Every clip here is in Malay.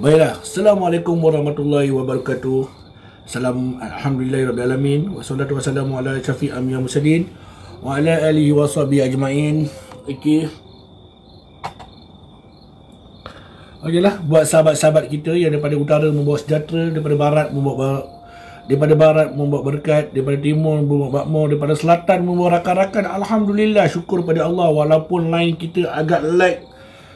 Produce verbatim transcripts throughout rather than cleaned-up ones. Baiklah, Assalamualaikum warahmatullahi wabarakatuh. Salam alhamdulillahirrahmanirrahim. Wassalatu wassalamu ala syafi'i amya musadin wa ala alihi wa sahbihi ajma'in. Okey. Okeylah, buat sahabat-sahabat kita yang daripada utara membawa sejahtera, daripada barat membawa daripada barat membawa berkat, daripada timur membawa makmur, daripada selatan membawa rakan-rakan. Alhamdulillah, syukur pada Allah walaupun line kita agak lag,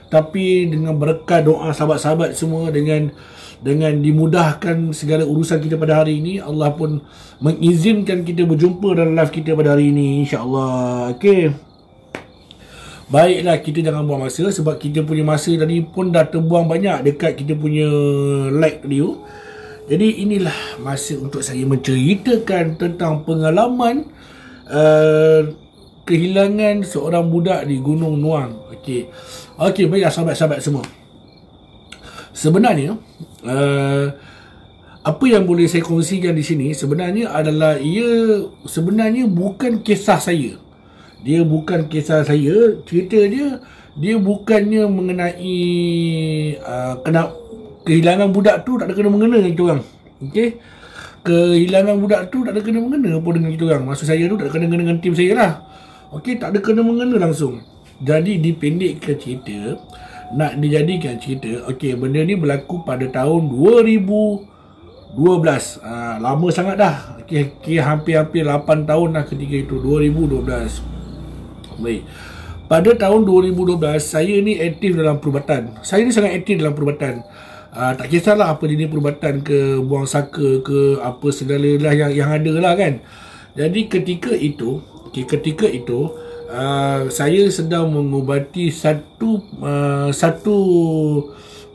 tapi dengan berkat doa sahabat-sahabat semua, dengan dengan dimudahkan segala urusan kita pada hari ini, Allah pun mengizinkan kita berjumpa dalam live kita pada hari ini, insya-Allah. Okey. Baiklah, kita jangan buang masa sebab kita punya masa tadi pun dah terbuang banyak dekat kita punya live tadi. Jadi inilah masa untuk saya menceritakan tentang pengalaman uh, kehilangan seorang budak di Gunung Nuang. Okey. Okey, baiklah sahabat-sahabat semua. Sebenarnya uh, apa yang boleh saya kongsikan di sini sebenarnya adalah ia sebenarnya bukan kisah saya. Dia bukan kisah saya, cerita dia dia bukannya mengenai uh, kena kehilangan budak tu tak ada kena mengena dengan kita orang. Okey. Kehilangan budak tu tak ada kena mengena pun dengan kita orang. Maksud saya tu tak ada kena mengena dengan tim saya lah. Okey, tak ada kena mengena langsung. Jadi dipendekkan cerita, nak dijadikan cerita. Okey, benda ni berlaku pada tahun dua ribu dua belas. Ha, lama sangat dah. Okey, okay, hampir-hampir lapan tahun dah ketika itu, dua ribu dua belas. Baik. Pada tahun dua ribu dua belas, saya ni aktif dalam perubatan. Saya ni sangat aktif dalam perubatan. Ha, tak kisahlah apa jenis perubatan ke, buang saka ke, apa segala yang yang ada lah kan. Jadi ketika itu, okay, ketika itu Uh, saya sedang mengubati satu uh, satu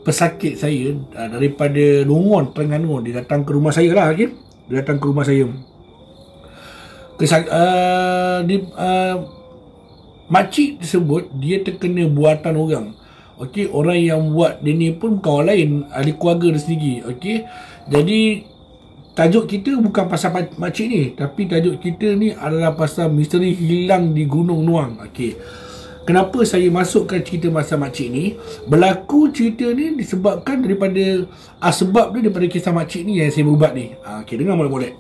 pesakit saya uh, daripada Dungun, Terengganu. Dia datang ke rumah saya lah, okay? Dia datang ke rumah saya. Kesak- uh, di, uh, makcik tersebut, dia terkena buatan orang. Okay? Orang yang buat dia ni pun kawan lain, ahli keluarga dia sendiri. Okay? Jadi tajuk kita bukan pasal makcik ni, tapi tajuk kita ni adalah pasal misteri hilang di Gunung Nuang. Okey. Kenapa saya masukkan cerita pasal makcik ni? Berlaku cerita ni disebabkan daripada asbab dia daripada kisah makcik ni yang saya berubat ni. Ha, okey, dengar boleh-boleh.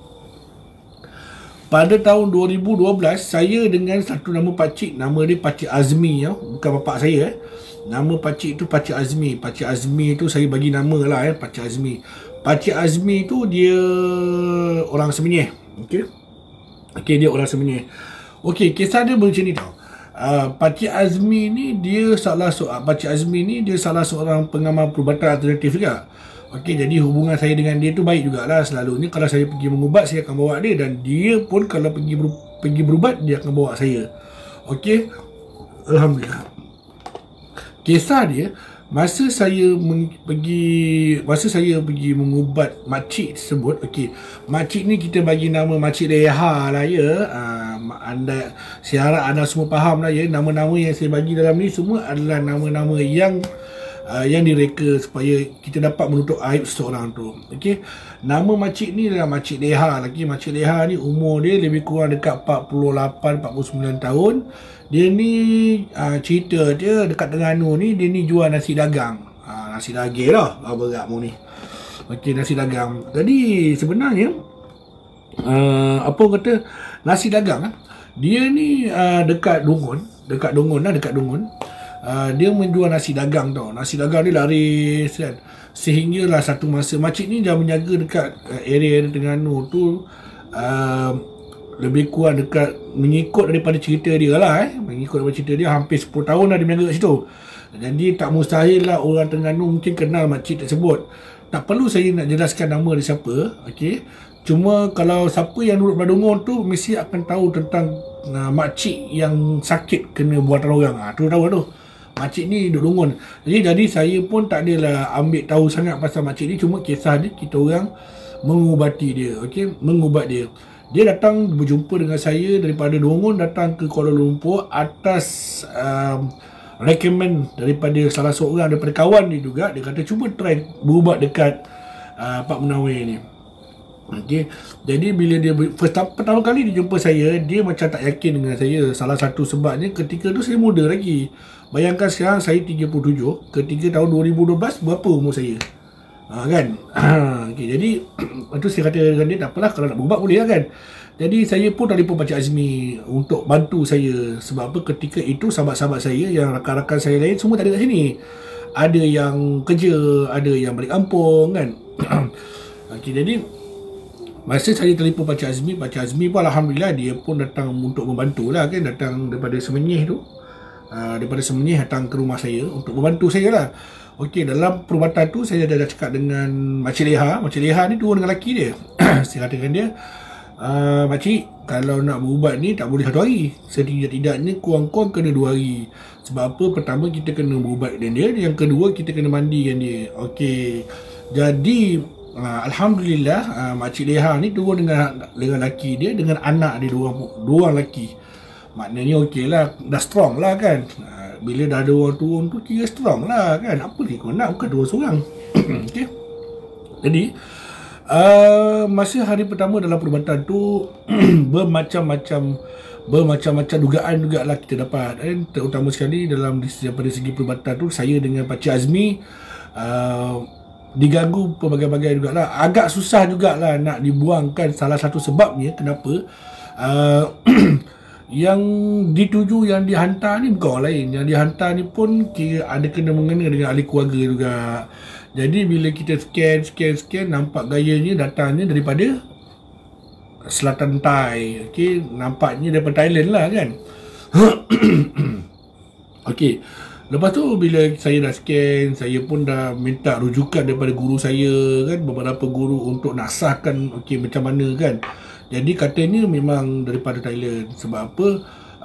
Pada tahun dua ribu dua belas, saya dengan satu nama pakcik, nama dia Pakcik Azmi, ya. Bukan bapak saya eh. Nama pakcik tu Pakcik Azmi. Pakcik Azmi tu saya bagi nama lah eh, Pakcik Azmi. Pakcik Azmi tu dia orang Semenyih. Okey. Okey, dia orang Semenyih. Okey, kisah dia macam ni tau. Uh, Pakcik Azmi ni dia salah seorang Pakcik Azmi ni dia salah seorang pengamal perubatan alternatif juga. Okey, jadi hubungan saya dengan dia tu baik jugalah. Selalunya kalau saya pergi mengubat, saya akan bawa dia, dan dia pun kalau pergi ber, pergi berubat, dia akan bawa saya. Okey. Alhamdulillah. Kisah dia, masa saya meng, pergi masa saya pergi mengubat makcik tersebut. Okey, makcik ni kita bagi nama Makcik Leha lah ya. Uh, anda siaran anda semua faham lah ya. Nama-nama yang saya bagi dalam ni semua adalah nama-nama yang uh, yang direka supaya kita dapat menutup aib seorang tu. Okey, nama makcik ni adalah Makcik Leha. Lagi Makcik Leha ni umur dia lebih kurang dekat empat puluh lapan empat puluh sembilan tahun. Dia ni uh, cerita dia dekat Terengganu ni, dia ni jual nasi dagang. Uh, nasi daging lah, berat mu ni. Okey, nasi dagang. Jadi sebenarnya uh, apa kata nasi dagang, dia ni uh, dekat Dungun, dekat Dungun lah, dekat Dungun. Uh, dia menjual nasi dagang tau. Nasi dagang ni laris kan. Sehinggalah satu masa makcik ni dah menjaga dekat uh, area Terengganu tu uh, lebih kurang dekat, mengikut daripada cerita dia lah eh. Mengikut daripada cerita dia, hampir sepuluh tahun dah dia meniaga kat situ. Jadi tak mustahil lah orang Terengganu mungkin kenal makcik tersebut. Tak perlu saya nak jelaskan nama dia siapa. Okey. Cuma kalau siapa yang duduk pada Dungun tu, mesti akan tahu tentang uh, makcik yang sakit kena buatan orang. Ha, tu tahu tu. Makcik ni duduk Dungun. Jadi, jadi saya pun tak adalah ambil tahu sangat pasal makcik ni. Cuma kisah dia, kita orang mengubati dia. Okey. Mengubat dia. Dia datang berjumpa dengan saya daripada Dungun, datang ke Kuala Lumpur atas um, recommend daripada salah seorang daripada kawan dia juga. Dia kata cuba try berubat dekat uh, Pak Munawer ni. Okay. Jadi bila dia first time, pertama kali dia jumpa saya, dia macam tak yakin dengan saya. Salah satu sebabnya ketika tu saya muda lagi. Bayangkan sekarang saya tiga puluh tujuh, ketika tahun dua ribu dua belas berapa umur saya? Ha, kan? Okay, jadi itu saya kata dengan dia, tak apalah, kalau nak berubat boleh lah kan. Jadi saya pun telefon Pakcik Azmi untuk bantu saya. Sebab apa, ketika itu sahabat-sahabat saya yang rakan-rakan saya lain semua tak ada kat sini. Ada yang kerja, ada yang balik kampung kan. Okay, jadi masa saya telefon Pakcik Azmi, Pakcik Azmi pun Alhamdulillah dia pun datang untuk membantu lah kan. Datang daripada Semenyih tu, ha, daripada Semenyih datang ke rumah saya untuk membantu saya lah. Okey, dalam perubatan tu saya dah, dah cakap dengan Makcik Leha. Makcik Leha ni dua dengan lelaki dia. Saya katakan dia, uh, Makcik, kalau nak berubat ni tak boleh satu hari. Setidak-tidaknya kurang-kurang kena dua hari. Sebab apa? Pertama, kita kena berubat dengan dia. Yang kedua, kita kena mandi dengan dia. Okey, jadi uh, Alhamdulillah uh, Makcik Leha ni dua dengan, dengan lelaki dia, dengan anak dia dua, dua lelaki. Maknanya okey lah, dah strong lah kan. uh, Bila dah ada orang turun tu, kira strong lah kan. Apa ni kau nak, bukan dua seorang. Okay. Jadi uh, masa hari pertama dalam perubatan tu bermacam-macam Bermacam-macam dugaan juga lah kita dapat eh? Terutama sekali dalam daripada segi perubatan tu, saya dengan Pakcik Azmi uh, diganggu pelbagai-bagai jugalah. Agak susah jugalah nak dibuangkan salah satu sebabnya kenapa uh, yang dituju, yang dihantar ni bukan orang lain. Yang dihantar ni pun kira ada kena mengena dengan ahli keluarga juga. Jadi bila kita scan, scan, scan, nampak gayanya datangnya daripada Selatan Thai. Okay, nampaknya daripada Thailand lah kan. Okay, lepas tu bila saya dah scan, saya pun dah minta rujukan daripada guru saya kan, beberapa guru untuk nak sahkan okay, macam mana kan. Jadi katanya memang daripada Thailand. Sebab apa,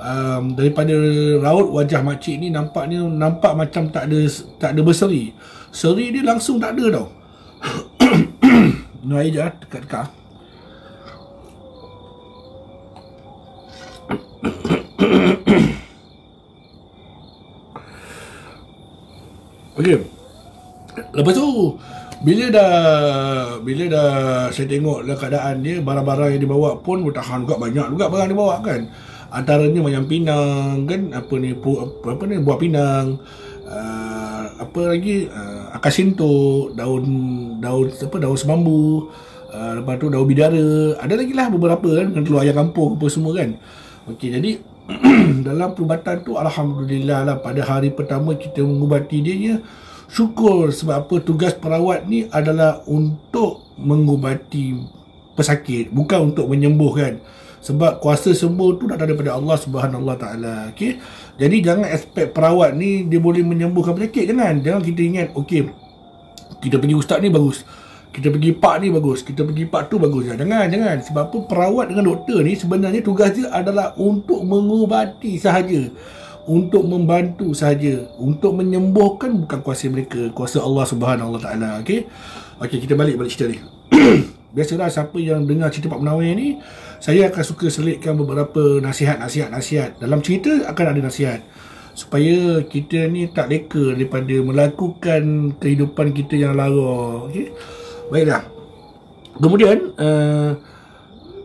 um, daripada raut wajah makcik ni nampaknya nampak macam tak ada tak ada berseri. Seri dia langsung tak ada tau. Nuai je dekat-dekat. Okey. Lepas tu Bila dah Bila dah saya tengok lah keadaan dia, barang-barang yang dibawa pun bertahan juga, banyak juga barang dibawa kan. Antaranya macam pinang kan, Apa ni pu, apa, apa ni buah pinang, uh, Apa lagi uh, akasinto, Daun Daun apa daun semambu, uh, lepas tu daun bidara. Ada lagi lah beberapa kan, dengan telur ayam kampung apa semua kan. Okey, jadi dalam perubatan tu Alhamdulillah lah, pada hari pertama kita mengubati dia ya, syukur. Sebab apa, tugas perawat ni adalah untuk mengubati pesakit, bukan untuk menyembuhkan. Sebab kuasa sembuh tu datang daripada Allah Subhanahu Wa Taala. Okey, jadi jangan expect perawat ni dia boleh menyembuhkan pesakit. Jangan jangan kita ingat okey, kita pergi ustaz ni bagus, kita pergi pak ni bagus, kita pergi pak tu bagus. Jangan jangan sebab apa, perawat dengan doktor ni sebenarnya tugas dia adalah untuk mengubati sahaja, untuk membantu sahaja. Untuk menyembuhkan bukan kuasa mereka, kuasa Allah Subhanahu Wa Taala. Okey. Okey, kita balik balik cerita ni. Biasalah siapa yang dengar cerita Pak Munawer ni, saya akan suka selitkan beberapa nasihat-nasihat-nasihat. Dalam cerita akan ada nasihat supaya kita ni tak leka daripada melakukan kehidupan kita yang lara. Okey. Baiklah. Kemudian uh,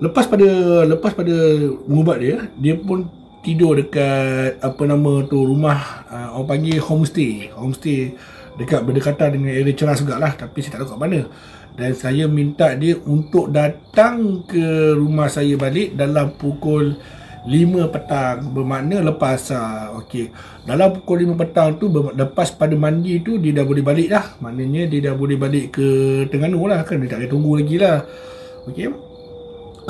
lepas pada lepas pada mengubat dia, dia pun tidur dekat apa nama tu rumah uh, orang panggil homestay homestay dekat berdekatan dengan area Ceras jugalah, tapi saya tak tahu kat mana. Dan saya minta dia untuk datang ke rumah saya balik dalam pukul lima petang, bermakna lepas uh, okey, dalam pukul lima petang tu, lepas pada mandi tu dia dah boleh balik dah. Maknanya dia dah boleh balik ke Terengganu lah kan, dia tak boleh tunggu lagi lah. Okey,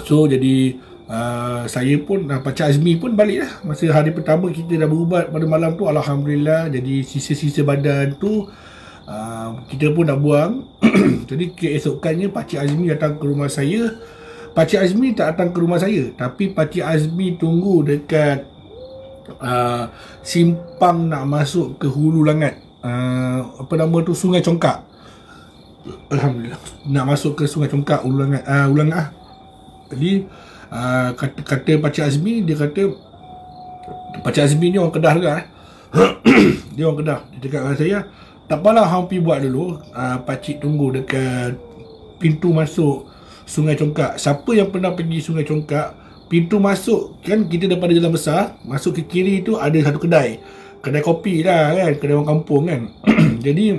so jadi Uh, saya pun, uh, Pakcik Azmi pun balik lah. Masa hari pertama kita dah berubat pada malam tu Alhamdulillah. Jadi sisa-sisa badan tu uh, kita pun dah buang. Jadi keesokannya Pakcik Azmi datang ke rumah saya. Pakcik Azmi tak datang ke rumah saya, tapi Pakcik Azmi tunggu dekat uh, simpang nak masuk ke Hulu Langat, uh, apa nama tu, Sungai Congkak. Alhamdulillah, nak masuk ke Sungai Congkak, Hulu Langat, uh, Hulu Langat. Jadi Uh, kata, kata Pakcik Azmi, dia kata Pakcik Azmi ni orang Kedah juga eh? Dia orang Kedah. Dia cakap dengan saya, tak apalah, hang pergi buat dulu, uh, Pakcik tunggu dekat pintu masuk Sungai Congkak. Siapa yang pernah pergi Sungai Congkak, pintu masuk kan, kita daripada jalan besar masuk ke kiri tu ada satu kedai Kedai kopi lah kan, kedai orang kampung kan. Jadi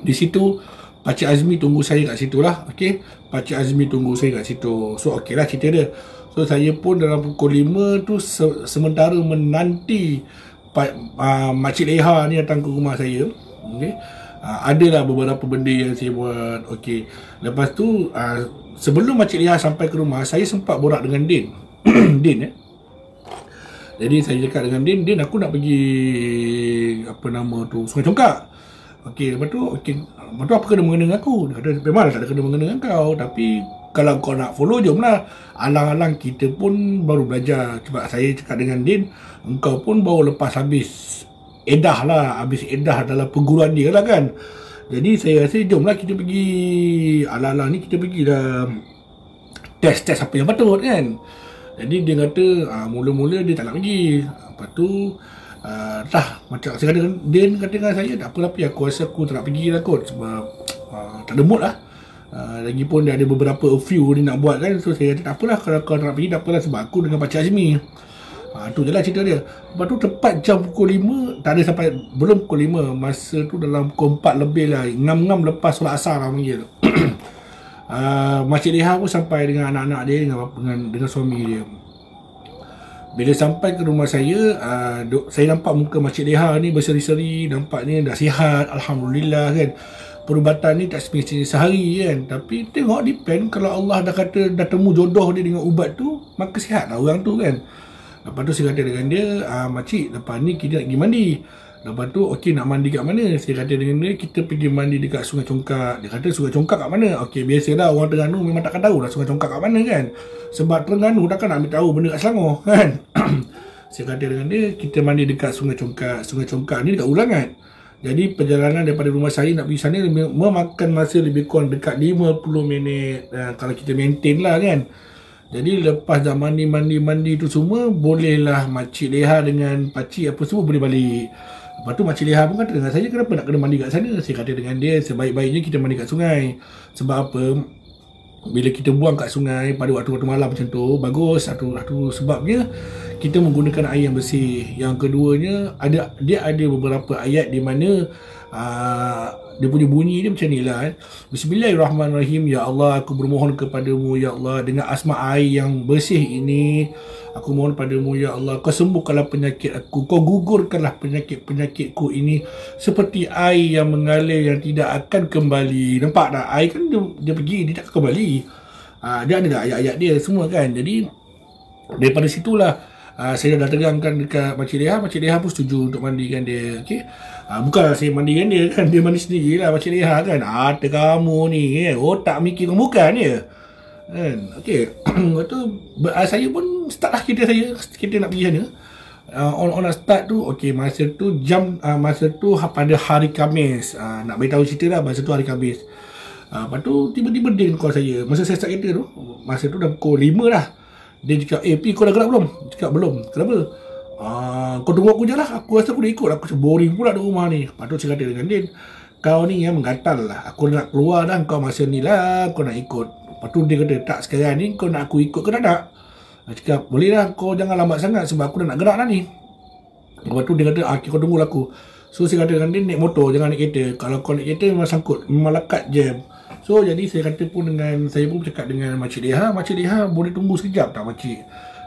di situ Pakcik Azmi tunggu saya kat situ lah. Okay, Pakcik Azmi tunggu saya kat situ. So ok lah cerita dia. So saya pun dalam pukul lima tu se Sementara menanti pa, uh, Makcik Leha ni datang ke rumah saya. Okay, uh, adalah beberapa benda yang saya buat. Okay, lepas tu uh, sebelum Makcik Leha sampai ke rumah, saya sempat borak dengan Din. Din eh Jadi saya cakap dengan Din, Din aku nak pergi apa nama tu, Sungai Congkak. Okey, lepas tu okey, lepas tu apa kena mengena dengan aku? Dia kata, memang tak ada kena mengena dengan kau, tapi kalau kau nak follow jomlah. Alang-alang kita pun baru belajar. Sebab saya cakap dengan Din, engkau pun baru lepas habis edah lah, habis edah dalam perguruan dia lah kan. Jadi saya rasa jomlah kita pergi, alang-alang ni kita pergilah test-test apa yang patut kan. Jadi dia kata uh, mula-mula dia tak nak pergi. Lepas tu uh, dah macam saya kata, dia kata dengan saya, tak apalah pi, aku rasa aku tak nak pergi lah kot. Sebab uh, tak ada mood lah. uh, Lagipun dia ada beberapa a few dia nak buat kan. So saya kata tak apalah, kalau kau nak pergi tak apalah, sebab aku dengan Pakcik Azmi. uh, Tu je lah cerita dia. Lepas tu tepat jam pukul lima, tak ada sampai, belum pukul lima, masa tu dalam pukul empat lebih lah, ngam-ngam lepas solat asar lah panggil. Uh, Makcik Leha pun sampai dengan anak-anak dia, dengan, dengan, dengan suami dia. Bila sampai ke rumah saya, uh, duk, saya nampak muka Makcik Leha ni berseri-seri, nampaknya dah sihat, alhamdulillah kan. Perubatan ni tak semestinya sehari kan, tapi tengok depend, kalau Allah dah kata dah temu jodoh dia dengan ubat tu, maka sihat lah orang tu kan. Lepas tu saya kata dengan dia, uh, Makcik, lepas ni kita nak pergi mandi. Lepas tu, okey nak mandi kat mana? Saya kata dengan dia, kita pergi mandi dekat Sungai Congkak. Dia kata, Sungai Congkak kat mana? Okey, biasalah orang Terengganu memang takkan tahu lah Sungai Congkak kat mana kan. Sebab Terengganu takkan nak ambil tahu benda kat Selangor kan. Saya kata dengan dia, kita mandi dekat Sungai Congkak. Sungai Congkak ni dekat Hulu Langat. Jadi perjalanan daripada rumah saya nak pergi sana memakan masa lebih kurang dekat lima puluh minit, uh, kalau kita maintain lah kan. Jadi lepas dah mandi-mandi-mandi tu semua, bolehlah Makcik Leha dengan pakcik apa semua boleh balik. Lepas tu Makcik Leha pun kata dengan saya, kenapa nak kena mandi kat sana? Saya kata dengan dia, sebaik-baiknya kita mandi kat sungai. Sebab apa? Bila kita buang kat sungai pada waktu-waktu malam macam tu, bagus. Satu, satu sebabnya, kita menggunakan air yang bersih. Yang keduanya, ada dia ada beberapa ayat di mana aa, dia punya bunyi dia macam ni lah. Eh. Bismillahirrahmanirrahim. Ya Allah, aku bermohon kepadamu, Ya Allah, dengan asma air yang bersih ini, aku mohon padamu, Ya Allah, kau sembuhkanlah penyakit aku, kau gugurkanlah penyakit-penyakitku ini seperti air yang mengalir yang tidak akan kembali. Nampak tak? Air kan dia, dia pergi, dia tak kembali. Aa, dia ada dah ayat-ayat dia semua kan. Jadi daripada situlah aa, saya dah tegangkan dekat Makcik Leha. Makcik Leha pun setuju untuk mandikan dia. Okay? Aa, bukanlah saya mandikan dia kan, dia mandi sendiri lah Makcik Leha kan. Ada kamu ni eh, otak mikir kamu bukan ya kan. Okey, waktu saya pun start lah kereta saya, kita nak pergi sana. Uh, on on start tu, okey masa tu jam uh, masa tu pada hari Khamis. Uh, nak beritahu cerita lah, masa tu hari Khamis. Uh, lepas tu tiba-tiba Din call saya. Masa saya start kereta tu, masa tu dah pukul lima dah. Dia cakap, "Eh, Pi, kau dah gerak belum?" Cakap, "Belum." "Kenapa?" Uh, kau tunggu aku je lah, aku rasa aku dah ikut, aku boring pula di rumah ni. Lepas tu saya kata dengan Din, "Kau ni yang menggatal lah, aku nak keluar dah, kau masa ni lah kau nak ikut." Lepas tu dia kata, "Tak, sekarang ni kau nak aku ikut ke tak nak?" Dia cakap, "Boleh lah, kau jangan lambat sangat sebab aku dah nak gerak dah ni." Lepas tu dia kata, "Ah, kau tunggulah aku." So saya kata dengan dia, naik motor, jangan naik kereta. Kalau kau naik kereta memang sangkut, memang lekat jam. So jadi saya kata pun dengan, saya pun cakap dengan Makcik Leha, "Makcik Leha, boleh tunggu sekejap tak Makcik?"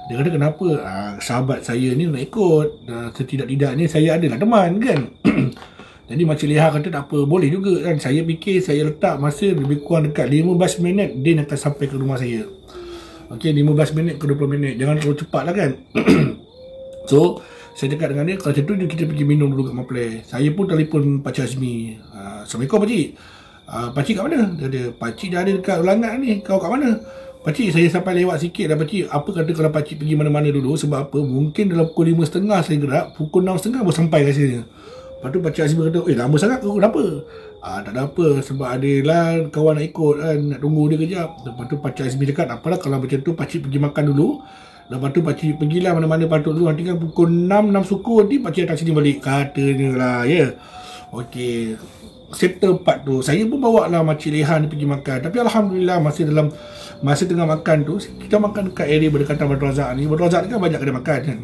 Dia kata, "Kenapa?" "Ah, sahabat saya ni nak ikut. Ah, setidak-tidaknya saya adalah teman kan." Jadi Makcik Leha kata, "Tak apa, boleh juga kan." Saya fikir, saya letak masa lebih kurang dekat lima belas minit dia akan sampai ke rumah saya. Okey, lima belas minit ke dua puluh minit, jangan terlalu cepat lah kan. So saya cakap dengan dia, kalau macam tu kita pergi minum dulu kat Maplay. Saya pun telefon Pakcik Azmi. "Assalamualaikum Pakcik. Uh, Pakcik kat mana?" Dia kata, "Pakcik dah ada dekat Langat ni, kau kat mana?" "Pakcik, saya sampai lewat sikit dah Pakcik. Apa kata kalau Pakcik pergi mana-mana dulu, sebab apa, mungkin dalam pukul lima tiga puluh saya gerak, pukul enam tiga puluh baru sampai rasanya." Lepas tu Pakcik Azmi kata, "Eh, lama sangat kau, kenapa?" "Ah, tak ada apa, sebab adalah kawan nak ikut kan, nak tunggu dia kejap." Lepas tu Pakcik Azmi cakap, "Apalah kalau macam tu, Pakcik pergi makan dulu. Lepas tu Pakcik pergilah mana-mana patut dulu, nanti kan pukul enam, enam suku nanti Pakcik datang sini balik," katanya lah ya. Okey, settle part tu. Saya pun bawa lah Makcik Leha ni pergi makan. Tapi Alhamdulillah, masih dalam, masa tengah makan tu, kita makan dekat area berdekatan Batu Razak ni. Batu Razak ni kan banyak kedai makan kan.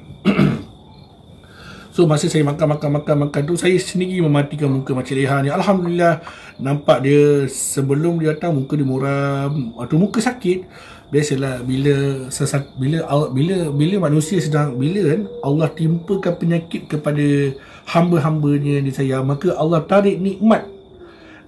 So masa saya makan-makan-makan-makan tu, saya sendiri mematikan muka Makcik Leha ni. Alhamdulillah, nampak dia sebelum dia datang muka dia muram atau muka sakit. Biasalah bila sesat, bila bila bila manusia sedang, bila kan Allah timpakan penyakit kepada hamba-hambanya yang disayang, maka Allah tarik nikmat.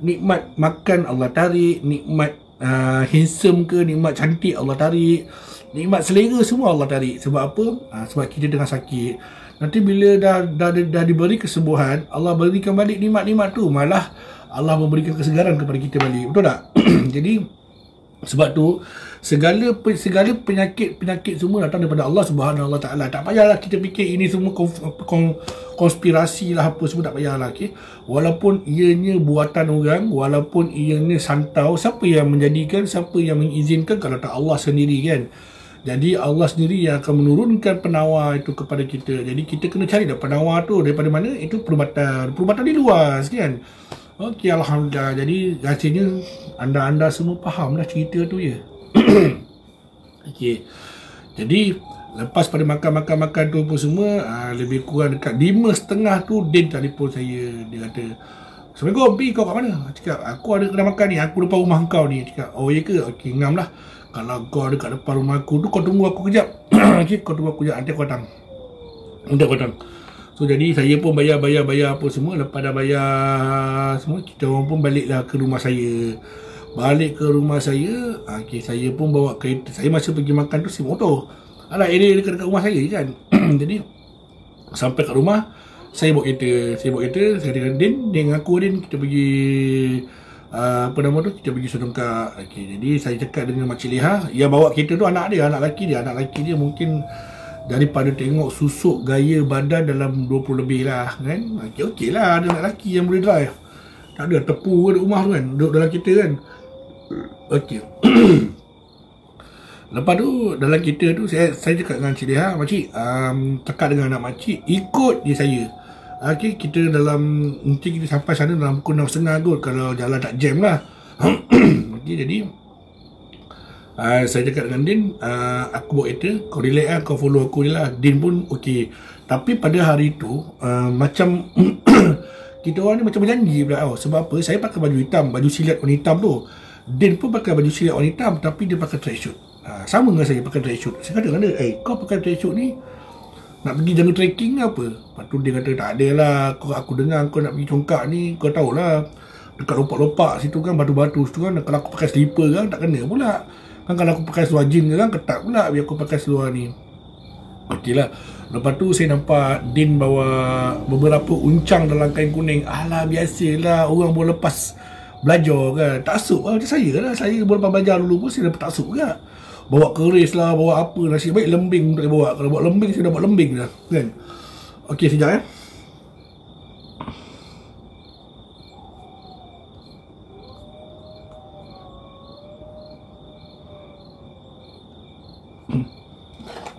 Nikmat makan Allah tarik, nikmat uh, handsome ke, nikmat cantik Allah tarik, nikmat selera semua Allah tarik. Sebab apa? Uh, sebab kita tengah sakit. Nanti bila dah, dah, dah, dah diberi kesembuhan, Allah berikan balik nikmat-nikmat tu. Malah Allah memberikan kesegaran kepada kita balik. Betul tak? Jadi, sebab tu, segala segala penyakit-penyakit semua datang daripada Allah Subhanahu Wa Taala. Tak payahlah kita fikir ini semua konspirasi lah apa semua, tak payahlah. Okay? Walaupun ianya buatan orang, walaupun ianya santau, siapa yang menjadikan, siapa yang mengizinkan kalau tak Allah sendiri kan? Jadi Allah sendiri yang akan menurunkan penawar itu kepada kita. Jadi kita kena cari dah penawar tu daripada mana? Itu perubatan. Perubatan ni luas kan. Okey, alhamdulillah. Jadi rasanya anda-anda semua faham dah cerita tu ya. Okey. Jadi lepas pada makan-makan-makan tu pun semua, aa, lebih kurang dekat lima setengah tu Din telefon saya. Dia kata, "Assalamualaikum, Bi, kau kat mana?" Cakap, "Aku ada kedai makan ni, aku depan rumah kau ni." Cakap, "Oh ya ke? Okey, ngam lah. Kalau kau dekat depan rumah aku tu, kau tunggu aku kejap." Okay, kau tunggu aku kejap, nanti aku datang. Nanti aku datang. So, jadi saya pun bayar-bayar-bayar apa semua. Lepas dah bayar semua, kita orang pun baliklah ke rumah saya. Balik ke rumah saya, okay, saya pun bawa kereta. Saya masa pergi makan tu, saya motor. Alah, area dekat-dekat rumah saya kan. Jadi, sampai kat rumah, saya bawa kereta. Saya bawa kereta, saya dengan Din, Din dengan aku, Din, kita pergi... Uh, apa nama tu, kita pergi Sunungkak. Okay, jadi saya cakap dengan Makcik Leha yang bawa kereta tu, anak dia, anak lelaki dia. Anak lelaki dia mungkin daripada tengok susuk gaya badan dalam dua puluh lebih lah kan. Okey, okey lah, ada anak lelaki yang boleh drive. Tak ada tepu ke rumah tu kan, duduk dalam kereta kan. Okey. Lepas tu dalam kereta tu saya, saya cakap dengan Makcik Leha, "Makcik, um, cakap dengan anak makcik ikut je saya. Okay, kita dalam, mungkin kita sampai sana dalam pukul enam setengah kot, kalau jalan tak jam lah." Okay, jadi uh, saya cakap dengan Din, uh, "Aku bawa kereta, kau relax lah, kau follow aku je lah." Din pun okay. Tapi pada hari tu uh, macam kita orang ni macam berjanji pula tau. Sebab apa? Saya pakai baju hitam, baju silat warna hitam tu. Din pun pakai baju silat warna hitam, tapi dia pakai tracksuit. uh, Sama dengan saya pakai tracksuit. Saya kata dengan dia, "Eh, kau pakai tracksuit ni nak pergi jaga trekking ke apa?" Lepas tu dia kata, "Tak ada lah, aku, aku dengar kau nak pergi Congkak ni, kau tahulah dekat lopak-lopak situ kan, batu-batu situ kan, kalau aku pakai slipper kan, tak kena pula kan, kalau aku pakai seluar jeans kan, ketat pula, biar aku pakai seluar ni." Okey lah. Lepas tu saya nampak Din bawa beberapa uncang dalam kain kuning. Alah, biasalah orang boleh lepas belajar kan, taksub lah macam saya lah. Saya boleh lepas belajar dulu pun saya dapat taksub juga. Bawa keris lah, bawa apa, nasib baik lembing untuk bawa. Kalau bawa lembing, saya dah bawa lembing dah kan. Okey, sekejap eh.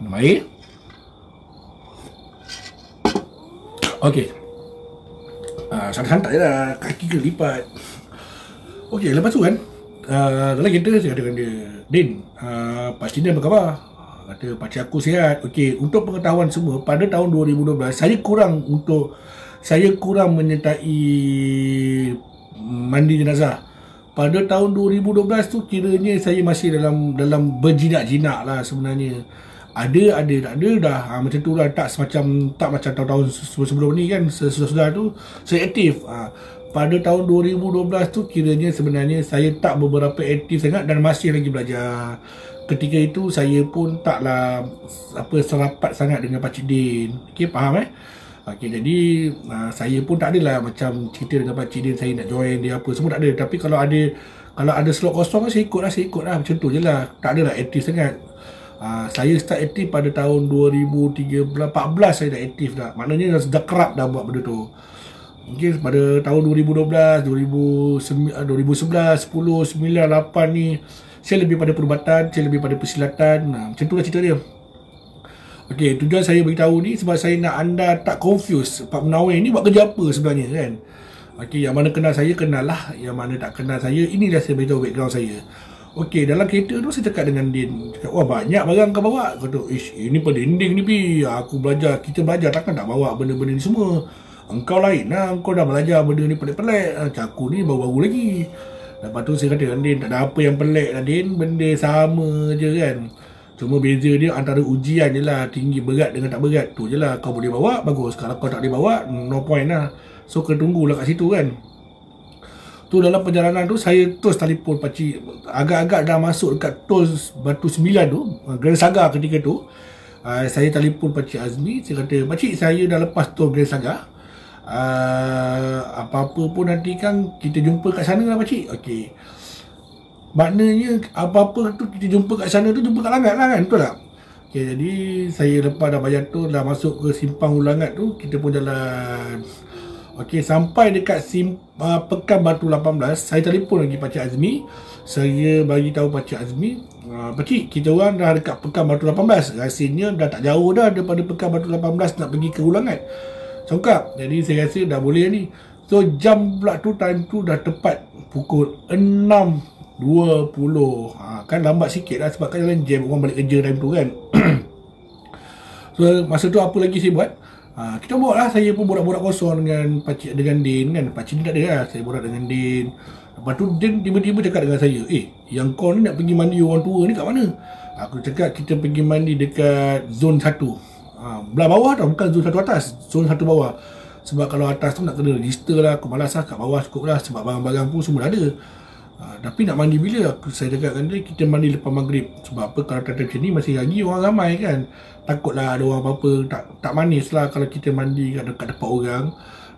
Minum air. Okey, uh, santai-santai lah, kaki ke lipat. Okey, lepas tu kan, uh, dalam kereta saya kata dengan dia, "Din, uh, Pakcik Din apa khabar?" Kata, "Pakcik aku sihat." Okey, untuk pengetahuan semua, pada tahun dua ribu dua belas saya kurang untuk saya kurang menyertai mandi jenazah. Pada tahun dua ribu dua belas tu kiranya saya masih dalam dalam berjinak-jinak lah sebenarnya. Ada ada tak ada dah, ha, macam tu lah, tak semacam tak macam tahun-tahun sebelum ni kan, sesudah tu saya aktif. Ha. Pada tahun dua ribu dua belas tu kiranya sebenarnya saya tak beberapa aktif sangat dan masih lagi belajar. Ketika itu saya pun taklah apa serapat sangat dengan Pakcik Din. Okey, faham eh? Okey, jadi uh, saya pun tak adalah macam cerita dengan Pakcik Din saya nak join dia apa semua, tak ada. Tapi kalau ada kalau ada slot kosong saya ikutlah, saya ikutlah macam tu je lah. Tak adalah aktif sangat. Uh, saya start aktif pada tahun dua ribu tiga belas empat belas saya dah aktif dah. Maknanya dah, dah kerap dah buat benda tu. Mungkin pada tahun dua ribu dua belas, dua ribu sebelas, sepuluh, sembilan, lapan ni saya lebih pada perubatan, saya lebih pada persilatan. Nah, macam tu lah cerita dia. Okey, tujuan saya beritahu ni sebab saya nak anda tak confuse Pak Munawer ni buat kerja apa sebenarnya kan. Okey, yang mana kenal saya, kenal lah. Yang mana tak kenal saya, inilah saya beritahu background saya. Okey, dalam kereta tu saya cakap dengan Din, cakap, wah banyak barang kau bawa. Kau tu, ish, ini pendinding ni pi. Aku belajar, kita belajar takkan nak bawa benda-benda ni semua. Engkau lain lah, engkau dah belajar benda ni pelik-pelik. Aku ni baru-baru lagi. Lepas tu saya kata dengan Din, tak ada apa yang pelik lah Din, benda sama je kan. Cuma beza dia antara ujian je lah, tinggi berat dengan tak berat. Tu je lah, kau boleh bawa, bagus. Kalau kau tak boleh bawa, no point lah. So kena tunggulah kat situ kan. Tu dalam perjalanan tu saya terus telefon pakcik. Agak-agak dah masuk dekat tol Batu Sembilan tu, Grand Saga ketika tu. uh, Saya telefon Pakcik Azmi. Saya kata, pakcik saya dah lepas tol Grand Saga. uh, Apa-apa pun nanti kan kita jumpa kat sana lah pakcik. Okey. Maknanya apa-apa tu kita jumpa kat sana tu jumpa kat Langat lah kan, betul tak? Okey, jadi saya lepas dah bayar tol, dah masuk ke simpang Hulu Langat tu, kita pun jalan. Okey, sampai dekat sim, uh, Pekan Batu lapan belas, saya telefon lagi Pakcik Azmi. Saya bagi tahu Pakcik Azmi, uh, pakcik, kita orang dah dekat Pekan Batu lapan belas. Rasanya dah tak jauh dah daripada Pekan Batu lapan belas nak pergi ke Hulu Langat Congkak. Jadi saya rasa dah boleh ni. So jam pula tu, time tu dah tepat pukul enam dua puluh. ha, Kan lambat sikit lah sebab kan jalan jam, orang balik kerja time tu kan. So masa tu apa lagi saya buat? Ha, kita buat lah, saya pun borak-borak kosong dengan pakcik, dengan Din kan. Pakcik ni tak ada lah, saya borak dengan Din. Lepas tu Din tiba-tiba cakap dengan saya, eh, yang kau ni nak pergi mandi orang tua ni kat mana? Aku cakap kita pergi mandi dekat zon satu, ha, belah bawah tau, bukan zon satu atas, zon satu bawah. Sebab kalau atas tu nak kena register lah, aku malas lah. Kat bawah cukup lah, sebab barang-barang pun semua dah ada. Ha, tapi nak mandi bila? Aku, saya cakap dengan dia, kita mandi lepas maghrib. Sebab apa? Kalau tak macam ni masih lagi orang ramai kan. Takutlah ada orang apa-apa. Tak, tak manis lah kalau kita mandi kat dekat depan orang.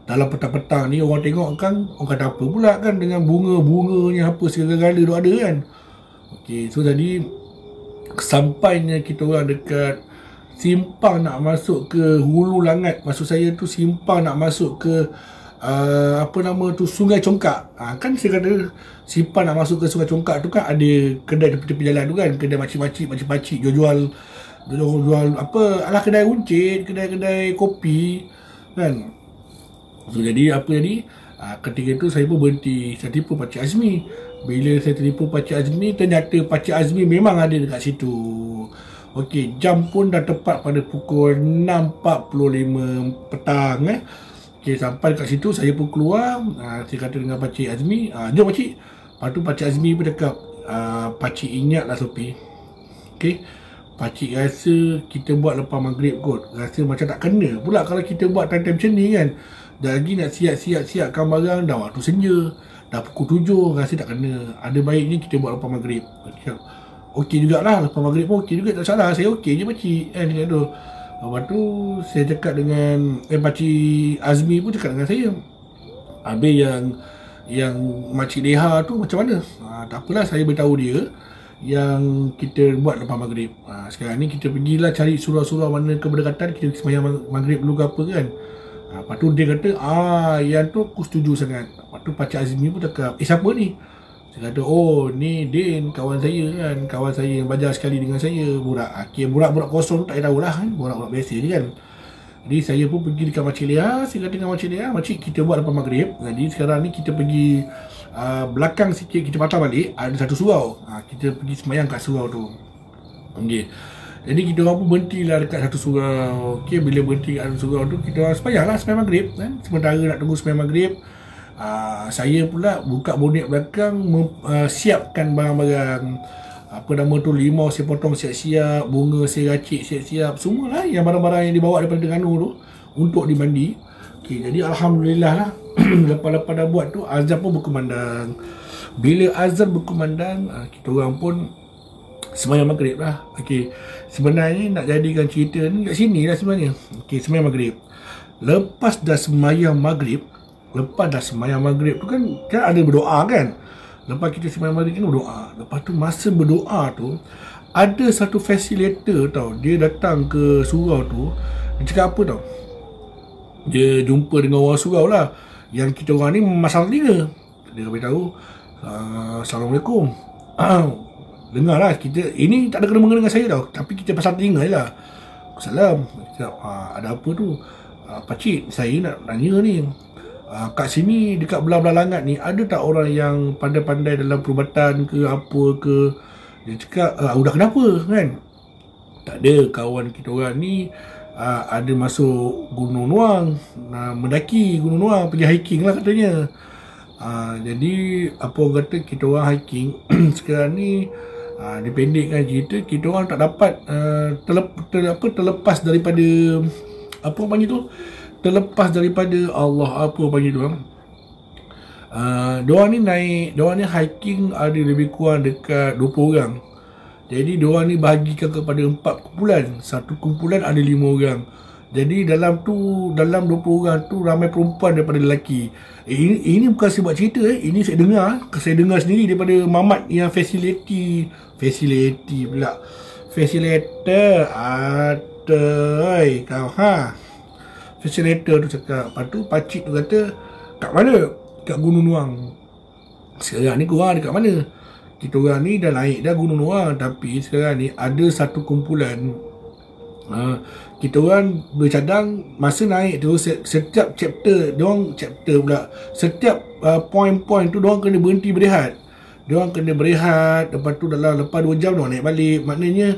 Dalam petang-petang ni orang tengok kan, orang kata apa pula kan, dengan bunga-bunganya apa segala-gala duk ada kan. Okey, so jadi sampainya kita orang dekat simpang nak masuk ke Hulu Langat. Maksud saya tu simpang nak masuk ke Uh, apa nama tu, Sungai Congkak. Ha, kan saya kata simpan nak masuk ke Sungai Congkak tu kan ada kedai tepi-tepi jalan tu kan, kedai makcik-makcik, makcik-makcik jual-jual jual apa, alah kedai runcit, kedai-kedai kopi kan. So, jadi apa jadi, ha, ketika tu saya pun berhenti, saya tipu Pakcik Azmi. Bila saya tipu Pakcik Azmi, ternyata Pakcik Azmi memang ada dekat situ. Okey, jam pun dah tepat pada pukul enam empat puluh lima petang eh. Okay, sampai kat situ saya pun keluar. Aa, saya kata dengan Pakcik Azmi, aa, jom pakcik. Lepas tu Pakcik Azmi pun cakap, pakcik ingatlah Sopi. Okay, pakcik rasa kita buat lepas maghrib kot. Rasa macam tak kena pula kalau kita buat time-time macam ni kan. Dah lagi nak siap-siap-siapkan barang, dah waktu senja, dah pukul tujuh, rasa tak kena. Ada baiknya kita buat lepas maghrib. Okey jugalah, lepas maghrib pun okey juga, tak salah. Saya okey je pakcik kan, dia tu. Lepas tu saya cakap dengan eh, Pakcik Azmi pun cakap dengan saya, habis yang yang Makcik Leha tu macam mana? Ha, tak apalah, saya beritahu dia yang kita buat lepas maghrib. Ha, sekarang ni kita pergilah cari surau-surau mana keberkatan, kita sembahyang maghrib dulu ke apa kan. Ha, lepas tu dia kata, ah yang tu aku setuju sangat. Lepas tu Pakcik Azmi pun cakap, eh siapa ni? Saya kata, oh ni Din, kawan saya kan. Kawan saya yang belajar sekali dengan saya. Borak, okay, borak-borak kosong tu tak payah tahulah kan. Borak-borak biasa je kan. Jadi saya pun pergi dekat Makcik Leha. Saya kata dengan Makcik Leha, makcik kita buat lepas maghrib. Jadi sekarang ni kita pergi uh, belakang sikit, kita patah balik, ada satu surau, ha, kita pergi semayang kat surau tu. Okay, jadi kita orang pun berhenti lah dekat satu surau. Okay, bila berhenti kat satu surau tu, kita orang semayang lah semayang maghrib kan. Sementara nak tunggu semayang maghrib, Uh, saya pula buka bonet belakang, mem, uh, siapkan barang-barang, apa nama tu, limau saya potong siap-siap, bunga saya racik siap-siap, semualah yang barang-barang yang dibawa daripada Terengganu tu untuk dimandi. Okay, jadi alhamdulillah lah. Lepas-lepas dah buat tu, azan pun berkumandang. Bila azan berkumandang, uh, kita orang pun semayang maghrib lah. Okay, sebenarnya nak jadikan cerita ni kat sini lah sebenarnya. Okay, semayang maghrib. Lepas dah semayang maghrib, lepas dah semayang maghrib tu kan, kan ada berdoa kan. Lepas kita semayang maghrib kan berdoa. Lepas tu masa berdoa tu, ada satu facilitator tau, dia datang ke surau tu. Dia cakap apa tau, dia jumpa dengan orang surau lah, yang kita orang ni masalah tiga. Dia beritahu, Assalamualaikum, dengar lah kita, ini tak ada kena-mengena dengan saya tau, tapi kita pasal tinggal je lah. Salam, ada apa tu? Pakcik, saya nak tanya ni, uh, kat sini dekat belah-belah langat ni ada tak orang yang pandai-pandai dalam perubatan ke apa ke? Dia cakap, ah, udah kenapa kan? Tak ada, kawan kita orang ni uh, ada masuk Gunung Nuang, uh, mendaki Gunung Nuang, pergi hiking lah katanya. Uh, jadi apa orang kata kita orang hiking sekarang ni, uh, dipendekkan cerita, kita orang tak dapat uh, terlep, ter, apa, terlepas daripada apa panggil tu, terlepas daripada Allah apa panggil tu kan? Uh, diorang ni naik, diorang ni hiking ada lebih kurang dekat dua puluh orang. Jadi diorang ni bahagikan kepada empat kumpulan. Satu kumpulan ada lima orang. Jadi dalam tu, dalam dua puluh orang tu ramai perempuan daripada lelaki. eh, Ini ini bukan saya buat cerita eh. Ini saya dengar, saya dengar sendiri daripada mamat yang fasiliti, fasiliti pula, facilitator atai kau ha, facilitator tu cakap. Lepas tu pakcik tu kata, kat mana? Dekat Gunung Nuang. Sekarang ni korang dekat mana? Kita orang ni dah naik dah Gunung Nuang, tapi sekarang ni ada satu kumpulan, ha, kita orang bercadang masa naik tu. Setiap chapter diorang, chapter pula, setiap uh, point-point tu diorang kena berhenti berehat. Diorang kena berehat. Lepas tu dalam lepas dua jam diorang naik balik. Maknanya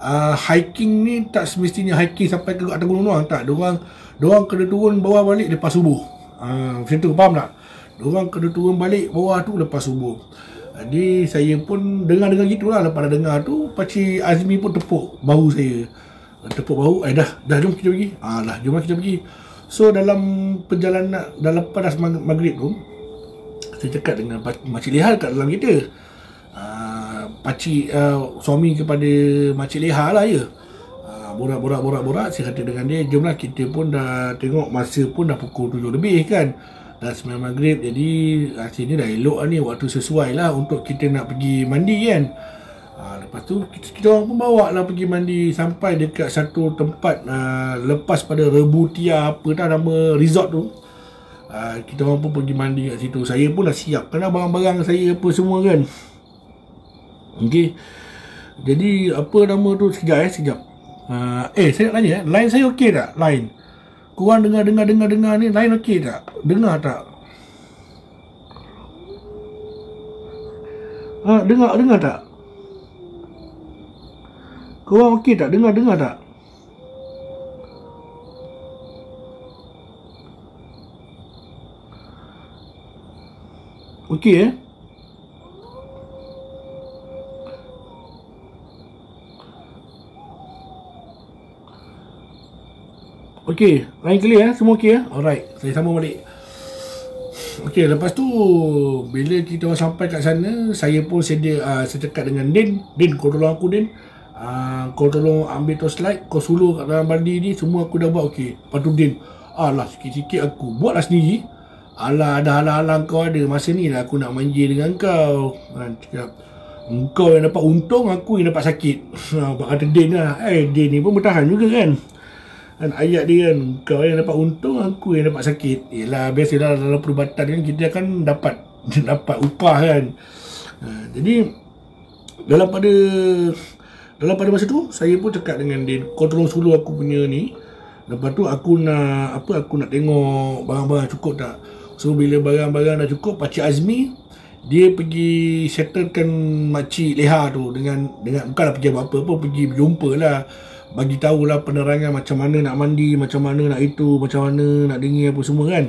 uh, hiking ni tak semestinya hiking sampai ke atas Gunung Nuang. Tak, diorang, diorang kena turun bawah balik lepas subuh. uh, Macam tu, faham tak? Orang kena turun balik bawah tu lepas subuh. Jadi saya pun dengar-dengar gitulah. Lepas dah dengar tu, Pakcik Azmi pun tepuk bahu saya. Tepuk bahu, eh dah, dah jom kita pergi. Ah dah, jom kita pergi. So dalam perjalanan, dalam lepas maghrib tu, saya cakap dengan Makcik Leha kat dalam kita. Ah, Pakcik uh, suami kepada Makcik Leha lah ya. Ah, borak-borak-borak-borak, saya kata dengan dia, jomlah kita pun dah tengok masa pun dah pukul tujuh lebih kan. Dah sembilan maghrib, jadi sini dah elok lah ni, waktu sesuai lah untuk kita nak pergi mandi kan. Ha, lepas tu kita, kita orang pun bawa lah pergi mandi sampai dekat satu tempat, ha, lepas pada Rebutia apa dah nama resort tu. Ha, kita orang pun pergi mandi kat situ. Saya pun dah siap kena barang-barang saya apa semua kan. Okey. Jadi apa nama tu, sekejap eh, sekejap. Ha, eh saya nak tanya eh, line saya okey tak? Line korang dengar-dengar-dengar-dengar ni, lain okey tak? Dengar tak? Ha, dengar-dengar tak? Korang okey tak? Dengar-dengar tak? Okey eh? Okey, line clear eh? Semua okey eh? Alright, saya sambung balik. Okey, lepas tu bila kita sampai kat sana, saya pun sedia, uh, saya cakap dengan Din. Din, kau tolong aku Din, uh, kau tolong ambil torchlight, kau suluh kat dalam mandi ni, semua aku dah buat okey. Lepas tu Din, alah sikit-sikit aku buatlah sendiri. Alah, dah alang-alang kau ada, masa ni lah aku nak manja dengan kau. Ha, cakap, kau yang dapat untung, aku yang dapat sakit. Ha, kata Din lah. Eh, Din ni pun bertahan juga kan. Dan ayat dia kan, kau yang dapat untung, aku yang dapat sakit. Yelah, biasalah dalam perubatan kan, kita akan dapat dapat upah kan. uh, Jadi dalam pada dalam pada masa tu, saya pun cakap dengan dia, kau tolong suluh aku punya ni. Lepas tu aku nak apa, aku nak tengok barang-barang cukup tak. So bila barang-barang dah cukup, Pakcik Azmi dia pergi settlekan Makcik Leha tu dengan, dengan bukanlah pergi apa-apa pun, pergi berjumpa lah, bagi tahulah penerangan macam mana nak mandi, macam mana nak itu, macam mana nak dingin apa semua kan.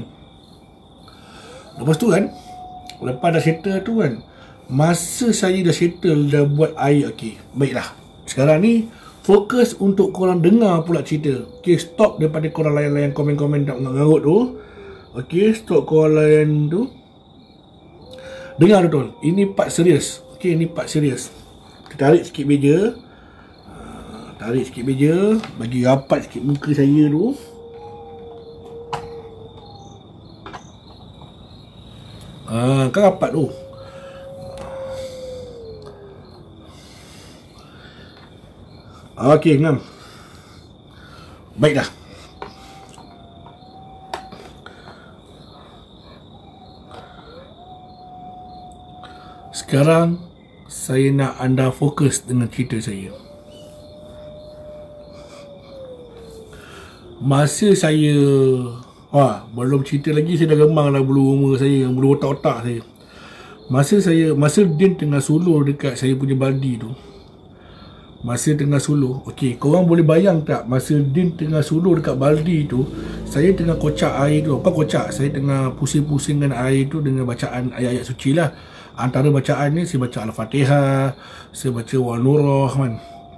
Lepas tu kan, lepas dah settle tu kan, masa saya dah settle, dah buat air, okey, baiklah, sekarang ni fokus untuk korang dengar pula cerita. Okey, stop daripada korang layan-layan komen-komen tak mengarut tu. Okey, stop korang layan tu. Dengar betul, ini part serius. Okey, ini part serius. Tarik sikit meja, tarik sikit meja, bagi rapat sikit muka saya tu. Haa, kan rapat tu. Okey, ngam. Baik dah. Sekarang saya nak anda fokus dengan cerita saya. Masa saya Ha, belum cerita lagi saya dah gemang dah bulu rumah saya, bulu otak-otak saya. Masa saya, masa Din tengah suluh dekat saya punya badi tu. Masa tengah suluh, okey, korang boleh bayang tak masa Din tengah suluh dekat baldi tu, saya tengah kocak air tu, bukan kocak, saya tengah pusing-pusingkan air tu dengan bacaan ayat-ayat suci lah. Antara bacaan ni, saya baca Al-Fatihah, saya baca Wal-Nurah, man.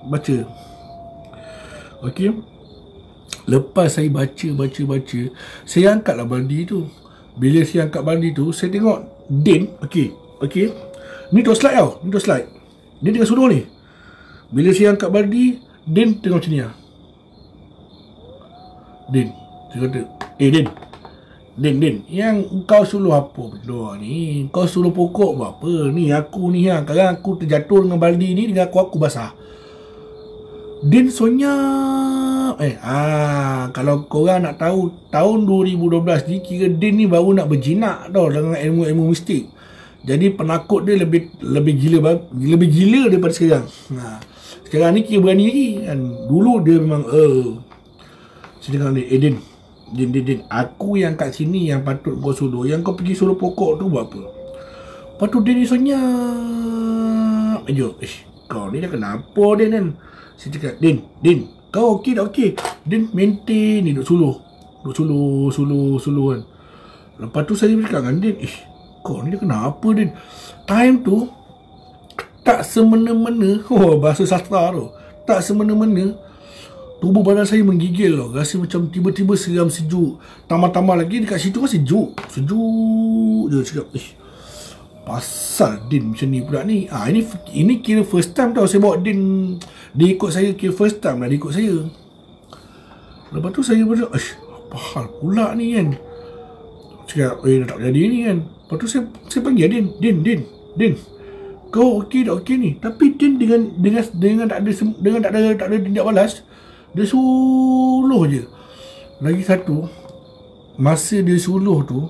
Baca. Okey. Lepas saya baca, baca, baca, saya angkatlah baldi tu. Bila saya angkat baldi tu, saya tengok Din, okey, okey. Ni dua slide tau, ni dua slide. Dia tengah suruh ni. Bila saya angkat baldi, Din tengok macam ni lah. Din, saya kata, eh Din. Din, Din, yang kau suluh apa benda ni? Kau suluh pokok buat apa? Ni aku ni yang kadang aku terjatuh dengan baldi ni, dengan aku-aku basah. Din sonyap. Eh, ah, kalau korang nak tahu, tahun dua ribu dua belas ni kira Din ni baru nak berjinak tau dengan ilmu-ilmu mistik. Jadi penakut dia lebih lebih gila lebih gila daripada sekarang. Nah, sekarang ni kira berani lagi kan. Dulu dia memang eh sekarang ni eh, Din. Din, Din, Din, aku yang kat sini yang patut kau suluh. Yang kau pergi suluh pokok tu buat apa? Lepas tu Din ni senyap aja. Eh, kau ni dah kenapa Din kan? Saya cakap, Din, Din, kau okey tak okey? Din maintain ni duduk suluh. Duduk suluh, suluh, suluh kan. Lepas tu saya cakap dengan Din, eh, kau ni dah kenapa Din? Time tu, tak semena-mena, oh, bahasa sastra tu, tak semena-mena, tubuh badan saya menggigil tau. Rasa macam tiba-tiba seram sejuk. Tambah-tambah lagi dekat situ kan sejuk. Sejuk je. Cakap, eh, pasal Din macam ni pula ni. Ah, ini ini kira first time tau saya bawa Din. Dia ikut saya kira first time lah dia ikut saya. Lepas tu saya berkata, eh, apa hal pula ni kan? Cakap, eh, dah tak jadi ni kan? Lepas tu saya, saya panggil Din. Din, Din, Din. Kau okey tak okey ni? Tapi Din dengan dengan dengan tak ada dengan tak ada tak ada tindak balas. Dia suluh je. Lagi satu, masa dia suluh tu,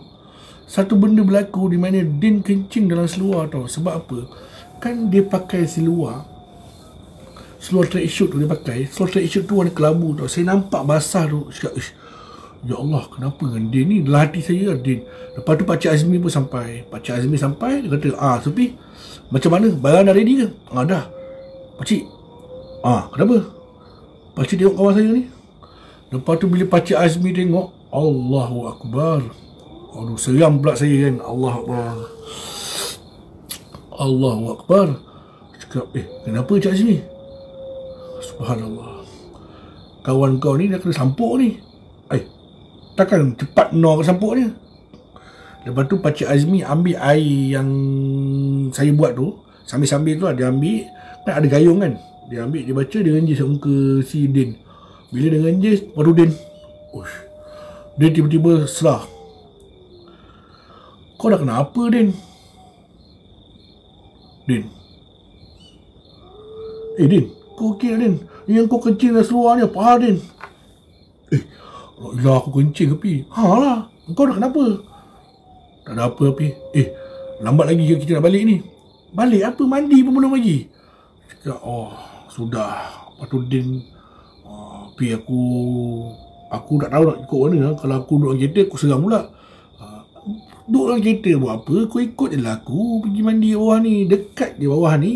satu benda berlaku di mana Din kencing dalam seluar tau. Sebab apa? Kan dia pakai seluar, seluar tracksuit tu dia pakai. Seluar tracksuit tu warna kelabu tau. Saya nampak basah tu. Cakap, ya Allah, kenapa dengan Din ni? Dalam hati saya lah Din. Lepas tu Pakcik Azmi pun sampai. Pakcik Azmi sampai, dia kata, ah Supi, macam mana? Barang dah ready ke? Ah dah Pakcik. Ah kenapa? Pakcik tengok kawan saya ni. Lepas tu bila Pakcik Azmi tengok, Allahu Akbar. Aduh, seram pula saya kan. Allahu Akbar. Allahu Akbar. Cakap, eh, kenapa Pakcik Azmi? Subhanallah. Kawan kau ni dah kena sampuk ni. Eh, takkan cepat no ke sampuk ni? Lepas tu Pakcik Azmi ambil air yang saya buat tu. Sambil-sambil tu lah dia ambil. Kan ada gayung kan? Dia ambil, dia baca, dia renjis kat muka si Din. Bila dia renjis, baru Din, ush, dia tiba-tiba serah. Kau dah kenapa Din? Din, eh Din, kau okey Din? Yang kau kencing dah seluar ni, apa Din? Eh, lah aku kencing ke Pi? Haa lah, kau dah kenapa? Tak ada apa Pi. Eh, lambat lagi ke kita nak balik ni? Balik apa? Mandi pun belum lagi. Cakap, oh sudah. Lepas tu Din, uh, Pi aku aku tak tahu nak ikut mana. Kalau aku duduk dalam kereta, aku seram pula. uh, Duduk dalam kereta buat apa? Kau ikut je lah aku pergi mandi bawah ni. Dekat je bawah ni.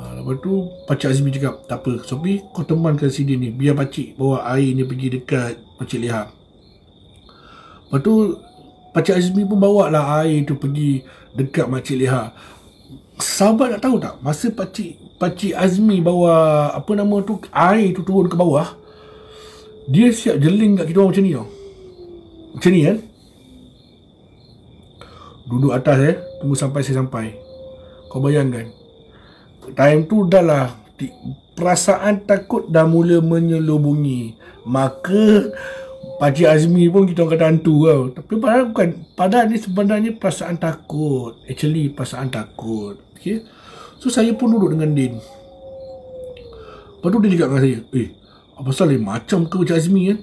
uh, Lepas tu Pakcik Azmi cakap, tak apa Sopi, kau temankan si Din ni. Biar Pakcik bawa air ni pergi dekat Makcik Leha. Lepas tu Pakcik Azmi pun bawa lah air tu pergi dekat Makcik Leha. Sahabat nak tahu tak, masa Pakcik Pakcik Azmi bawa apa nama tu, air tu turun ke bawah, dia siap jeling kat kita orang macam ni tau. Macam ni kan, duduk atas eh, tunggu sampai saya sampai. Kau bayangkan, time tu dah lah perasaan takut dah mula menyelubungi. Maka Pakcik Azmi pun kita orang kata hantu tau. Tapi padahal bukan. Padahal ni sebenarnya perasaan takut. Actually perasaan takut. Okay. So saya pun duduk dengan Din. Lepas tu dia cakap dengan saya, eh, apa salah ni macam ke Pakcik Azmi kan?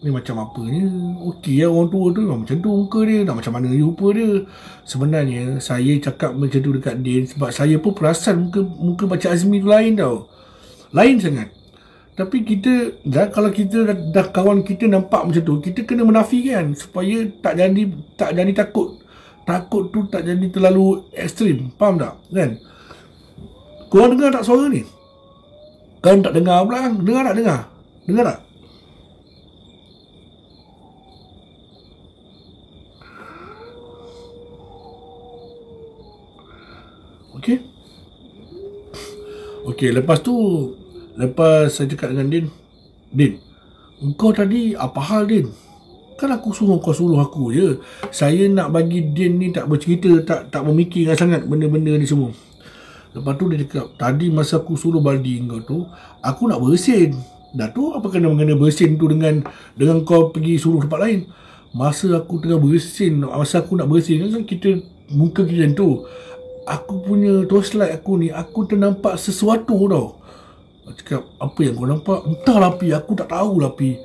Ni macam apanya. Okey lah orang tua tu memang macam tu muka dia. Dah macam mana rupa dia. Sebenarnya saya cakap macam tu dekat Din sebab saya pun perasan muka, muka Pakcik Azmi tu lain tau. Lain sangat. Tapi kita dah, kalau kita dah, dah kawan kita nampak macam tu, kita kena menafikan supaya tak jadi tak jadi takut. Takut tu tak jadi terlalu ekstrim. Faham tak? Kan? Korang dengar tak suara ni? Kan tak dengar pula. Dengar tak dengar? Dengar tak? Okey. Okey, lepas tu lepas saya cakap dengan Din, Din, engkau tadi apa hal Din? Kan aku suruh kau suruh aku je. Saya nak bagi Din ni tak bercerita, tak tak memikirkan sangat benda-benda ni semua. Lepas tu dia cakap, tadi masa aku suruh bagi engkau tu, aku nak bersin. Dah tu apa kena-mengena bersin tu dengan dengan kau pergi suruh tempat lain? Masa aku tengah bersin, masa aku nak bersin, kan kita muka kita macam tu. Aku punya torchlight aku ni, aku ternampak sesuatu tau. Cakap, apa yang kau nampak? Entahlah Pi, aku tak tahulah Pi.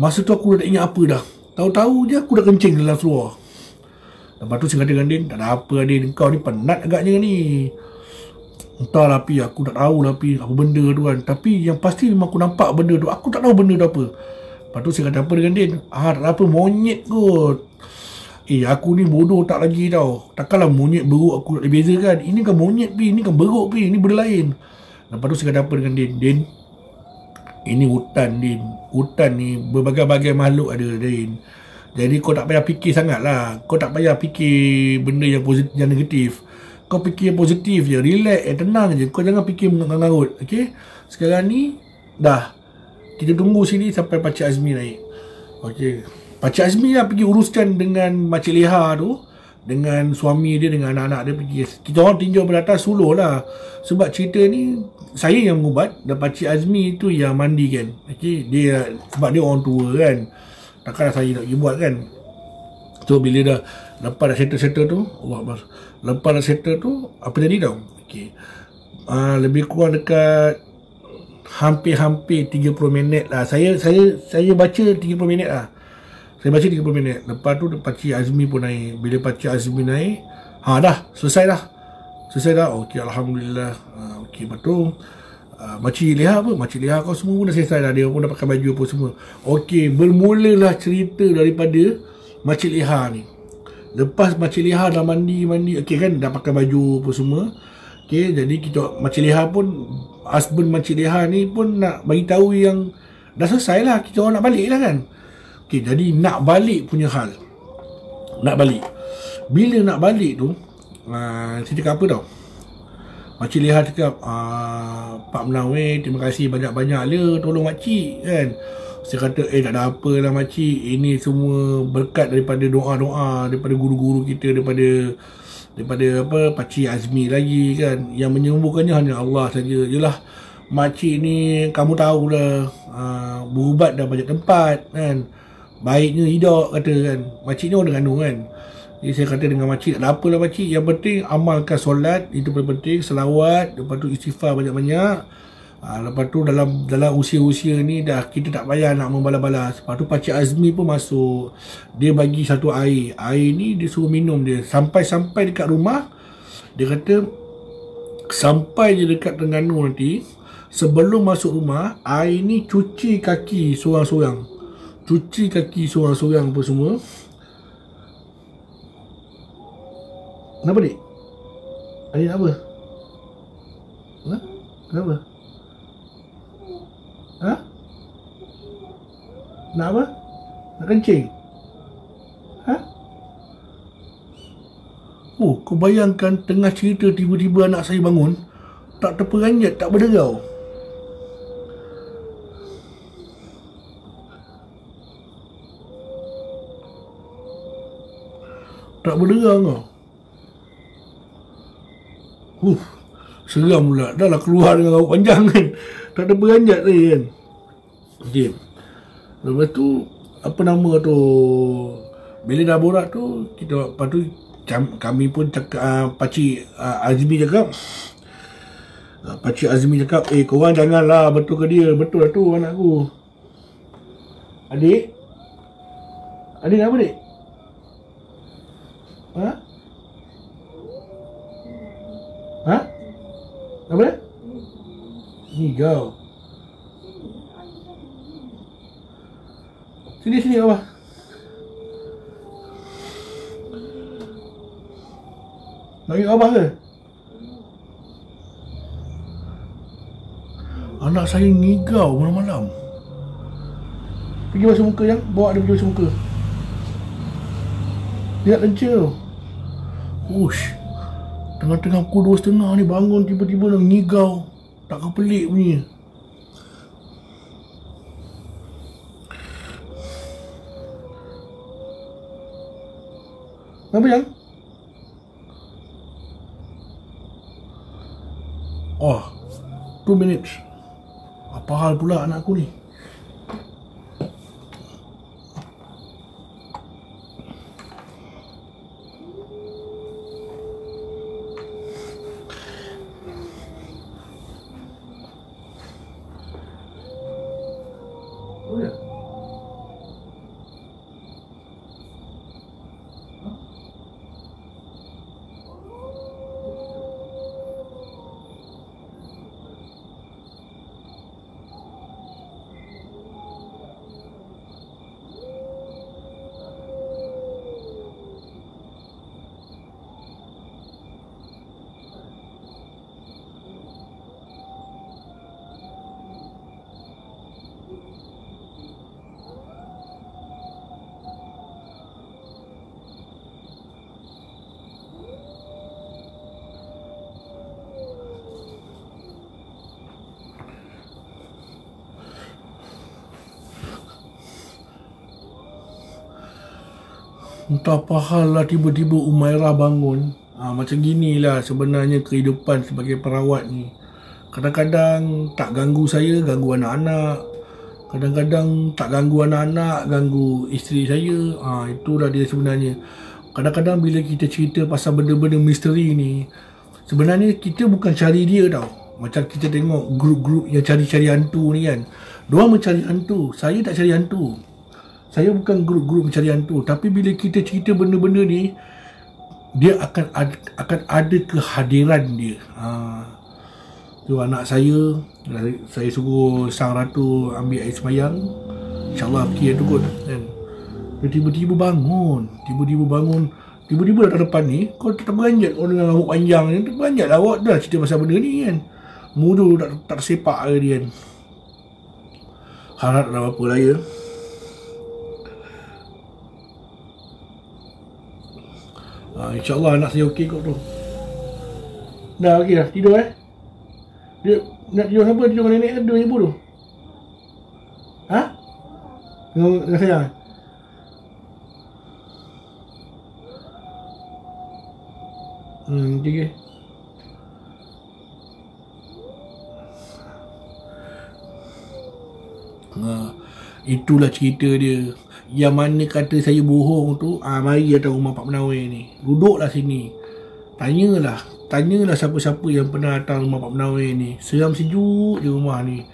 Masa tu aku dah tak ingat apa dah. Tahu-tahu je aku dah kencing dalam seluar. Lepas tu saya kata dengan Din, tak ada apa Din, kau ni penat agaknya ni. Entahlah Pi, aku tak tahulah Pi, apa benda tu kan. Tapi yang pasti memang aku nampak benda tu, aku tak tahu benda tu apa. Lepas tu saya kata apa dengan Din? Ah, tak apa, monyet kot. Eh, aku ni bodoh tak lagi tau. Takkanlah monyet beruk aku nak dibezakan. Ini kan monyet Pi, ini kan beruk Pi, ini benda lain. Lepas tu saya kata apa dengan Din? Din, ini hutan Din. Hutan ni berbagai-bagai makhluk ada Din. Jadi kau tak payah fikir sangat lah. Kau tak payah fikir benda yang positif, yang negatif. Kau fikir positif je. Relax, eh, tenang je. Kau jangan fikir mengarut. Okay? Sekarang ni, dah. Kita tunggu sini sampai Pakcik Azmi naik. Okay. Pakcik Azmi lah pergi uruskan dengan Makcik Leha tu, dengan suami dia, dengan anak-anak dia pergi. Kita orang tinjau beratas solo lah. Sebab cerita ni saya yang mengubat dan Pakcik Azmi tu yang mandi kan. Okay, dia sebab dia orang tua kan, takkanlah saya nak pergi buat kan. So bila dah lepas dah settle-settle tu, Allah Akbar, lepas dah settle tu apa jadi tau? Okay, uh, lebih kurang dekat hampir-hampir tiga puluh minit lah. Saya saya saya baca tiga puluh minit lah. Saya baca tiga puluh minit. Lepas tu Pakcik Azmi pun naik. Bila Pakcik Azmi naik, ha dah, selesai dah. Selesai dah. Okey, alhamdulillah. Ha, okey, betul. Uh, Makcik Leha apa? Makcik Leha kau semua pun dah selesai dah. Dia pun dah pakai baju apa semua. Okey, bermulalah cerita daripada Makcik Leha ni. Lepas Makcik Leha dah mandi-mandi, okey kan, dah pakai baju apa semua. Okey, jadi kita Makcik Leha pun, husband Makcik Leha ni pun nak bagi tahu yang dah selesai lah, kita orang nak balik lah kan. Okay, jadi nak balik punya hal. Nak balik. Bila nak balik tu, uh, saya cakap apa tau? Makcik Leha cakap, uh, Pak Munawer, terima kasih banyak-banyak le, tolong makcik kan. Saya kata, eh tak ada apa lah makcik. Ini semua berkat daripada doa-doa, daripada guru-guru kita, daripada daripada apa Pakcik Azmi lagi kan. Yang menyembuhkannya hanya Allah saja. Yelah, makcik ni kamu tahulah, uh, berubat dah banyak tempat kan. Baiknya hidup kata kan. Makcik ni orang Terengganu kan. Jadi saya kata dengan makcik, tak ada apalah makcik, yang penting amalkan solat, itu paling penting. Selawat, lepas tu istighfar banyak-banyak. Ha, lepas tu dalam dalam usia-usia ni dah kita tak payah nak membalas-balas. Lepas tu Pakcik Azmi pun masuk. Dia bagi satu air. Air ni dia suruh minum dia. Sampai-sampai dekat rumah, dia kata sampai je dekat Terengganu nanti, sebelum masuk rumah, air ni cuci kaki seorang-seorang. Cuci kaki seorang-seorang apa semua. Kenapa dik? Adik nak apa? Ha? Kenapa? Ha? Nak apa? Nak kencing? Ha? Oh, kau bayangkan tengah cerita tiba-tiba anak saya bangun. Tak terperanjat, tak berderau. Tak berderang kau. Huh, seram pula. Dah lah keluar dengan rambut panjang kan. Tak ada beranjat tadi kan. Okay. Lepas tu, apa nama tu, bila dah borak tu, kita, lepas tu kami pun cakap, uh, Pakcik uh, Azmi cakap, uh, Pakcik Azmi cakap, eh korang janganlah, betul ke dia? Betul lah tu anak aku. Adik? Adik nak apa adik? Ha? Ha? Apa dia? Ni kau. Sini sini Abah. Lagi Abah ke? Anak saya ngigau malam-malam. Pergi basuh muka yang bawa dia pergi basuh muka. Dia nak kerja. Ush. Tengah-tengah pukul dua tiga puluh ni bangun tiba-tiba dah ngigau. Tak kepelik punya. Kenapa yang? Oh, two minutes. Apa hal pula anak aku ni? Entah apa hal lah tiba-tiba Umairah bangun. Ha, macam ginilah sebenarnya kehidupan sebagai perawat ni. Kadang-kadang tak ganggu saya, ganggu anak-anak. Kadang-kadang tak ganggu anak-anak, ganggu isteri saya. Ha, itulah dia sebenarnya. Kadang-kadang bila kita cerita pasal benda-benda misteri ni, sebenarnya kita bukan cari dia tau. Macam kita tengok grup-grup yang cari-cari hantu ni kan. Diorang mencari hantu, saya tak cari hantu. Saya bukan grup-grup mencari hantu, tapi bila kita cerita benda-benda ni, dia akan ada, akan ada kehadiran dia. Ha. Tu anak saya, saya suruh Sang Ratu ambil air semayang. InsyaAllah fikir tu kot. Dia tiba-tiba bangun, tiba-tiba bangun, tiba-tiba datang depan ni, kau tak beranjat orang dengan rambut panjang ni, beranjat lah awak dah cerita pasal benda ni kan. Mudah tak, tak sepak ke dia kan. Harap dah apa lah ya. Ha, InsyaAllah anak saya okey kot tu. Dah okey dah, tidur eh. Dia nak tidur siapa? Tidur dengan nenek ke dengan ibu tu? Ha? Dengan, dengan saya kan? Hmm, okey okey. Ha, itulah cerita dia. Yang mana kata saya bohong tu, ah, mari datang rumah Pak Munawer ni. Duduklah sini. Tanyalah. Tanyalah siapa-siapa yang pernah datang rumah Pak Munawer ni. Seram sejuk je rumah ni.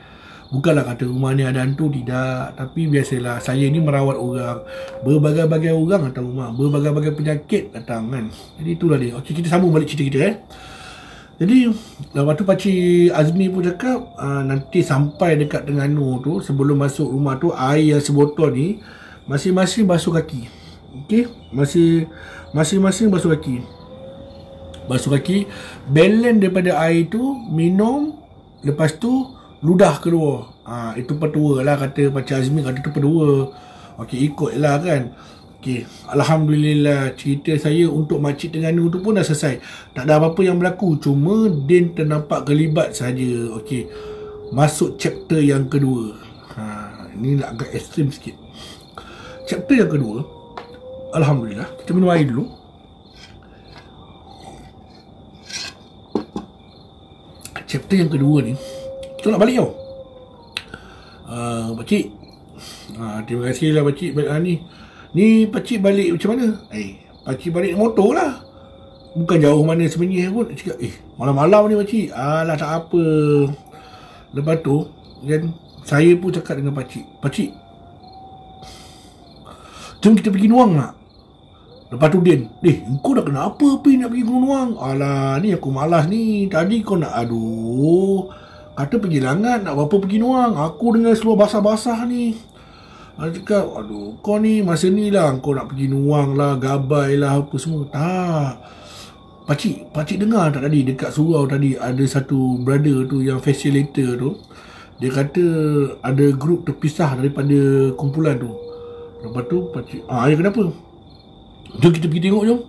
Bukanlah kata rumah ni ada hantu, tidak. Tapi biasalah, saya ni merawat orang. Berbagai-bagai orang datang rumah. Berbagai-bagai penyakit datang kan. Jadi itulah dia. Okey, kita sambung balik cerita kita eh. Jadi lepas tu Pakcik Azmi pun cakap, ah, nanti sampai dekat Terengganu tu, sebelum masuk rumah tu, air yang sebotol ni masing-masing basuh kaki. Okey, masih masing-masing basuh kaki. Basuh kaki, balance daripada air tu minum, lepas tu ludah keluar. Ah, ha, itu petua lah kata Pakcik Azmi, kata tu petua. Okey, ikutlah kan. Okey, alhamdulillah cerita saya untuk makcik Terengganu tu pun dah selesai. Tak ada apa-apa yang berlaku, cuma Din ternampak terlibat saja. Okey. Masuk chapter yang kedua. Ha, ini nak agak ekstrim sikit. Chapter yang kedua, alhamdulillah, kita minum air dulu. Chapter yang kedua ni, kita nak balik tau. Uh, pakcik, uh, terima kasih lah pakcik balik uh, ni. Ni pakcik balik macam mana? Eh, pakcik balik motor lah. Bukan jauh mana Semenyih pun. Cakap, eh, malam-malam ni pakcik. Alah, tak apa. Lepas tu, kan, saya pun cakap dengan pakcik. Pakcik, jom kita pergi Nuang nak. Lepas tu Din, eh, kau dah kena apa pergi nak pergi Gunung Nuang? Alah, ni aku malas ni. Tadi kau nak, aduh, kata pergi Langat, nak apa pergi Nuang. Aku dengar seluar basah-basah ni. Dia cakap, aduh, kau ni masa ni lah kau nak pergi Nuang lah, Gabai lah, apa semua. Tak. Pakcik, pakcik dengar tak tadi dekat surau tadi ada satu brother tu yang facilitator tu. Dia kata ada grup terpisah daripada kumpulan tu. Lepas tu pakcik, ah, ayah kenapa? Jom kita pergi tengok jom.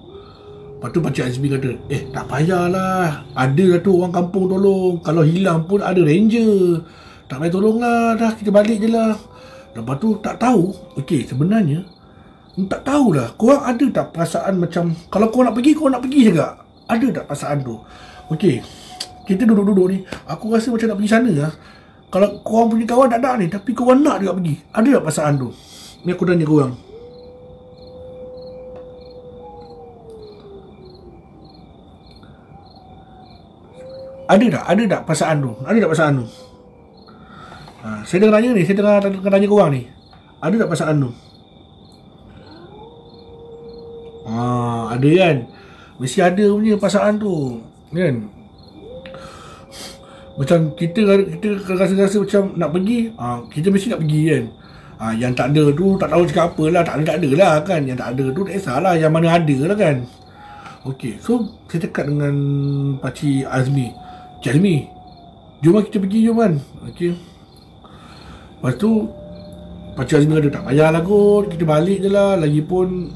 Lepas tu Pakcik Azmi kata, eh tak payahlah, ada lah tu orang kampung tolong. Kalau hilang pun ada ranger. Tak payah tolong lah, dah kita balik je lah. Lepas tu tak tahu, okey sebenarnya tak tahulah, korang ada tak perasaan macam kalau korang nak pergi, korang nak pergi juga? Ada tak perasaan tu? Okey, kita duduk-duduk ni, aku rasa macam nak pergi sana lah. Kalau korang punya kawan tak ada ni, tapi korang nak juga pergi. Ada tak perasaan tu? Ni aku tanya korang. Ada tak? Ada tak perasaan tu? Ada tak perasaan tu? Ha, saya tengah tanya ni, saya tengah, tengah tanya korang ni. Ada tak perasaan tu? Ha, ada kan? Mesti ada punya perasaan tu, kan? Macam kita kita rasa-rasa macam nak pergi, ha, kita mesti nak pergi kan? Ha, yang tak ada tu tak tahu cakap apa lah, tak ada tak ada lah kan? Yang tak ada tu tak kisahlah, yang mana ada lah kan? Okey, so saya dekat dengan Pakcik Azmi. Cik Azmi, jom kita pergi jom kan. Okey. Lepas tu Pakcik Azmi kata tak payahlah kot, kita balik je lah. Lagipun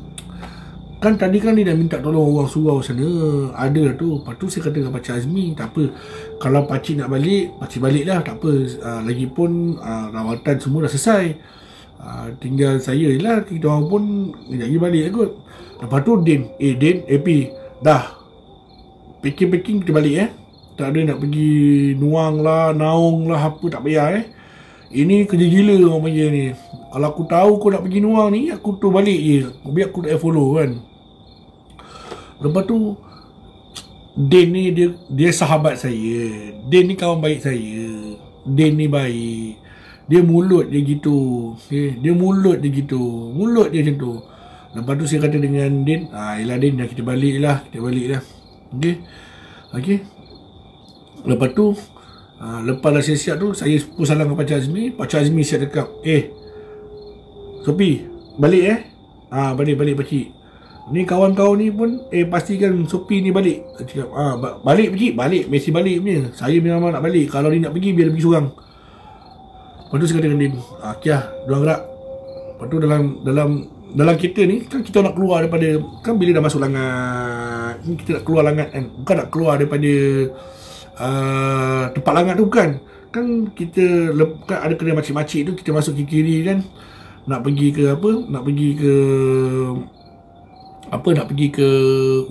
kan tadi kan dia dah minta tolong orang surau sana, ada tu. Lepas tu saya kata dengan Pakcik Azmi, tak apa, kalau pakcik nak balik, pakcik balik lah, tak apa. Aa, Lagipun aa, rawatan semua dah selesai. Uh, tinggal saya je lah, kita orang pun sekejap lagi balik kot. Lepas tu Din, eh Din, A P, dah packing-packing kita balik eh. Tak ada nak pergi Nuang lah, Naung lah, apa tak payah eh. Ini kerja gila orang panggil ni. Kalau aku tahu kau nak pergi Nuang ni, aku tu balik je, biar aku tak follow kan. Lepas tu Din ni dia, dia sahabat saya. Din ni kawan baik saya. Din ni baik. Dia mulut dia gitu, okay? Dia mulut dia gitu, mulut dia macam tu. Lepas tu saya kata dengan Din, ah, yelah Din, dah kita balik lah, kita balik lah. Okay, okay. Lepas tu aa, lepas dah saya siap tu, saya pun salam ke Pakcik Azmi. Pakcik Azmi siap dekat, eh Sopi, balik eh. Ah, balik, balik pakcik. Ni kawan-kawan ni pun, eh pastikan Sopi ni balik. Saya cakap, ah, balik pakcik, balik, mesti balik punya. Saya memang nak balik, kalau dia nak pergi, biar dia pergi seorang. Lepas tu saya kata dengan Din, ah, okay lah, diorang gerak. Lepas tu dalam, dalam dalam kita ni, kan kita nak keluar daripada, kan bila dah masuk langat, kita nak keluar langat kan, bukan nak keluar daripada uh, tempat langat tu bukan. Kan kita, kan ada kedai makcik-makcik tu, kita masuk ke kiri kan, nak pergi ke apa, nak pergi ke, apa, nak pergi ke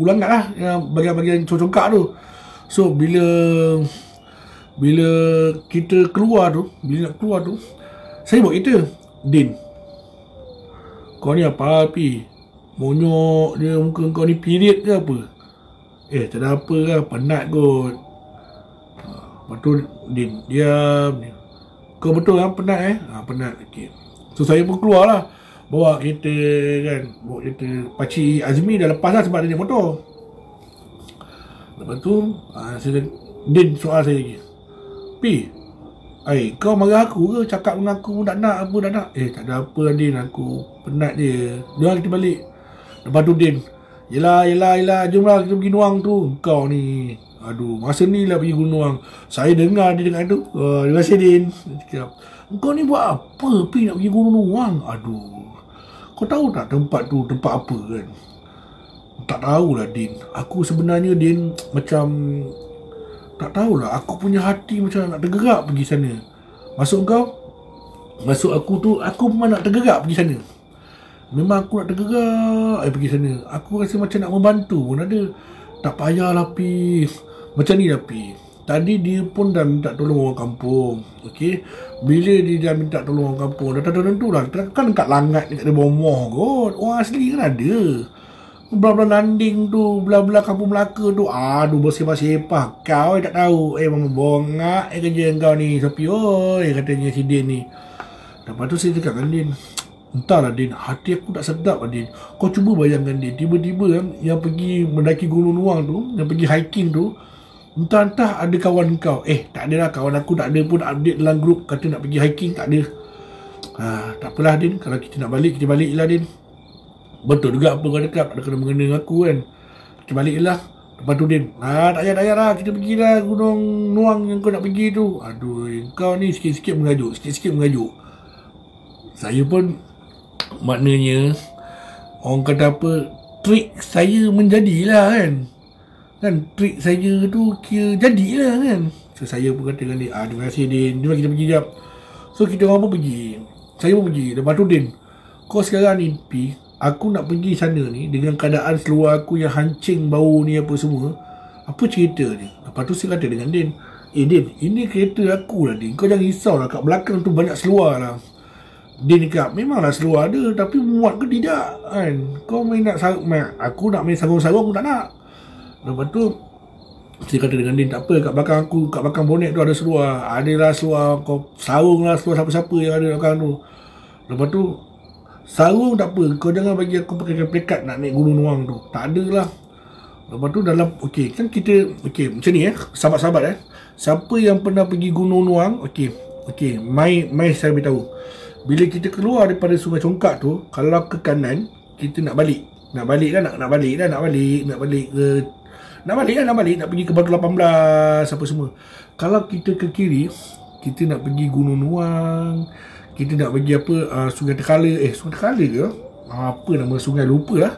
Hulu Langat lah, bagian-bagian congkak tu. So, bila... Bila kita keluar tu, bila nak keluar tu, saya bawa kereta. Din, kau ni apa api? Monyok dia muka kau ni, period ke apa? Eh, tak ada apa lah, penat kot. Lepas tu Din diam. Kau betul kan penat eh? Ha, penat. Okay. So saya pun keluar lah, bawa kereta kan, bawa kereta. Pakcik Azmi dah lepas lah sebab dia naik motor. Lepas tu ha, saya, Din soal saya lagi, Pi, ai, kau marah aku ke? Cakap dengan aku tak nak apa, tak nak. Eh, tak ada apa Din, aku penat je. Jom kita balik. Lepas tu Din, yelah, yelah, yelah, jomlah kita pergi Nuang tu. Kau ni, aduh, masa ni lah pergi Gunung Nuang. Saya dengar dia dengan tu, oh, terima kasih Din. Kau ni buat apa Pi nak pergi Gunung Nuang? Aduh, kau tahu tak tempat tu tempat apa kan? Tak tahulah Din. Aku sebenarnya Din macam... tak tahulah, aku punya hati macam nak tergerak pergi sana. Masuk kau, masuk aku tu, aku memang nak tergerak pergi sana. Memang aku nak tergerak eh, pergi sana. Aku rasa macam nak membantu pun ada. Tak payahlah Pi, macam ni lah Pi. Tadi dia pun dah minta tolong orang kampung. Okey, bila dia dah minta tolong orang kampung, dah tentulah kan kat langat dekat dia bomoh kot. Orang asli kan ada. Bla-bla landing tu, bla-bla kampung Melaka tu. Aduh, bersepah-sepah. Kau eh tak tahu. Eh, mama bongak eh kerja kau ni, Sopi. Oi, katanya si Din ni. Lepas tu saya cakap dengan Din, entahlah Din, hati aku tak sedap lah Din. Kau cuba bayangkan Din, tiba-tiba kan, yang pergi mendaki Gunung Nuang tu, yang pergi hiking tu, entah-entah ada kawan kau. Eh, tak ada lah, kawan aku tak ada pun update dalam grup, kata nak pergi hiking, tak ada. Ha, tak apalah Din, kalau kita nak balik, kita baliklah Din. Betul juga apa kau cakap, ada kena mengena dengan aku kan. Kita baliklah. Lepas tu Din, ha, tak payah, tak payah lah, kita pergilah Gunung Nuang yang kau nak pergi tu. Aduh, kau ni sikit-sikit mengajuk, sikit-sikit mengajuk. Saya pun, maknanya, orang kata apa, trik saya menjadilah kan. Kan, trik saya tu kira jadilah kan. So, saya pun kata dengan dia, ah, terima kasih Din, jom kita pergi sekejap. So, kita orang pun pergi. Saya pun pergi. Lepas tu Din, kau sekarang ni P, aku nak pergi sana ni dengan keadaan seluar aku yang hancing bau ni apa semua. Apa cerita ni? Lepas tu saya kata dengan Din, eh Din, ini kereta aku lah Din, kau jangan risau lah, kat belakang tu banyak seluar lah. Din cakap, memanglah seluar ada, tapi muat ke tidak kan? Kau main nak sarung, aku nak main sarung-sarung aku tak nak. Lepas tu saya kata dengan Din, tak apa, kat belakang aku, kat belakang bonet tu ada seluar. Adalah seluar, kau sarung lah seluar siapa-siapa yang ada belakang tu. Lepas tu, sarung tak apa, kau jangan bagi aku pakai pekat nak naik Gunung Nuang tu. Tak ada lah. Lepas tu dalam, okey, kan kita, okey, macam ni eh, sahabat-sahabat eh. Siapa yang pernah pergi Gunung Nuang, okey, okey, mai, mai saya beritahu. Bila kita keluar daripada Sungai Congkak tu, kalau ke kanan, kita nak balik. Nak balik lah, nak, nak balik lah, nak balik, nak balik ke... Nak balik lah, nak balik, nak pergi ke Batu lapan belas, apa semua. Kalau kita ke kiri, kita nak pergi Gunung Nuang, kita nak pergi apa, uh, Sungai Tekala, eh Sungai Tekala ke? Apa nama sungai, lupa lah.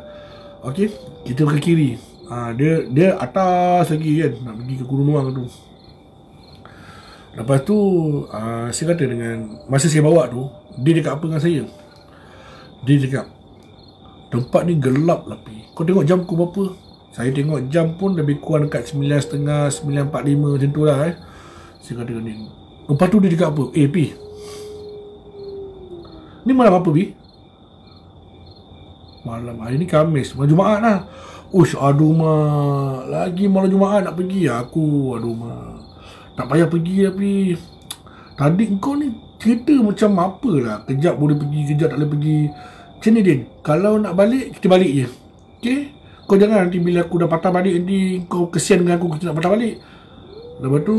Okey, kita ke kiri. Uh, dia dia atas lagi kan, nak pergi ke Gunung Nuang tu. Lepas tu, uh, saya kata dengan, masa saya bawa tu, dia cakap apa dengan saya? Dia cakap, tempat ni gelap lah Pi. Kau tengok jam pukul berapa? Saya tengok jam pun lebih kurang dekat sembilan tiga puluh, sembilan empat puluh lima macam tu lah eh. Saya kata dengan dia. Lepas tu dia cakap apa? Eh Pi, ni malam apa Pi? Malam hari ni Khamis, malam Jumaat lah. Ush, aduh mak, lagi malam Jumaat nak pergi aku. Aduh mak, tak payah pergi lah Pi. Tadi kau ni cerita macam apalah, kejap boleh pergi, kejap tak boleh pergi. Macam ni Din, kalau nak balik, kita balik je. Okay, kau jangan nanti bila aku dah patah balik nanti kau kesian dengan aku, kita nak patah balik. Lepas tu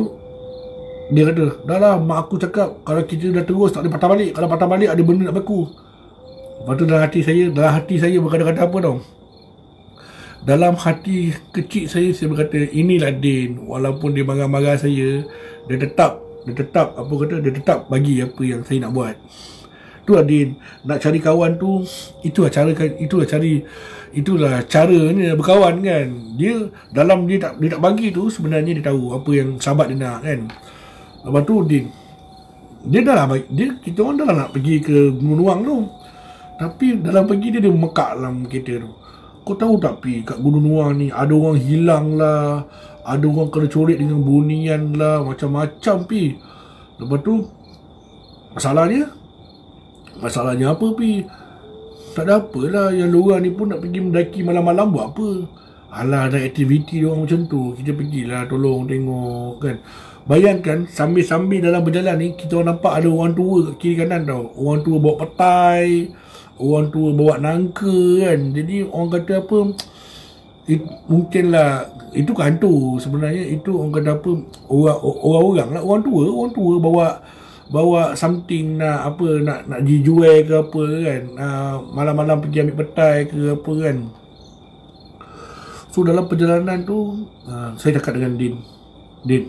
dia kata, dah lah mak aku cakap kalau kita dah terus tak boleh patah balik, kalau patah balik ada benda nak berlaku. Lepas tu dalam hati saya, dalam hati saya berkata-kata apa tau, dalam hati kecil saya, saya berkata inilah Din, walaupun dia marah-marah saya, dia tetap, dia tetap apa kata, dia tetap bagi apa yang saya nak buat. Itulah Din, nak cari kawan tu, itulah cara, itulah cari, itulah cara ni berkawan kan. Dia dalam dia tak, dia tak bagi tu, sebenarnya dia tahu apa yang sahabat dia nak kan. Lepas tu Din, dia dah lah, dia, kita orang dah lah nak pergi ke Gunung Nuang tu, tapi dalam pergi dia, dia mekak dalam kereta tu. Kau tahu tak Pi, kat Gunung Nuang ni ada orang hilang lah, ada orang kena coret dengan bunian lah, macam-macam Pi. Lepas tu masalahnya, masalahnya apa Pi? Tak ada apalah, yang lorang ni pun nak pergi mendaki malam-malam buat apa? Alah, ada aktiviti diorang macam tu, kita pergilah tolong tengok kan. Bayangkan sambil-sambil dalam berjalan ni, kita orang nampak ada orang tua kat kiri kanan tau. Orang tua bawa petai, orang tua bawa nangka kan. Jadi orang kata apa, it, mungkinlah itu kan tu sebenarnya, itu orang kata apa, orang-orang lah, orang tua, orang tua bawa bawa something nak apa, nak nak dijual ke apa kan, uh, malam-malam pergi ambil petai ke apa kan. So dalam perjalanan tu, uh, saya cakap dengan Din, Din,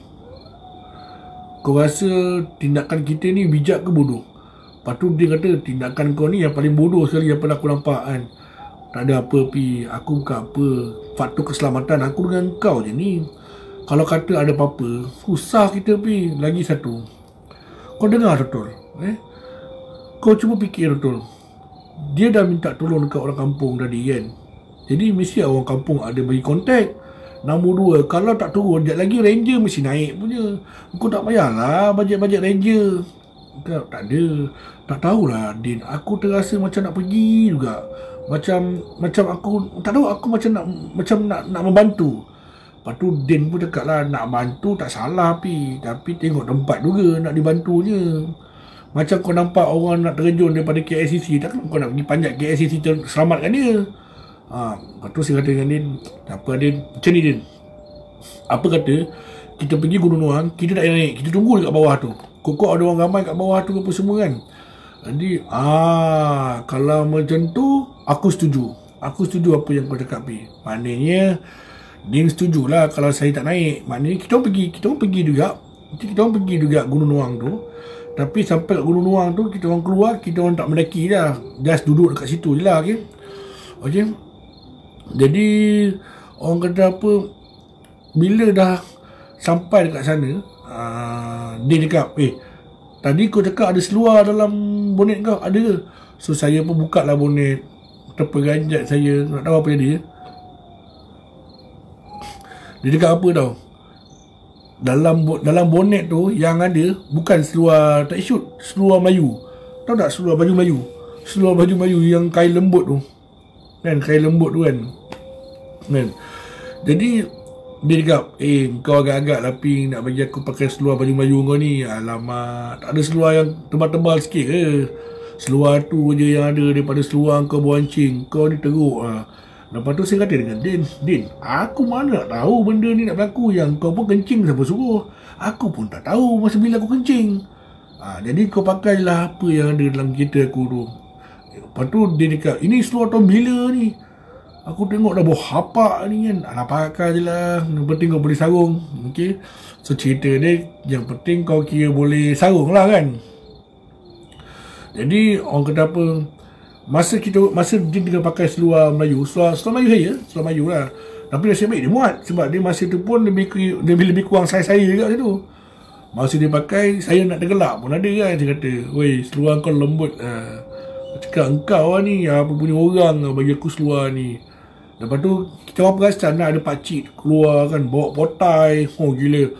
kau rasa tindakan kita ni bijak ke bodoh? Lepas tu dia kata, tindakan kau ni yang paling bodoh sekali yang pernah aku nampak kan. Tak ada apa Pi, aku bukan apa, faktor keselamatan aku dengan kau je ni. Kalau kata ada apa-apa, susah kita Pi. Lagi satu, kau dengar Datul, eh? Kau cuba fikir Datul, dia dah minta tolong dekat orang kampung tadi kan. Jadi mesti orang kampung ada bagi kontak. Nombor dua, kalau tak turun sekejap lagi ranger mesti naik punya. Kau tak payahlah bajet-bajet ranger. Kau tak ada. Tak tahulah Din, aku terasa macam nak pergi juga. Macam macam aku tak tahu, aku macam nak macam nak nak membantu. Lepas tu Din pun cakap lah, nak bantu tak salah Pi, tapi tengok tempat juga nak dibantunya. Macam kau nampak orang nak terjun daripada K L C C, takkan kau nak pergi panjat K L C C selamatkan dia. Ha, lepas tu saya kata dengan Din, tak apa Din, macam ni Din, apa kata kita pergi Gunung Nuang, kita tak naik, kita tunggu dekat bawah tu. Kok-kok ada orang ramai kat bawah tu apa semua kan. Jadi, ah, kalau macam tu, aku setuju. Aku setuju apa yang kau cakapi. Maknanya, Din setujulah kalau saya tak naik. Maknanya, kita pergi, kita pergi juga. Kita pergi juga Gunung Nuang tu. Tapi sampai kat Gunung Nuang tu, kita orang keluar, kita orang tak mendaki dah. Just duduk dekat situ je lah, okay? Okay? Jadi, orang kata apa, bila dah sampai dekat sana, uh, dia cakap, eh, tadi kau cakap ada seluar dalam bonet kau, ada ke? So, saya pun buka lah bonet, terperanjat saya, nak tahu apa jadi. Dia cakap apa tau? Dalam dalam bonet tu, yang ada, bukan seluar tak shoot, seluar Melayu. Tahu tak seluar baju Melayu? Seluar baju Melayu yang kain lembut tu. Kan, kain lembut tu kan. Kan. Jadi, dia cakap, eh, kau agak-agak lah Ping nak bagi aku pakai seluar baju Melayu kau ni. Alamak, tak ada seluar yang tebal-tebal sikit ke? Seluar tu je yang ada daripada seluar kau buancing. Kau ni teruk lah. Lepas tu saya kata dengan Din, Din, aku mana nak tahu benda ni nak berlaku. Yang kau pun kencing siapa suruh. Aku pun tak tahu masa bila aku kencing. Ha, jadi kau pakailah apa yang ada dalam kereta aku tu. Lepas tu dia cakap, ini seluar tahun bila ni? Aku tengok dah buah hapak ni kan. Alah pakai je lah. Yang penting kau boleh sarung. Okay. So cerita dia, yang penting kau kira boleh sarung lah kan. Jadi orang kata apa, masa kita, masa dia tengah pakai seluar Melayu, Seluar, seluar Melayu saya, seluar Melayu lah. Tapi nasib baik dia muat. Sebab dia masa tu pun lebih, lebih, lebih kurang saya-saya juga macam tu. Masa dia pakai, saya nak tergelak pun ada kan. Dia kata, weh seluar kau lembut. Ha, cakap engkau lah ni, apa punya orang bagi aku seluar ni. Lepas tu kita orang perasan lah, ada pakcik keluar kan, bawa potai. Oh gila,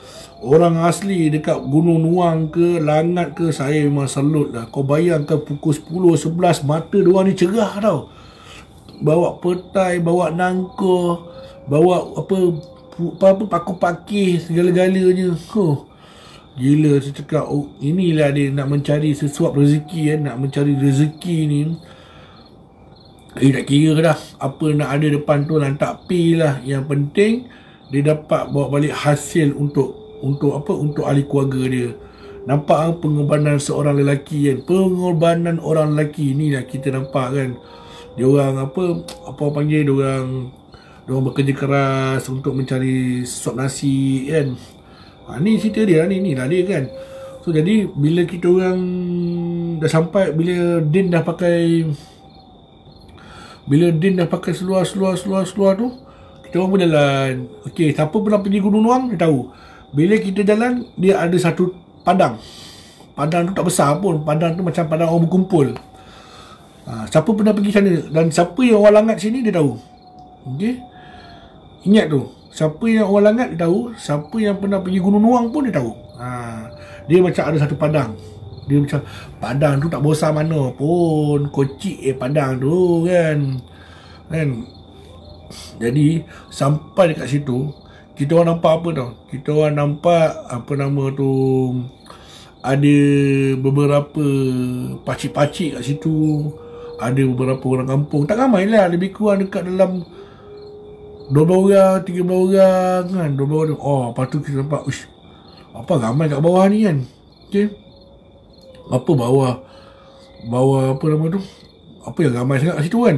orang asli dekat Gunung Nuang ke Langat ke, saya memang salut lah. Kau bayangkan pukul sepuluh, sebelas mata diorang ni cerah tau. Bawa petai, bawa nangka, bawa apa, apa-apa paku-pakih segala-galanya. Huh, gila, saya cakap, oh, inilah dia nak mencari sesuap rezeki kan, nak mencari rezeki ni. Eh, tak kira dah apa nak ada depan tu, lantak pi lah. Yang penting dia dapat bawa balik hasil untuk untuk apa, untuk ahli keluarga dia. Nampak kan, pengorbanan seorang lelaki kan, pengorbanan orang lelaki ni lah kita nampak kan. Dia orang apa, apa panggil, dia orang dia orang bekerja keras untuk mencari suap nasi kan. Ha, ni cerita dia ni, ni lah dia kan. So jadi bila kita orang dah sampai, bila Din dah pakai Bila Din dah pakai seluar-seluar-seluar-seluar tu, kita orang pun jalan. Okey, siapa pernah pergi Gunung Nuang, dia tahu. Bila kita jalan, dia ada satu padang. Padang tu tak besar pun. Padang tu macam padang orang berkumpul. Ha, siapa pernah pergi sana dan siapa yang orang Langat sini, dia tahu. Okey, ingat tu. Siapa yang orang Langat, dia tahu. Siapa yang pernah pergi Gunung Nuang pun, dia tahu. Ha, dia macam ada satu padang. Dia macam padang tu tak besar mana pun, kocik eh padang tu kan. Kan. Jadi sampai dekat situ, kita orang nampak apa tau? Kita orang nampak apa nama tu, ada beberapa pakcik-pakcik kat situ, ada beberapa orang kampung. Tak ramai lah, lebih kurang dekat dalam dua belas orang, tiga belas orang kan, dua belas orang. Oh, lepas tu kita nampak, ush, apa ramai kat bawah ni kan. Okay, apa bawah, bawah apa nama tu, apa yang ramai sangat kat situ kan.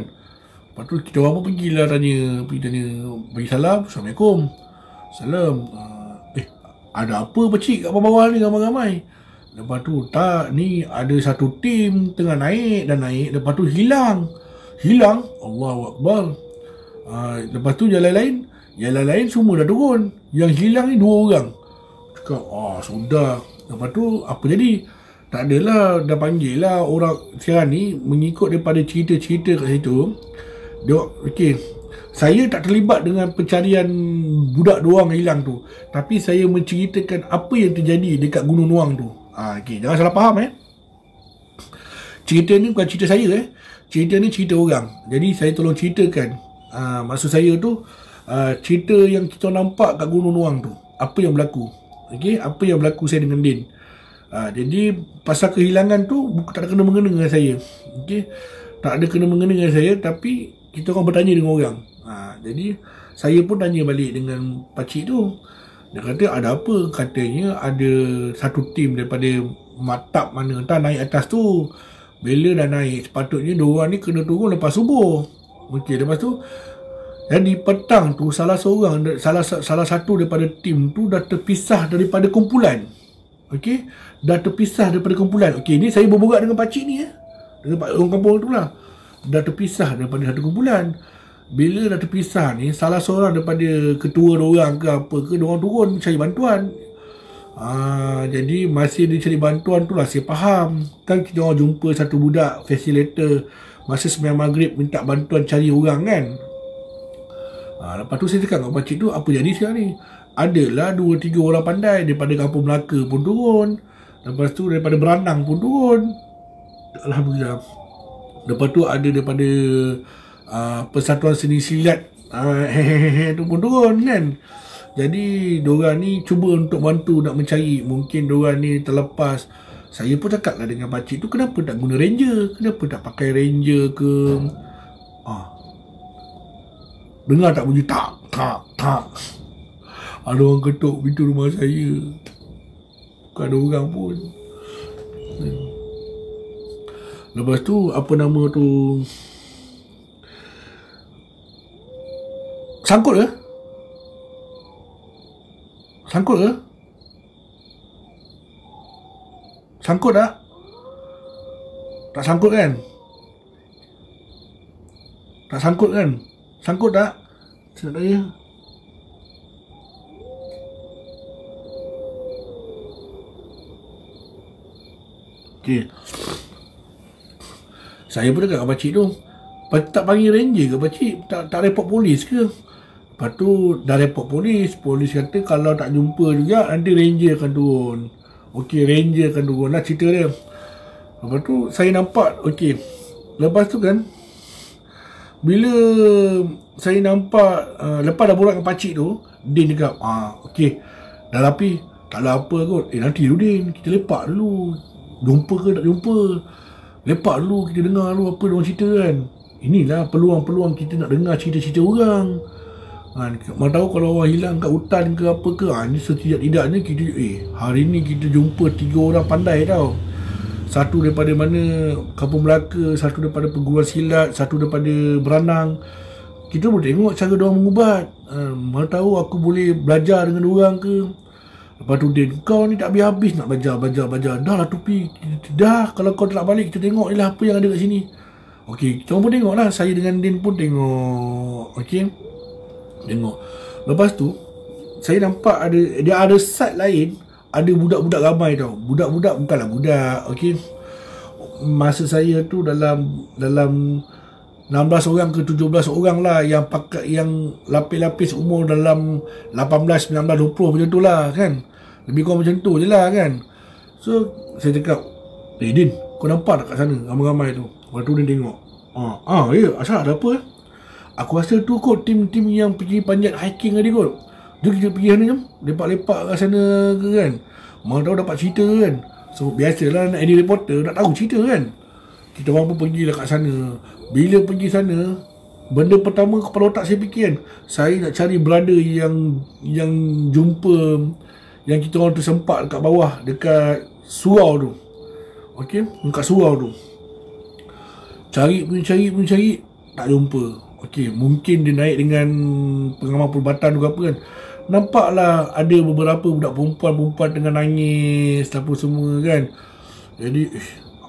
Lepas tu kita orang pun pergilah tanya, pergi tanya, bagi salam, Assalamualaikum, salam, eh ada apa pakcik kat bawah ni ramai-ramai? Lepas tu tak, ni ada satu tim tengah naik dan naik, lepas tu hilang, hilang, Allahu Akbar. Uh, lepas tu jalan lain, jalan lain semua dah turun, yang hilang ni dua orang. Cakap, ah sudah. Lepas tu apa jadi? Tak adalah, dah panggil lah orang sekarang ni. Mengikut daripada cerita-cerita kat situ, dia, okay, saya tak terlibat dengan pencarian budak dua orang hilang tu, tapi saya menceritakan apa yang terjadi dekat Gunung Nuang tu. Ha, okay, jangan salah faham eh. Cerita ni bukan cerita saya eh. Cerita ni cerita orang. Jadi saya tolong ceritakan. Ha, maksud saya tu, uh, cerita yang kita nampak kat Gunung Nuang tu, apa yang berlaku. Okay, apa yang berlaku saya dengan Din. Ha, jadi pasal kehilangan tu tak ada kena-mengena dengan saya. Okay, tak ada kena-mengena dengan saya, tapi kita orang bertanya dengan orang. Ha, jadi saya pun tanya balik dengan pakcik tu. Dia kata ada apa? Katanya ada satu tim daripada matap mana, entah naik atas tu. Bila dah naik, sepatutnya diorang ni kena turun lepas subuh. Okey, lepas tu jadi petang tu salah seorang salah salah satu daripada tim tu dah terpisah daripada kumpulan. Okey, dah terpisah daripada kumpulan. Okey, ni saya berbual dengan pakcik ni ya. Dengan pak orang kampung tu lah. Dah terpisah daripada satu kumpulan. Bila dah terpisah ni, salah seorang daripada ketua diorang ke apa ke, diorang turun cari bantuan. Ah, jadi masih dia cari bantuan tu lah saya faham. Kan kita orang jumpa satu budak facilitator masa sembahyang maghrib minta bantuan cari orang kan. Ah, lepas tu saya cakap dengan pakcik tu, apa jadi sekarang ni? Adalah dua tiga orang pandai daripada kampung Melaka pun turun. Lepas tu daripada Beranang pun turun. Alhamdulillah. Lepas tu ada daripada ah, Persatuan Seni Silat ah, hehehe tu pun turun kan. Jadi diorang ni cuba untuk bantu nak mencari. Mungkin diorang ni terlepas. Saya pun cakap lah dengan pakcik tu, kenapa tak guna ranger? Kenapa tak pakai ranger ke? Ah. Dengar tak bunyi tak, tak, tak. Ada orang ketuk pintu rumah saya. Bukan ada orang pun. Lepas tu apa nama tu, sangkut ke? Sangkut ke? Sangkut tak? Tak sangkut kan? Tak sangkut kan? Sangkut tak? Saya nak tanya. Okay. Saya pun dekat pakcik tu, tak panggil ranger ke pakcik? Tak, tak report polis ke? Lepas tu dah report polis. Polis kata kalau tak jumpa juga nanti ranger akan turun. Okey, ranger akan turun lah cerita dia. Lepas tu saya nampak, okey, lepas tu kan, bila saya nampak uh, lepas dah borak dengan pakcik tu, Din cakap, ah, okey, dah rapi, tak ada apa kot. Eh, nanti dulu Din, kita lepak dulu, jumpa ke tak jumpa, lepak dulu, kita dengar dulu apa dia orang cerita kan. Inilah peluang-peluang kita nak dengar cerita-cerita orang. Ha, mana tahu kalau orang hilang kat hutan ke apa ke, ha, ni setidak-tidaknya kita, eh, hari ni kita jumpa tiga orang pandai tau. Satu daripada mana kampung Melaka, satu daripada perguruan silat, satu daripada Beranang. Kita boleh tengok cara diorang mengubat. ha, Mana tahu aku boleh belajar dengan diorang ke. Lepas tu Din, kau ni tak habis-habis nak belajar, belajar, belajar. Dah lah Tupi, dah kalau kau tak balik kita tengok je lah apa yang ada kat sini. Okey, kita pun tengok lah. Saya dengan Din pun tengok. Okey, tengok. Lepas tu saya nampak ada, dia ada side lain, ada budak-budak ramai tau. Budak-budak bukanlah budak. Okey, masa saya tu dalam dalam enam belas orang ke tujuh belas orang lah yang pakai yang lapis-lapis umur dalam lapan belas, sembilan belas, dua puluh macam tu lah kan. Lebih kurang macam tu je lah kan. So saya cakap, "Eh Din, kau nampak tak kat sana ramai-ramai tu?" Lepas tu dia tengok. Ah, ah, ya, asal ada apa? Eh? Aku rasa tu kot tim-tim yang pergi panjat hiking tadi kot. Dia kita pergi sana jom, lepak-lepak kat sana ke kan. Mana tahu dapat cerita kan. So biasalah nak edit reporter nak tahu cerita kan. Kita orang pun pergi lah kat sana. Bila pergi sana, benda pertama kepala otak saya fikir kan, saya nak cari brother yang yang jumpa, yang kita orang tersempak dekat bawah, dekat surau tu. Okey, dekat surau tu. Cari pun cari pun cari, tak jumpa. Okey, mungkin dia naik dengan pengamal perubatan ke apa kan. Nampaklah ada beberapa budak perempuan-perempuan tengah nangis apa semua kan. Jadi eh,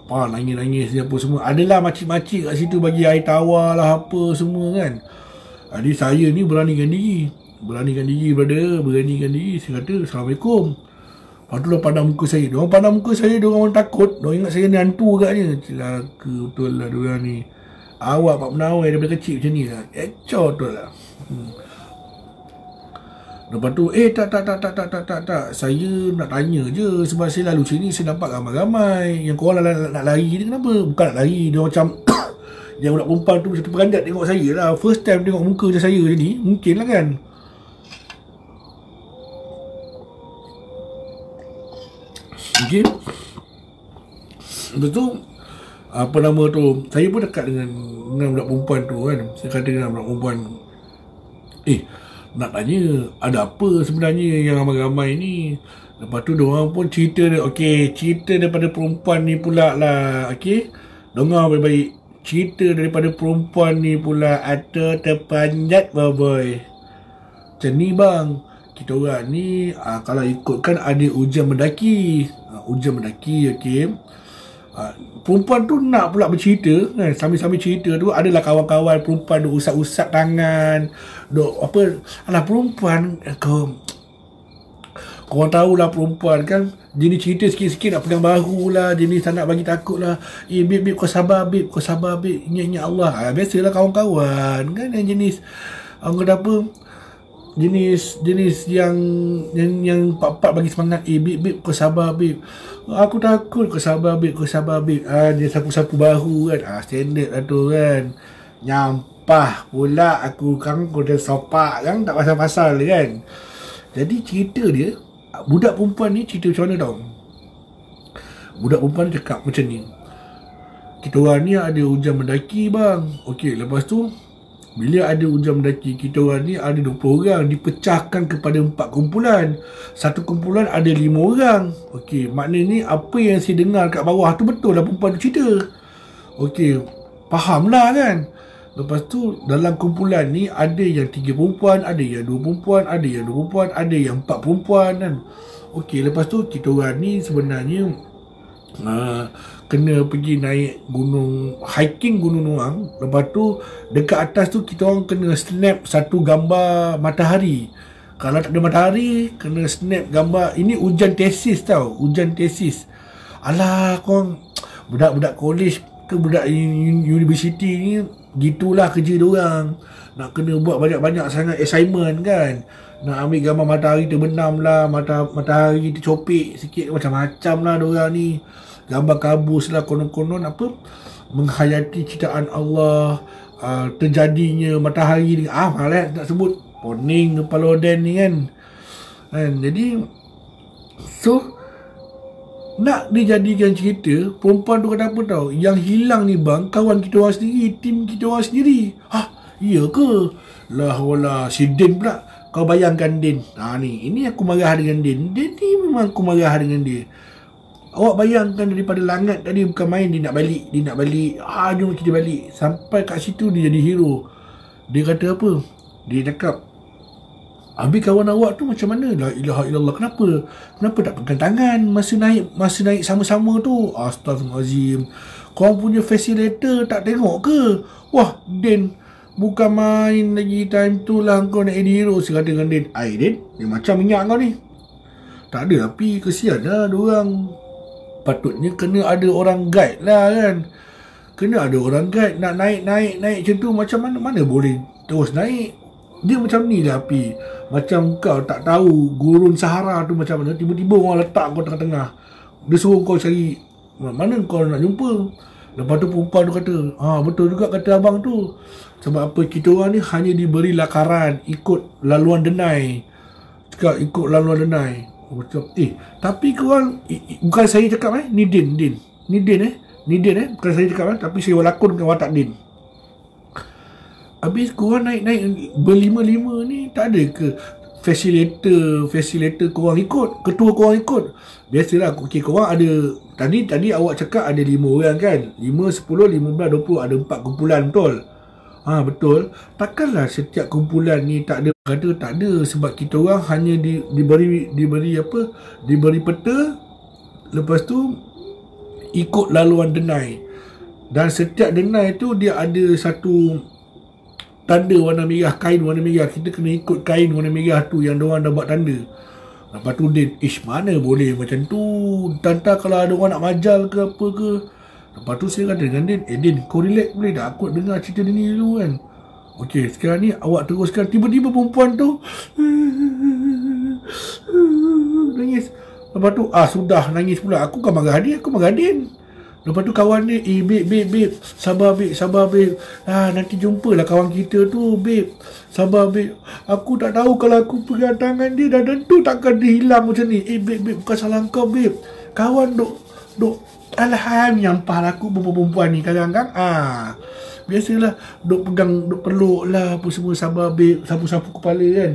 apa nangis-nangis apa semua. Adalah makcik-makcik kat situ bagi air tawar lah apa semua kan. Jadi saya ni beranikan diri. Beranikan diri brother, beranikan diri. Saya kata Assalamualaikum. Lepas tu lah pandang muka saya. Diorang pandang muka saya, diorang takut. Diorang ingat saya ni hantu agaknya. Celaka betul lah diorang ni. Awak Pak Munawer daripada kecil macam ni lah. Ecoh tu lah. hmm. Lepas tu, eh tak tak tak tak tak tak tak tak. Saya nak tanya je. Sebab saya lalu sini, saya nampak ramai-ramai. Yang korang nak, nak lari ni kenapa? Bukan nak lari, dia macam yang budak perempuan tu macam terperanjat tengok saya lah. First time tengok muka macam saya macam ni. Mungkin lah kan. Okay. Lepas tu apa nama tu, saya pun dekat dengan dengan budak perempuan tu kan. Saya kata dengan budak perempuan, eh nak tanya ada apa sebenarnya yang ramai-ramai ni. Lepas tu diorang pun cerita dia. Okey, cerita daripada perempuan ni pula lah. Okey, Dengar baik-baik. Cerita daripada perempuan ni pula ada terpanjat baboy. Macam ni bang, kita orang ni aa, kalau ikutkan ada ujian mendaki. Aa, ujian mendaki, okey. Perempuan tu nak pula bercerita kan, sambil-sambil cerita tu adalah kawan-kawan perempuan duk usap-usap tangan, duk apa, alah perempuan kau korang tahulah perempuan kan, jenis cerita sikit-sikit nak pegang bahu lah, jenis tak nak bagi takut lah. Eh babe, babe kau sabar babe, kau sabar babe, ingat-ingat Allah. Ha, biasalah kawan-kawan kan, yang jenis orang kata apa, jenis jenis yang yang yang pak-pak bagi semangat. Eh babe, babe kau sabar babe, aku takut, kau sabar babe, kau sabar babe. Ha, dia sapu-sapu bahu kan. Ha, standard lah tu kan. Nyampah pula aku kan, kau dah sopak kan, tak pasal-pasal kan. Jadi cerita dia, budak perempuan ni cerita macam mana tau. Budak perempuan cakap macam ni, kita orang ni ada ujian mendaki bang. Okey, lepas tu bila ada ujian mendaki, kita orang ni ada dua puluh orang, dipecahkan kepada empat kumpulan. Satu kumpulan ada lima orang. Okey, maknanya apa yang saya dengar kat bawah tu betul lah perempuan tu cerita. Okey, faham lah kan. Lepas tu dalam kumpulan ni ada yang tiga perempuan, ada yang dua perempuan, ada yang dua perempuan, ada yang empat perempuan kan. Okey, lepas tu kita orang ni sebenarnya uh, kena pergi naik gunung, hiking Gunung Nuang. Lepas tu dekat atas tu kita orang kena snap satu gambar matahari. Kalau tak ada matahari, kena snap gambar. Ini ujian tesis tau, ujian tesis. Alah korang budak-budak college ke budak universiti ni, gitulah kerja diorang. Nak kena buat banyak-banyak sangat assignment kan. Nak ambil gambar matahari terbenam lah, mata, matahari tercopik sikit, macam-macam lah diorang ni. Gambar kabus lah, konon-konon apa, menghayati ciptaan Allah, uh, terjadinya matahari ni. Ah malah nak sebut poning kepala Oden ni kan. And, jadi so nak dijadikan cerita, perempuan tu kata apa tau, yang hilang ni bang, kawan kita orang sendiri, tim kita orang sendiri. Hah, iya ke? Lah wala, si Din pula. Kau bayangkan Din. Ha ni, ini aku marah dengan Din. Din ni memang aku marah dengan dia. Awak bayangkan daripada Langat tadi, bukan main dia nak balik. Dia nak balik. Ah, jom kita balik. Sampai kat situ dia jadi hero. Dia kata apa? Dia cakap, habis kawan awak tu macam mana? La ilaha illallah. Kenapa? Kenapa tak pegang tangan masa naik, masa naik sama-sama tu? Astagfirullahalazim. Korang punya facilitator tak tengok ke? Wah, Din, bukan main lagi time tu lah kau nak jadi hero. Saya kata dengan Din, ai Din, dia macam minyak kau ni. Tak ada tapi kesian lah diorang. Patutnya kena ada orang guide lah kan. Kena ada orang guide. Nak naik-naik naik macam tu, macam mana mana boleh terus naik. Dia macam ni lah api. Macam kau tak tahu gurun Sahara tu macam mana, tiba-tiba orang letak kau tengah-tengah. Dia suruh kau cari mana kau nak jumpa. Lepas tu perempuan tu kata, ah betul juga kata abang tu. Sebab apa, kita orang ni hanya diberi lakaran ikut laluan denai. Cakap ikut laluan denai. Eh, tapi korang, bukan saya cakap eh, ni Din, Din. Ni Din eh, ni Din eh, bukan saya cakap eh, tapi saya lakonkan watak Din. Habis korang naik-naik berlima-lima ni, tak ada ke facilitator, facilitator korang ikut, ketua korang ikut? Biasalah, okey korang ada, tadi tadi awak cakap ada lima orang kan, lima, sepuluh, lima belas, dua puluh, ada empat kumpulan betul? Ha, betul. Takkanlah setiap kumpulan ni tak ada. Kata tak ada, sebab kita orang hanya di, diberi diberi apa? Diberi peta. Lepas tu ikut laluan denai. Dan setiap denai tu dia ada satu tanda warna merah, kain warna merah. Kita kena ikut kain warna merah tu yang diorang dah buat tanda. Lepas tu dia, ish mana boleh macam tu. Tantang kalau ada orang nak majal ke apa ke. Lepas tu saya kata dengan Din, eh Din, kau relax boleh tak? Aku dengar cerita dia ni dulu kan. Okey, sekarang ni awak teruskan. Tiba-tiba perempuan tu nangis. Lepas tu, ah sudah nangis pula. Aku kan marah dia, aku marah Din. Lepas tu kawan dia, eh babe, babe, babe, sabar babe, sabar babe. Ah, nanti jumpalah kawan kita tu babe. Sabar babe. Aku tak tahu kalau aku pegang tangan dia dah tentu takkan dia hilang macam ni. Eh babe, babe, bukan salah kau babe. Kawan duk, duk. Alham nyampah aku perempuan ni kadang-kadang. Ah, biasalah duk pegang, duk peluk lah apa semua, sabar babe, sapu-sapu kepala kan.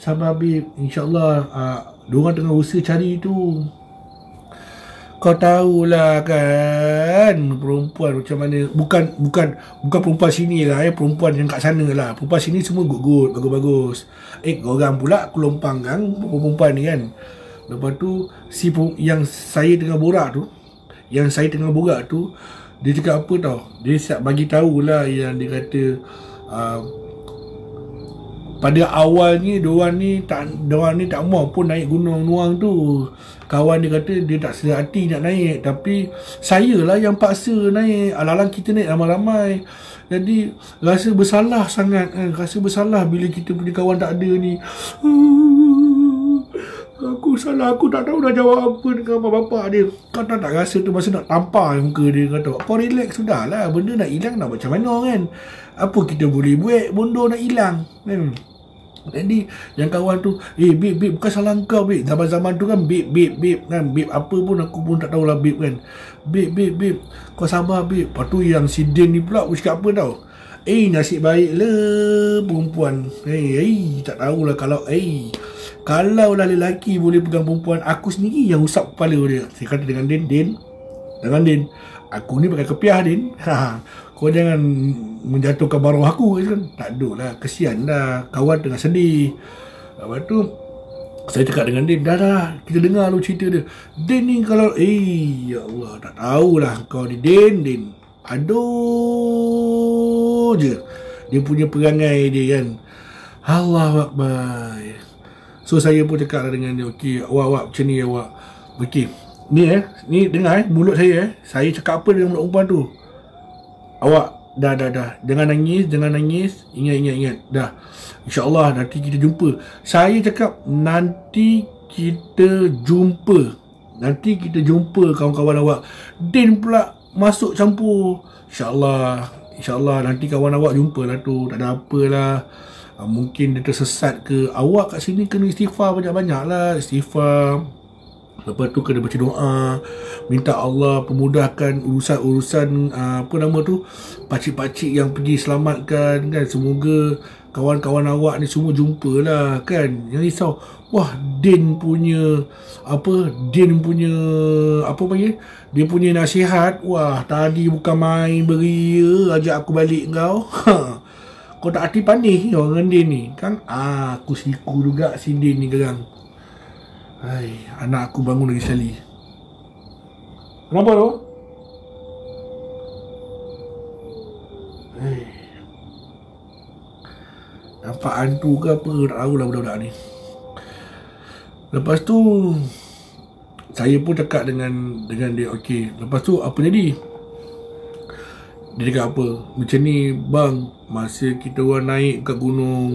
Sabar babe, insyaAllah. ah, Diorang tengah usaha cari tu. Kau tahulah kan perempuan macam mana. Bukan bukan bukan perempuan sini lah eh. Perempuan yang kat sana lah. Perempuan sini semua good-good, bagus-bagus. Eh korang pula kelompang kan perempuan ni kan. Lepas tu si yang saya tengah borak tu, yang saya tengah borak tu, dia cakap apa tau. Dia siap bagi tahulah yang dia kata uh, pada awalnya diorang ni tak diorang ni tak mau pun naik Gunung Nuang tu. Kawan dia kata dia tak sehati nak naik, tapi saya lah yang paksa naik. Alang-alang kita naik ramai-ramai, jadi rasa bersalah sangat kan? Rasa bersalah bila kita punya kawan tak ada ni. Aku salah, aku tak tahu nak jawab apa dengan mak bapak dia. Kau tak, tak rasa tu masa nak tampar muka dia. Kata kau relax sudahlah, benda nak hilang nak macam mana kan. Apa kita boleh buat, bondo nak hilang hmm. Jadi yang kawan tu, eh babe, babe bukan salah kau babe. Zaman-zaman tu kan babe, babe, babe kan. Babe apa pun aku pun tak tahulah babe kan. Babe, babe, babe, kau sabar babe. Lepas tu yang si Din ni pula cakap apa tau. Eh nasib baiklah perempuan. Eh, eh tak tahulah kalau eh kalau lah lelaki boleh pegang perempuan, aku sendiri yang usap kepala dia. Saya kata dengan Din, Din, dengan Din, aku ni pakai kepiah Din. Ha, kau jangan menjatuhkan baruh aku kan. Tak adalah, kesian lah, kawan tengah sedih. Lepas tu, saya cakap dengan Din, dah dah, kita dengar lu cerita dia. Din ni kalau, eh, ya Allah, tak tahulah kau ni Din, Din. Aduh je, dia punya perangai dia kan. Allahu Akbar. So saya pun cakap dengan dia, okey awak, awak macam ni awak. Okey, ni eh, ni dengar eh, mulut saya eh. Saya cakap apa dengan mulut perempuan tu? Awak, dah dah dah, jangan nangis, jangan nangis. Ingat ingat ingat, dah. InsyaAllah nanti kita jumpa. Saya cakap nanti kita jumpa. Nanti kita jumpa kawan-kawan awak. Din pula masuk campur. InsyaAllah, InsyaAllah nanti kawan awak jumpa lah tu. Tak ada apalah. Mungkin dia tersesat ke. Awak kat sini kena istighfar banyak-banyak lah. Istighfar. Lepas tu kena baca doa, minta Allah pemudahkan urusan-urusan apa nama tu, pakcik-pakcik yang pergi selamatkan kan. Semoga kawan-kawan awak ni semua jumpa lah kan. Jangan risau. Wah, Din punya apa, Din punya apa panggil, dia punya nasihat, wah tadi bukan main beria. Ajak aku balik kau. Haa, kau tak hati panis ni orang Din ni kan. Ah, aku siku juga si Din ni garang. Hai, anak aku bangun lagi sekali. Kenapa tu? Hai, nampak hantu ke apa, tak tahu lah budak-budak ni. Lepas tu saya pun cakap dengan dengan dia, okey. Lepas tu apa jadi? Dia cakap apa? Macam ni bang, masa kita orang naik ke gunung,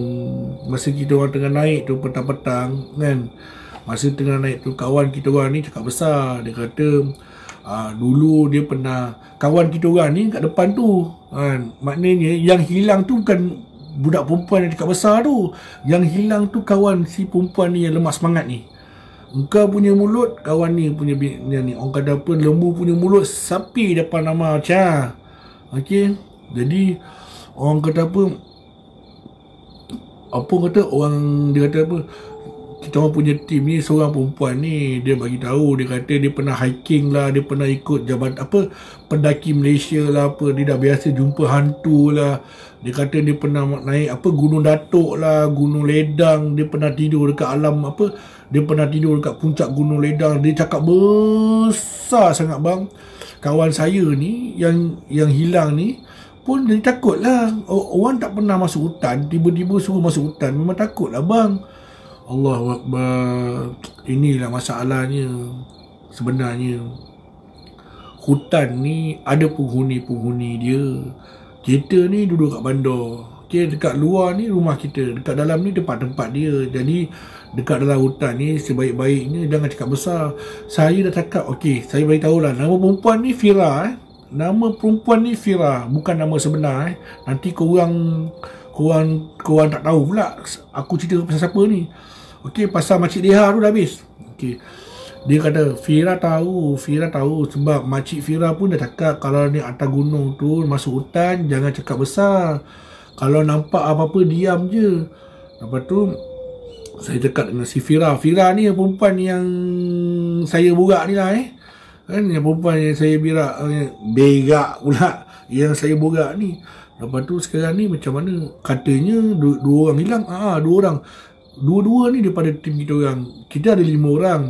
masa kita orang tengah naik tu petang-petang kan, masa tengah naik tu kawan kita orang ni cakap besar. Dia kata aa, dulu dia pernah, kawan kita orang ni kat depan tu kan, maknanya yang hilang tu bukan budak perempuan yang cakap besar tu. Yang hilang tu kawan si perempuan ni yang lemah semangat ni. Engkau punya mulut, kawan ni punya ni. Orang kata apa, lembu punya mulut, sapi depan nama macam. Okey, jadi orang kata apa, apa kata orang, dia kata apa, kita orang punya team ni seorang perempuan ni, dia bagi tahu, dia kata dia pernah hiking lah, dia pernah ikut jabat apa pendaki Malaysia lah apa, dia dah biasa jumpa hantu lah. Dia kata dia pernah naik apa Gunung Datuk lah, Gunung Ledang, dia pernah tidur dekat alam apa, dia pernah tidur dekat puncak Gunung Ledang. Dia cakap besar sangat bang. Kawan saya ni yang yang hilang ni pun dia takut lah. Orang tak pernah masuk hutan, tiba-tiba suruh masuk hutan, memang takut lah bang. Allahu Akbar. Inilah masalahnya sebenarnya. Hutan ni ada penghuni-penghuni dia. Kita ni duduk kat bandar, okay, dekat luar ni rumah kita, dekat dalam ni tempat-tempat dia. Jadi dekat dalam hutan ni sebaik-baiknya jangan cakap besar. Saya dah cakap, okey, saya beritahu lah. Nama perempuan ni Fira eh. Nama perempuan ni Fira, bukan nama sebenar eh. Nanti korang korang korang tak tahu pula aku cerita pasal siapa ni. Okey, pasal Makcik Leha tu dah habis. Okey. Dia kata Fira tahu, Fira tahu sebab Makcik Fira pun dah cakap kalau ni atas gunung tu masuk hutan jangan cakap besar. Kalau nampak apa-apa diam je. Lepas tu saya dekat dengan si Fira. Fira ni perempuan yang saya burak ni lah eh. Kan yang perempuan yang saya berak, berak pula yang saya borak ni. Lepas tu sekarang ni macam mana? Katanya dua, dua orang hilang. Ah, dua orang. Dua-dua ni daripada tim kita orang. Kita ada lima orang.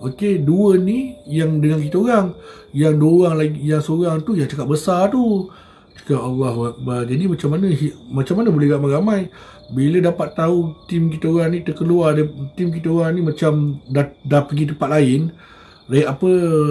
Okey, dua ni yang dengan kita orang. Yang dua orang lagi, yang seorang tu yang cakap besar tu. Cakap Allahu Akbar. Jadi macam mana macam mana boleh ramai-ramai? Bila dapat tahu tim kita orang ni terkeluar, tim kita orang ni macam dah, dah pergi tempat lain. Apa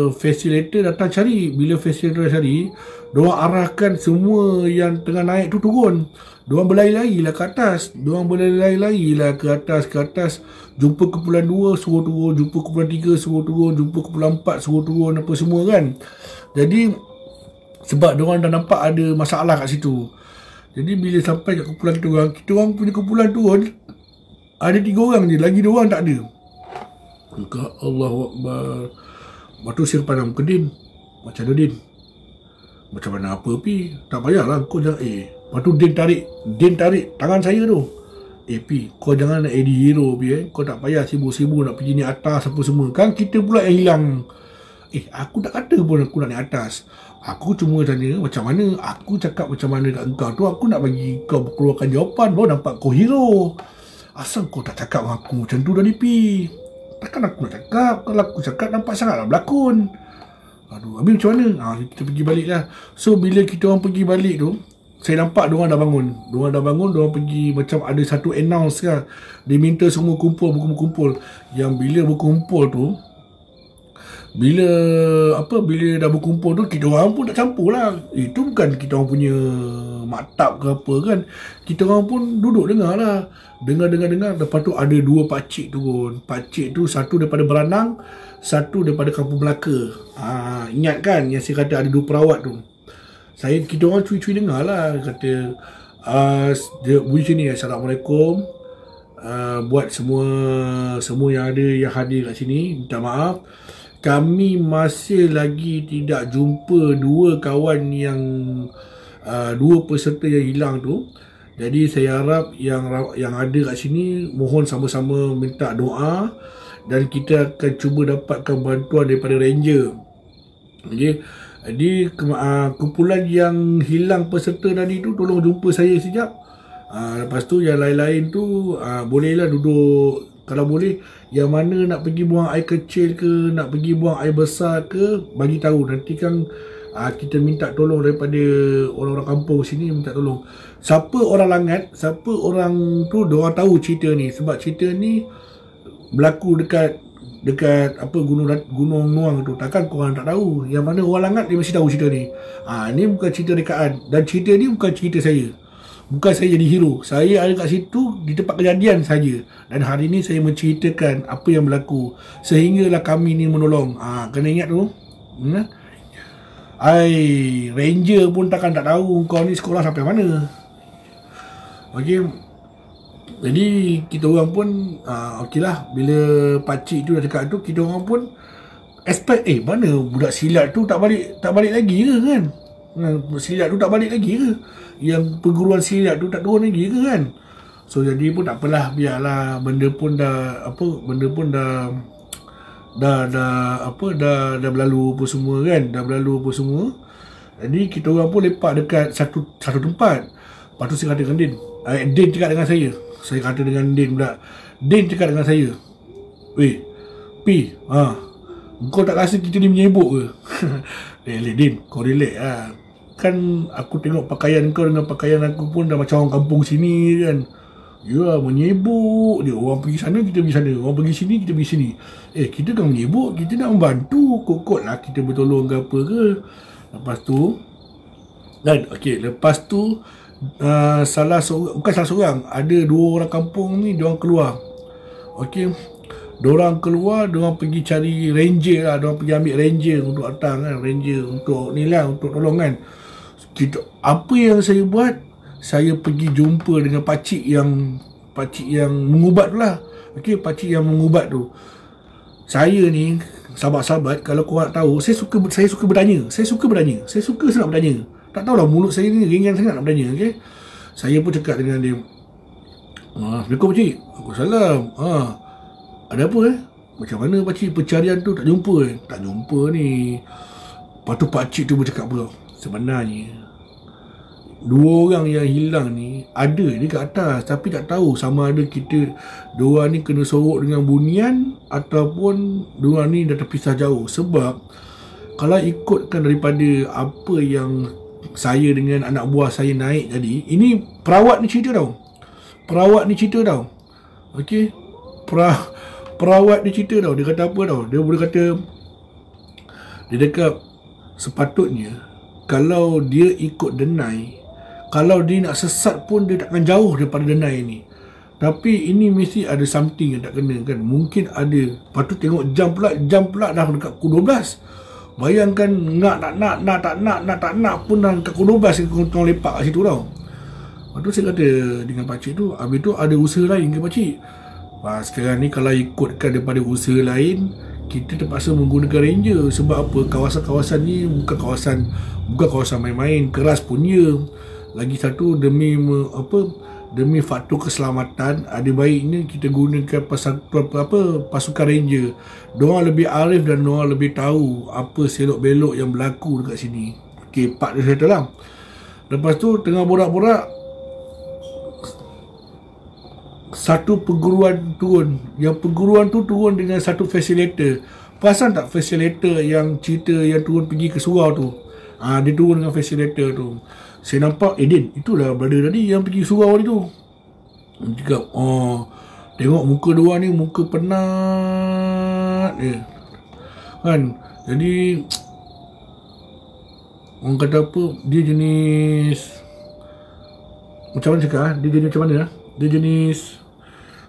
facilitator datang cari. Bila facilitator cari, diorang arahkan semua yang tengah naik tu turun. Diorang berlari-lari lah ke atas. Diorang berlari-lari lah ke atas, ke atas. Jumpa kumpulan dua, suruh turun. Jumpa kumpulan tiga, suruh turun. Jumpa kumpulan empat, suruh turun. Apa semua kan. Jadi, sebab diorang dah nampak ada masalah kat situ. Jadi, bila sampai kat kumpulan kita orang, kita orang punya kumpulan turun, ada tiga orang je. Lagi diorang tak ada. Maka Allahu Akbar. Lepas tu saya pandang ke Din. Macam mana Din? Macam mana apa Pi? Tak payahlah kau jangan eh. Lepas tu Din tarik Din tarik tangan saya tu. Eh Pi, kau jangan nak jadi hero Pi eh. Kau tak payah sibuk-sibuk nak pergi ni atas apa semua. Kan kita pula yang hilang. Eh aku tak kata pun aku nak ni atas. Aku cuma tanya macam mana. Aku cakap macam mana kat engkau tu. Aku nak bagi kau keluarkan jawapan. Baru nampak kau hero. Asal kau tak cakap dengan aku macam tu tadi Pi? Takkan aku nak cakap. Kalau aku cakap nampak sangatlah berlakon. Aduh, habis macam mana? Ha, kita pergi balik lah. So bila kita orang pergi balik tu, saya nampak diorang dah bangun. Diorang dah bangun, diorang pergi macam ada satu announce kan. Dia minta semua kumpul, berkumpul-kumpul. Yang bila berkumpul tu, Bila apa bila dah berkumpul tu, kita orang pun tak campur lah. Itu bukan kita orang punya maktab ke apa kan. Kita orang pun duduk dengar lah. Dengar-dengar-dengar. Lepas tu ada dua pakcik turun. Pakcik tu satu daripada Beranang, satu daripada Kampung Melaka. Ha, ingat kan yang saya kata ada dua perawat tu. Saya, kita orang curi-curi dengar lah. Kata uh, dia bunyi macam ni, Assalamualaikum. Uh, buat semua semua yang ada yang hadir kat sini, minta maaf. Kami masih lagi tidak jumpa dua kawan yang uh, dua peserta yang hilang tu. Jadi saya harap yang yang ada kat sini mohon sama-sama minta doa dan kita akan cuba dapatkan bantuan daripada ranger. Okey. Jadi uh, kumpulan yang hilang peserta tadi tu tolong jumpa saya sekejap. Uh, lepas tu yang lain-lain tu uh, bolehlah duduk. Kalau boleh, yang mana nak pergi buang air kecil ke, nak pergi buang air besar ke, bagi tahu. Nanti kan aa, kita minta tolong daripada orang-orang kampung sini, minta tolong. Siapa orang Langat, siapa orang tu, diorang tahu cerita ni. Sebab cerita ni berlaku dekat dekat apa Gunung Gunung Nuang tu. Takkan korang tak tahu. Yang mana orang Langat dia mesti tahu cerita ni. Ah, ni bukan cerita rekaan. Dan cerita ni bukan cerita saya. Bukan saya jadi hero. Saya ada kat situ di tempat kejadian saja. Dan hari ini saya menceritakan apa yang berlaku. Sehinggalah kami ni menolong. Ha, kena ingat tu. Hmm? Ay, ranger pun takkan tak tahu kau ni sekolah sampai mana. Okey. Jadi kita orang pun ha, okey lah. Bila pakcik tu dah dekat tu, kita orang pun expect eh mana budak silat tu tak balik tak balik lagi ke kan? Silat tu tak balik lagi ke? Yang perguruan silat tu tak turun lagi ke kan? So jadi pun tak apalah, biarlah benda pun dah apa benda pun dah dah dah apa dah dah berlalu apa semua kan, dah berlalu apa semua. Jadi kita orang pun lepak dekat satu satu tempat. Lepas tu saya kata dengan Din. Eh, Din cakap dengan saya. Saya kata dengan Din pula. Din cakap dengan saya. Weh, Pi, ha. Kau tak rasa kita ni menyebok ke? Relax Din, kau relax lah. Kan aku tengok pakaian kau dengan pakaian aku pun dah macam orang kampung sini kan. Ya, menyebuk dia. Orang pergi sana, kita pergi sana. Orang pergi sini, kita pergi sini. Eh, kita kan menyebuk, kita nak membantu. Kot-kot lah kita bertolong ke apa ke. Lepas tu dan, okay, lepas tu uh, salah seorang, bukan salah seorang, ada dua orang kampung ni, diorang keluar. Okay, diorang keluar, diorang pergi cari ranger lah. Diorang pergi ambil ranger untuk datang kan. Ranger untuk ni lah, untuk tolong kan. Kita, apa yang saya buat, saya pergi jumpa dengan pakcik yang pakcik yang mengubat tu lah. Okay, pakcik yang mengubat tu. Saya ni, sahabat-sahabat, kalau korang tahu, saya suka saya suka bertanya. Saya suka bertanya. Saya suka sangat bertanya. Tak tahulah mulut saya ni ringan sangat nak bertanya. Okay? Saya pun cakap dengan dia. Assalamualaikum pakcik. Waalaikumsalam. Haa. Ada apa eh? Macam mana pakcik pencarian tu tak jumpa? Tak jumpa ni. Lepas tu pakcik tu bercakap pula, sebenarnya dua orang yang hilang ni ada ni kat atas, tapi tak tahu sama ada kita diorang ni kena sorok dengan bunian ataupun diorang ni dah terpisah jauh. Sebab kalau ikutkan daripada apa yang saya dengan anak buah saya naik tadi, ini perawat ni cerita tau. Perawat ni cerita tau Okey, pra, perawat ni cerita tau. Dia kata apa tau? Dia boleh kata, dia dekat sepatutnya kalau dia ikut denai, kalau dia nak sesat pun dia takkan jauh daripada denai ni. Tapi ini mesti ada something yang tak kena kan. Mungkin ada. Lepas tu tengok jam pula, jam pula dah dekat pukul dua belas. Bayangkan nak tak nak, nak tak nak, nak tak nak pun dah dekat pukul dua belas. Kita tengok lepak kat situ tau. Lepas tu saya kata dengan pakcik tu, habis tu ada usaha lain ke pakcik? Wah, sekarang ni kalau ikutkan daripada usaha lain, kita terpaksa menggunakan ranger. Sebab apa? Kawasan-kawasan ni bukan kawasan, bukan kawasan main-main, keras punya. Lagi satu, demi me, apa demi faktor keselamatan, ada baiknya kita gunakan pasang, apa, pasukan ranger. Diorang lebih arif dan diorang lebih tahu apa selok-belok yang berlaku dekat sini. Okey, part dia settle lah. Lepas tu tengah borak-borak, satu perguruan turun. Yang perguruan tu turun dengan satu facilitator. Perasan tak facilitator yang cerita yang turun pergi ke surau tu? Ah, ha, dia turun dengan facilitator tu. Saya nampak, eh Din, itulah brother tadi yang pergi surau tadi tu. Dia cakap, oh, tengok muka diorang ni, muka penat dia. Kan? Jadi, orang kata apa, dia jenis, macam mana cakap, dia jenis macam mana? Dia jenis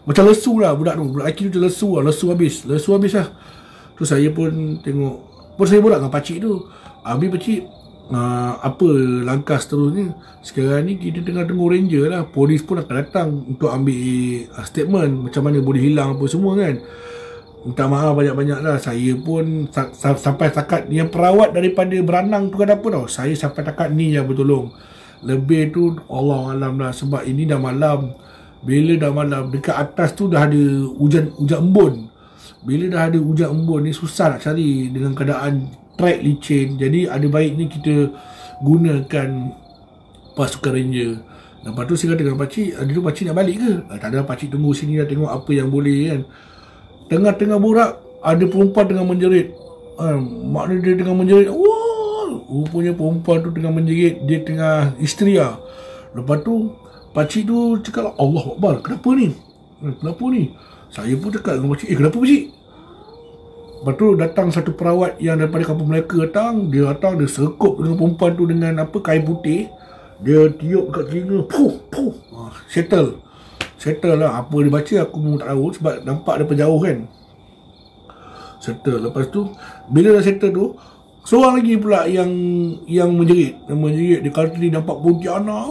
macam lesu lah budak tu. Budak lelaki tu lesu lah. Lesu habis. Lesu habis lah. Tu saya pun tengok, pun saya borak dengan pakcik tu. Habis pakcik, Uh, apa langkah seterusnya? Sekarang ni kita tengah tunggu ranger lah. Polis pun akan datang untuk ambil uh, statement macam mana boleh hilang apa semua kan. Minta maaf banyak-banyak lah. Saya pun sa- sa- sampai setakat yang perawat daripada Beranang tu kan apa tau, saya sampai setakat ni yang bertolong. Lebih tu Allahualam lah. Sebab ini dah malam. Bila dah malam, dekat atas tu dah ada hujan, hujan embun. Bila dah ada hujan embun ni, susah nak cari dengan keadaan track licin. Jadi ada baiknya kita gunakan pasukan ranger. Lepas tu saya kata dengan pakcik, ada tu pakcik nak balik ke? Ah, tak ada, pakcik tunggu sini dah, tengok apa yang boleh kan. Tengah-tengah borak, ada perempuan tengah menjerit. Ah, maknanya dia tengah menjerit. Wah, rupanya perempuan tu tengah menjerit, dia tengah histeria. Lepas tu pakcik tu cakap, Allah Akbar, kenapa ni? Kenapa ni? Saya pun cakap dengan pakcik, eh kenapa pakcik? Lepas tu datang satu perawat yang daripada kampung Melaka datang. Dia datang, dia sekup dengan perempuan tu dengan apa, kain putih. Dia tiup kat telinga, puh, puh. Ha, settle. Settle lah. Apa dia baca aku pun tak tahu sebab nampak daripada jauh kan. Settle. Lepas tu, bila dah settle tu, seorang lagi pula yang yang menjerit. Yang menjerit, dia kata dia nampak pontianak.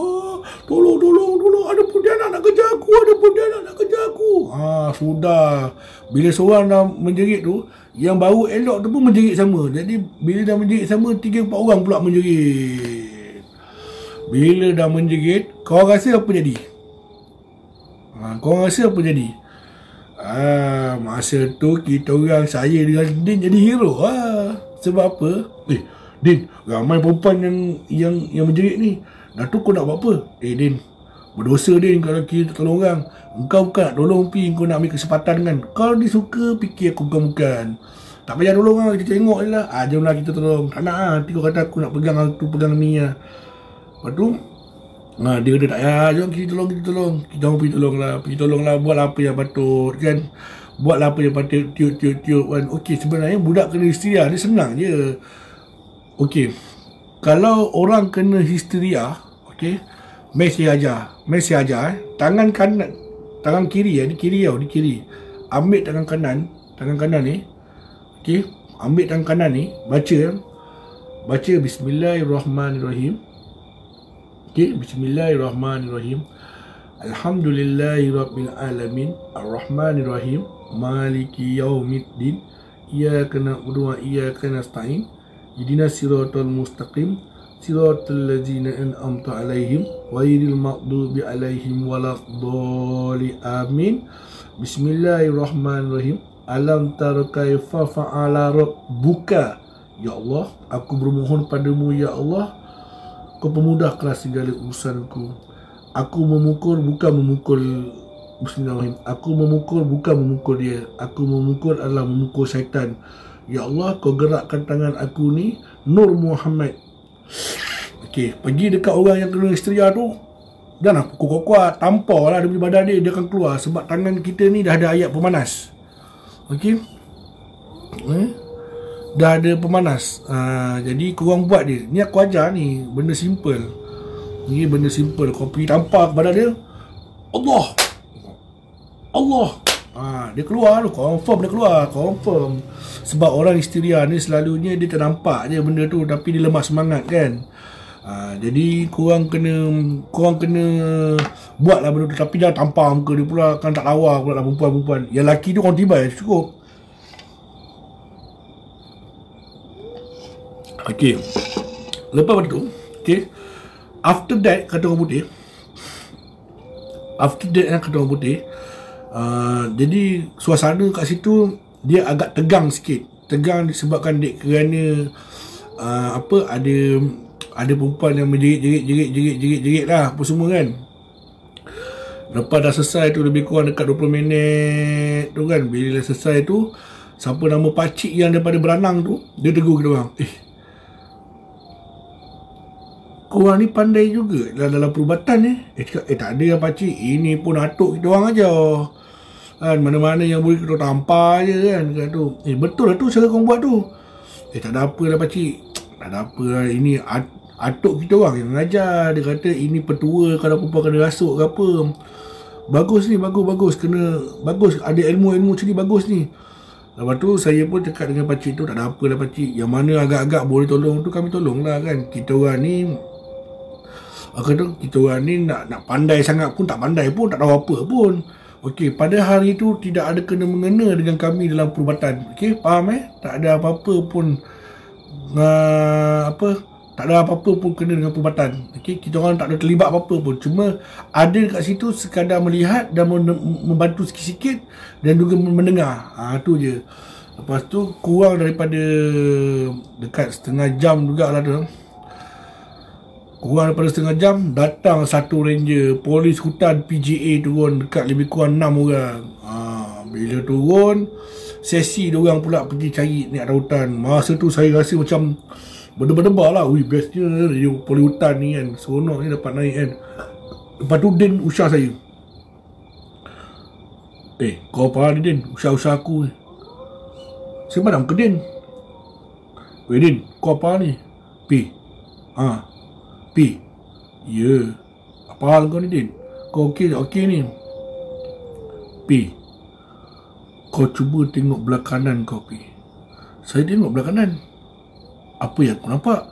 Tolong, tolong, tolong, ada pontianak nak kejar aku, ada pontianak nak kejar aku. Ha, sudah. Bila seorang dah menjerit tu, yang baru elok tu pun menjerit sama. Jadi bila dah menjerit sama, tiga empat orang pula menjerit. Bila dah menjerit, kau rasa apa jadi? Ha, kau rasa apa jadi? Ah, ha, masa tu kita orang, saya dengan Din jadi hero. Ha, sebab apa? Eh, Din, ramai perempuan yang yang yang menjerit ni. Datuk, kau nak buat apa? Eh Din, berdosa Din kalau kita tolong orang. Engkau bukan nak tolong pi, kau nak ambil kesempatan kan. Kalau dia suka, fikir aku bukan-bukan. Tak payah tolong lah, kita tengok je lah. Ah, jomlah kita tolong. Tak nak lah, nanti kau kata aku nak pegang, aku pegang ni lah. Lepas tu, ah, dia kata tak payah, jom kita tolong, kita tolong. Kita pergi tolong lah, pergi tolong lah, buatlah apa yang patut kan. Buatlah apa yang patut, tiup-tiup-tiup kan. Okey, sebenarnya budak kena histeria, dia senang je. Okey, kalau orang kena histeria, okey, mai saya ajar, mai saya ajar eh. Tangan kanan, tangan kiri ya, eh. Ni kiri tau, ni kiri. Ambil tangan kanan, tangan kanan ni. Okey, ambil tangan kanan ni, baca baca bismillahirrahmanirrahim. Okey, bismillahirrahmanirrahim. Alhamdulillahirabbil alamin, arrahmanirrahim, maliki yaumiddin, iyyaka na'budu wa iyyaka nasta'in. Ihdinas siratal mustaqim, siratal ladzina an'amta 'alaihim ghairil maghdubi 'alaihim waladdallin. Amin. Bismillahirrahmanirrahim. Alam tara kaifa fa'ala rabbuka. Ya Allah, aku bermohon padamu ya Allah, kau pemudahkanlah segala urusanku. Aku memukul bukan memukul Bismillahirrahmanirrahim. Aku memukul bukan memukul dia. Aku memukul adalah memukul syaitan. Ya Allah, kau gerakkan tangan aku ni. Nur Muhammad. Okey, pergi dekat orang yang kena histeria tu. Jangan aku kuat-kuat, tamparlah daripada badan dia, dia akan keluar. Sebab tangan kita ni dah ada ayat pemanas. Okey, eh? Dah ada pemanas. ha, Jadi korang buat dia. Ni aku ajar ni, benda simple. Ni benda simple. Kau pergi tampar kepada dia, Allah Allah, ha, dia keluar tu. Confirm dia keluar. Confirm. Sebab orang histeria ni selalunya dia ternampak je benda tu, tapi dia lemah semangat kan. ha, Jadi korang kena Korang kena buatlah benda tu, tapi jangan tampar muka dia pula. Kan tak lawa pula lah perempuan-perempuan. Yang lelaki tu korang tiba je, cukup. Okey, lepas pada tu, okey, after that kata orang putih, after that kata orang putih, uh, jadi suasana kat situ dia agak tegang sikit. Tegang disebabkan dek kerana uh, apa, ada ada perempuan yang menjerit-jerit-jerit-jerit-jerit lah apa semua kan. Lepas dah selesai tu lebih kurang dekat dua puluh minit tu kan. Bila selesai tu, siapa nama pakcik yang daripada Beranang tu, dia tegur kita orang, eh, korang ni pandai juga dalam, dalam perubatan ni. Eh, cakap, eh tak ada lah pakcik, ini pun atuk kita orang aja kan, mana-mana yang boleh kita tampar je kan. Kata, eh betul lah tu cara korang buat tu. Eh tak ada apa lah pakcik, tak ada apa lah, ini atuk kita orang yang mengajar. Dia kata ini petua kalau perempuan kena rasuk ke apa. Bagus ni, bagus-bagus, kena bagus, ada ilmu-ilmu macam ni, bagus ni. Lepas tu saya pun cakap dengan pakcik tu, tak ada apa lah pakcik, yang mana agak-agak boleh tolong tu kami tolong lah kan. Kita orang ni, aku kata kita orang ni nak, nak pandai sangat pun tak pandai pun, tak tahu apa pun. Okey, pada hari tu tidak ada kena-mengena dengan kami dalam perubatan. Okey, faham eh? Tak ada apa-apa pun uh, apa, tak ada apa-apa pun kena dengan perubatan. Okey, kita orang tak ada terlibat apa-apa pun. Cuma ada kat situ sekadar melihat dan membantu sikit-sikit dan juga mendengar. Ha, tu je. Lepas tu kurang daripada dekat setengah jam jugalah tu. Kurang daripada setengah jam datang satu ranger polis hutan P J A turun dekat lebih kurang enam orang. Ha, bila turun sesi dia orang pula pergi cari ni ada hutan. Masa tu saya rasa macam berdebar-debar lah. Ui, bestnya dia poli hutan ni kan, seronok ni dapat naik kan. Lepas tu Din usah saya, eh kau apa ni Din, usah-usah aku ni. Saya padam ke Din, weh Din kau apa ni, pi ha pi ya yeah. Apa hal kau ni Din, kau okey tak okey ni pi, kau cuba tengok belah kanan kau pi. Saya tengok belah kanan, apa yang aku nampak?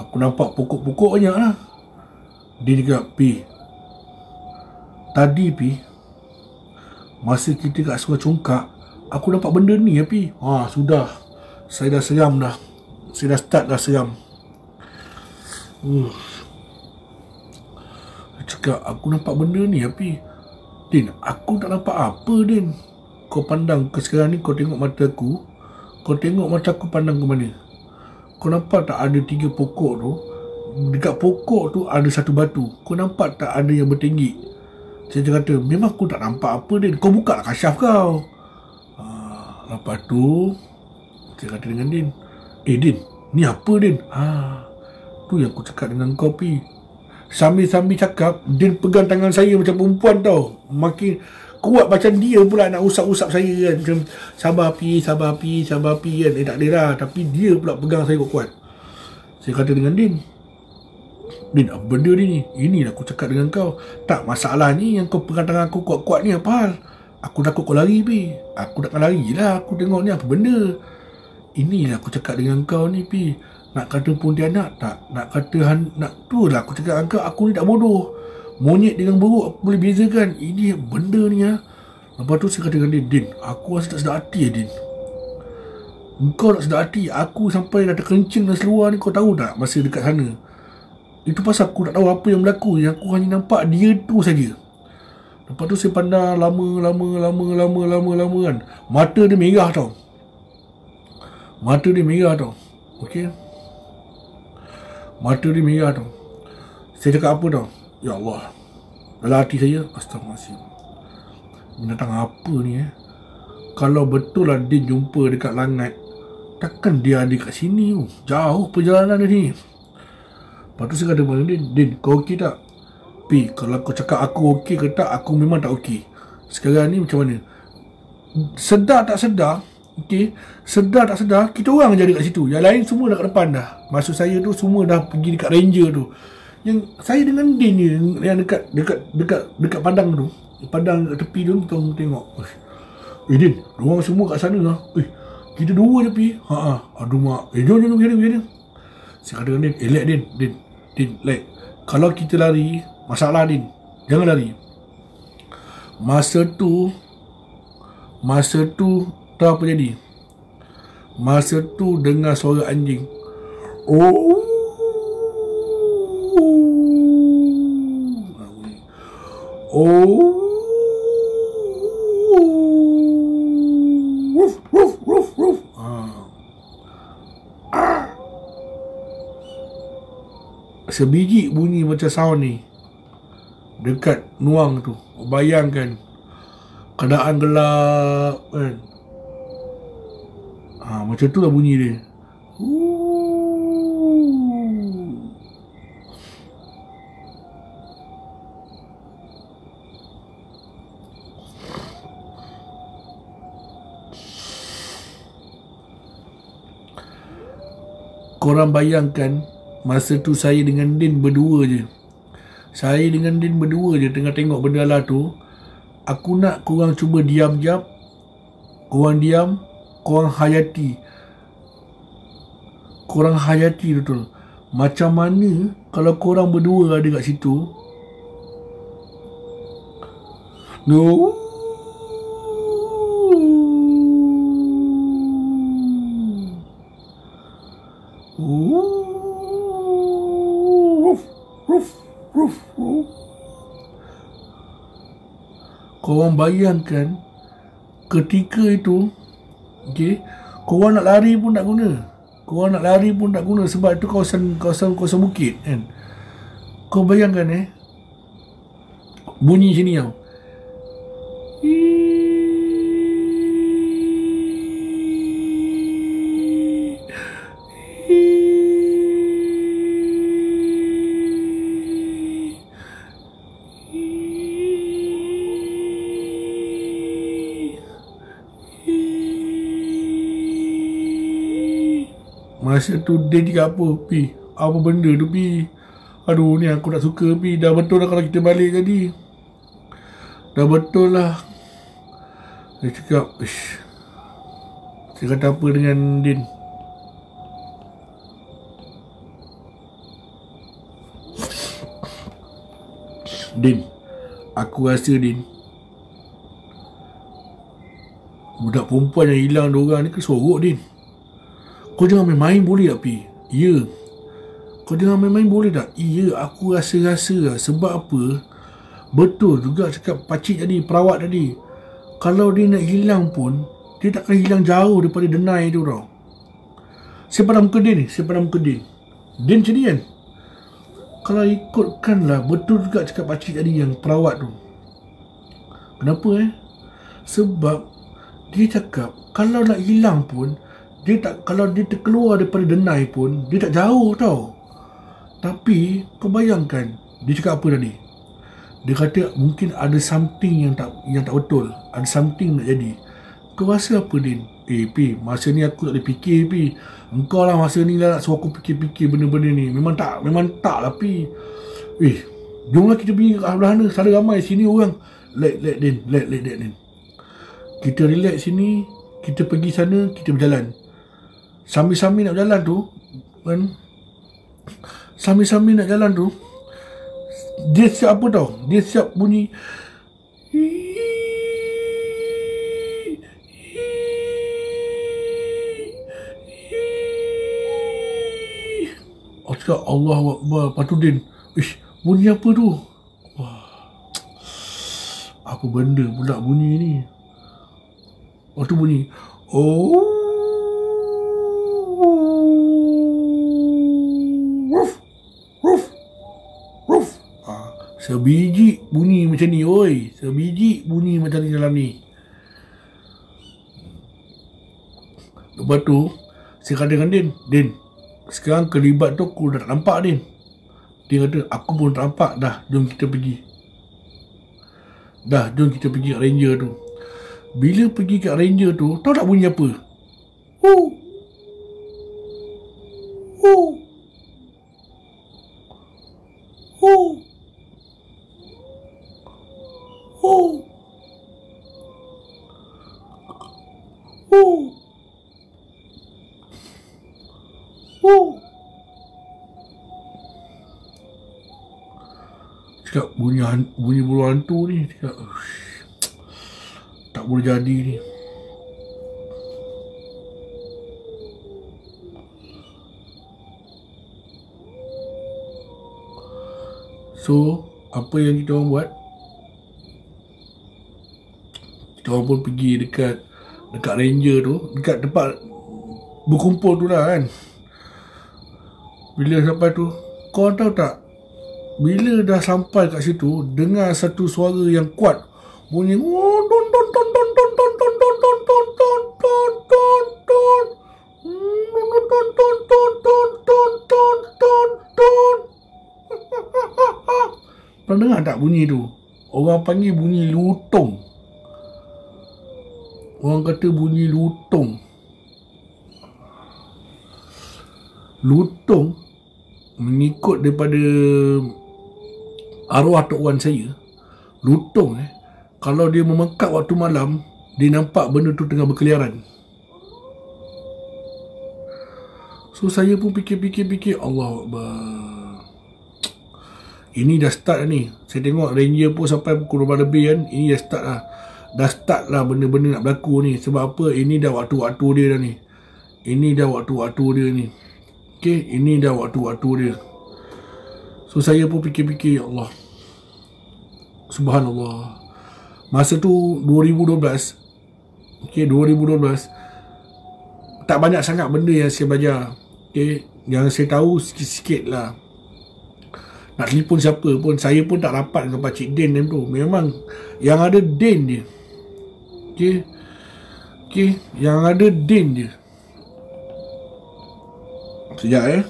Aku nampak pokok-pokok banyak lah. Dia cakap, pi tadi pi masa kita kat Sungai Congkak, aku nampak benda ni lah pi. Ha, sudah saya dah seram dah. Saya dah start dah seram. uh. Dia cakap, aku nampak benda ni lah pi. Din, aku tak nampak apa Din. Kau pandang ke sekarang ni, kau tengok mata aku, kau tengok mata aku pandang ke mana. Kau nampak tak ada tiga pokok tu? Dekat pokok tu ada satu batu. Kau nampak tak ada yang bertinggi? Saya kata, memang aku tak nampak apa Din. Kau buka kasyaf kau. Ha, lepas tu saya kata dengan Din, eh Din, ni apa Din? Ha, tu yang aku cakap dengan kau pi. Sambil-sambil cakap, Din pegang tangan saya macam perempuan tau. Makin kuat macam dia pula nak usap-usap saya kan. Macam sabar pi, sabar pi, sabar pi kan. Eh tak adalah. Tapi dia pula pegang saya kuat-kuat. Saya kata dengan Din, Din apa benda ni? Inilah aku cakap dengan kau. Tak masalah ni yang kau pegang tangan aku kuat-kuat ni apa hal? Aku takut kau lari pi. Aku takkan lari lah. Aku tengok ni apa benda. Inilah aku cakap dengan kau ni pi. Nak kata pun dia nak tak? Nak kata nak tu lah aku cakap dengan kau. Aku ni tak bodoh. Monyet dengan buruk aku boleh bezakan. Ini benda ni lah. Lepas tu saya kata dengan dia, Din, aku rasa tak sedap hati ya Din. Engkau tak sedap hati. Aku sampai dah terkencing dan seluar ni. Kau tahu tak masa dekat sana? Itu pasal aku tak tahu apa yang berlaku. Yang aku hanya nampak dia tu saja. Lepas tu saya pandang lama lama lama lama lama lama, kan, mata dia merah tau. Mata dia merah tau Okey, mata dia merah tau. Saya cakap apa tau, ya Allah, dalam hati saya, astagfirullahaladzim, binatang apa ni eh? Kalau betul lah dia jumpa dekat Langat, takkan dia ada kat sini tu. Jauh perjalanan dia ni. Lepas tu saya kata pada dia, Din, kau okey tak? Pi, kalau kau cakap aku okey ke tak, aku memang tak okey. Sekarang ni macam mana? Sedar tak sedar, okey, sedar tak sedar, kita orang je ada kat situ. Yang lain semua dah kat depan dah. Maksud saya tu semua dah pergi dekat ranger tu. Yang saya dengan Din je, yang dekat dekat dekat dekat padang tu, padang kat tepi tu, kita tengok. Eh Din, diorang semua kat sana lah. Eh, kita dua je pergi. Haa, aduh mak. Eh, jom, jom, jom, jom. Saya kata Din, eh, let Din, Din, Din, let. Kalau kita lari, masalah Din. Jangan lari. Masa tu, masa tu, tahu apa jadi? Masa tu dengar suara anjing. Oh, oh, sebiji bunyi macam sound ni dekat Nuang tu. Bayangkan keadaan gelap, kan, ha, macam tu lah bunyi dia. Korang bayangkan, masa tu saya dengan Din berdua je. Saya dengan Din berdua je tengah tengok benda lah tu. Aku nak korang cuba diam jap. Korang diam, korang hayati. Korang hayati betul. Macam mana kalau korang berdua ada kat situ? No. Oh. Korang bayangkan ketika itu, okey, korang nak lari pun tak guna. Korang nak lari pun tak guna sebab itu kawasan kawasan kawasan bukit, kan. Kau bayangkan eh bunyi sini tau. Masa tu dia cakap apa, Pi, apa benda tu, Pi? Aduh, ni aku tak suka, Pi. Dah betul lah kalau kita balik tadi. Dah betul lah. Dia cakap, ish. Saya kata apa dengan Din? Din, aku rasa, Din, budak perempuan yang hilang diorang ni ke sorok, Din. Kau jangan main-main boleh tak, Pi? Ya. Kau jangan main-main boleh tak? Ya, aku rasa-rasa. Sebab apa? Betul juga cakap pakcik tadi, perawat tadi. Kalau dia nak hilang pun, dia takkan hilang jauh daripada denai tu tau. Saya pandang muka Din ni. Saya pandang muka Din. Din sini, kan? Kalau ikutkanlah, betul juga cakap pakcik tadi yang perawat tu. Kenapa eh? Sebab dia cakap kalau nak hilang pun, dia tak, kalau dia terkeluar daripada denai pun, dia tak jauh tau. Tapi kau bayangkan, dia cakap apa tadi? Dia kata mungkin ada something yang tak yang tak betul. Ada something nak jadi. Kau rasa apa, Din? Eh, Pi, masa ni aku tak boleh fikir, Pi. Engkau lah masa ni lah nak suruh aku fikir-fikir benda-benda ni. Memang tak, memang tak lah, Pi. Eh, jomlah kita pergi ke sebelah sana. Sana ramai, sini orang. Let, let, Din. Let, let, let, Din. Kita relax sini. Kita pergi sana, kita berjalan. Sambil-sambil nak jalan tu, kan, sambil-sambil nak jalan tu, dia siap apa tau? Dia siap bunyi aku cakap Allahu Akbar. Lepas tu Din, ish, bunyi apa tu? Wah, apa benda pula bunyi ni? Oh, tu bunyi. Oh. Sebiji bunyi macam ni, oi. Sebiji bunyi macam ni dalam ni. Lepas tu, saya kata dengan Din, Din, sekarang kelibat tu aku dah nampak, Din. Dia kata, aku pun nampak dah, jom kita pergi. Dah, jom kita pergi kat ranger tu. Bila pergi kat ranger tu, tahu tak bunyi apa? Oh. Oh. Oh. Oh. Oh. Oh. Cakap bunyi, bunyi bulu hantu ni. Cakap tak boleh jadi ni. So apa yang kita orang buat? Kita orang pun pergi dekat dekat ranger tu, dekat tempat berkumpul tu lah kan. Bila sampai tu, kau tahu tak, bila dah sampai kat situ, dengar satu suara yang kuat bunyi oh, don don don don don don don don don don don don don don don don don don don don don don. Pernah dengar tak bunyi tu? Orang panggil bunyi lutong. Orang kata bunyi lutong. Lutong mengikut daripada arwah Tok Wan saya. Lutong eh, kalau dia memekak waktu malam, dia nampak benda tu tengah berkeliaran. So saya pun fikir-fikir-fikir, Allahu Akbar. Ini dah start ni. Saya tengok ranger pun sampai pukul dua belas lebih kan. Ini dah start lah. Dah start lah benda-benda nak berlaku ni. Sebab apa? Ini dah waktu-waktu dia dah ni. Ini dah waktu-waktu dia ni. Okay, ini dah waktu-waktu dia. So saya pun fikir-fikir, ya Allah, subhanallah. Masa tu dua ribu dua belas, okay, dua ribu dua belas, tak banyak sangat benda yang saya belajar, okay. Yang saya tahu sikit-sikit lah. Nak telefon siapa pun, saya pun tak rapat dengan Pakcik Din time tu. Memang yang ada Din je. Okay. Okay. Yang ada Din je. Sekejap eh.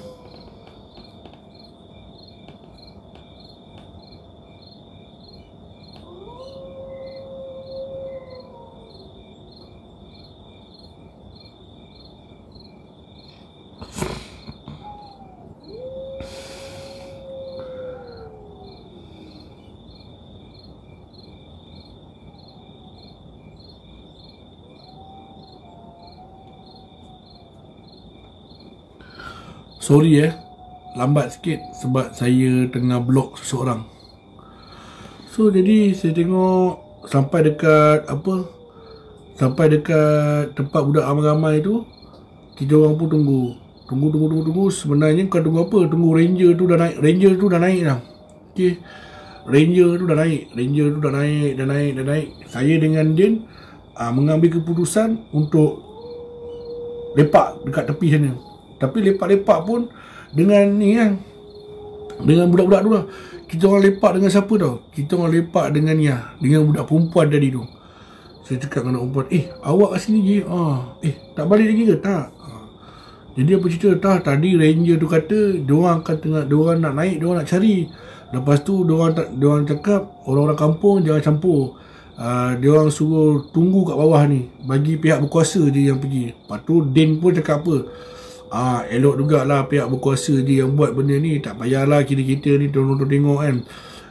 Sorry eh, lambat sikit sebab saya tengah blog seseorang. So jadi saya tengok sampai dekat apa, sampai dekat tempat budak ramai-ramai tu, kita orang pun tunggu. Tunggu tunggu tunggu tunggu sebenarnya bukan tunggu apa, tunggu ranger tu dah naik. Ranger tu dah naik dah. Okey. Ranger tu dah naik, ranger tu dah naik, dah naik, dah naik. Saya dengan Din aa, mengambil keputusan untuk lepak dekat tepi sana. Tapi lepak-lepak pun dengan ni kan, dengan budak-budak tu lah. Kita orang lepak dengan siapa tau? Kita orang lepak dengan ni lah, dengan budak perempuan tadi tu. Saya cakap dengan perempuan, eh awak kat sini je ah. Eh tak balik lagi ke? Tak ah. Jadi apa cerita? Tak, tadi ranger tu kata diorang akan tengah, diorang nak naik, diorang nak cari. Lepas tu diorang, diorang cakap orang-orang kampung jangan campur. Uh, diorang suruh tunggu kat bawah ni, bagi pihak berkuasa je yang pergi. Lepas tu Din pun cakap apa, ah, elok jugalah pihak berkuasa je yang buat benda ni. Tak payahlah kita-kita ni tolong-tolong tengok kan.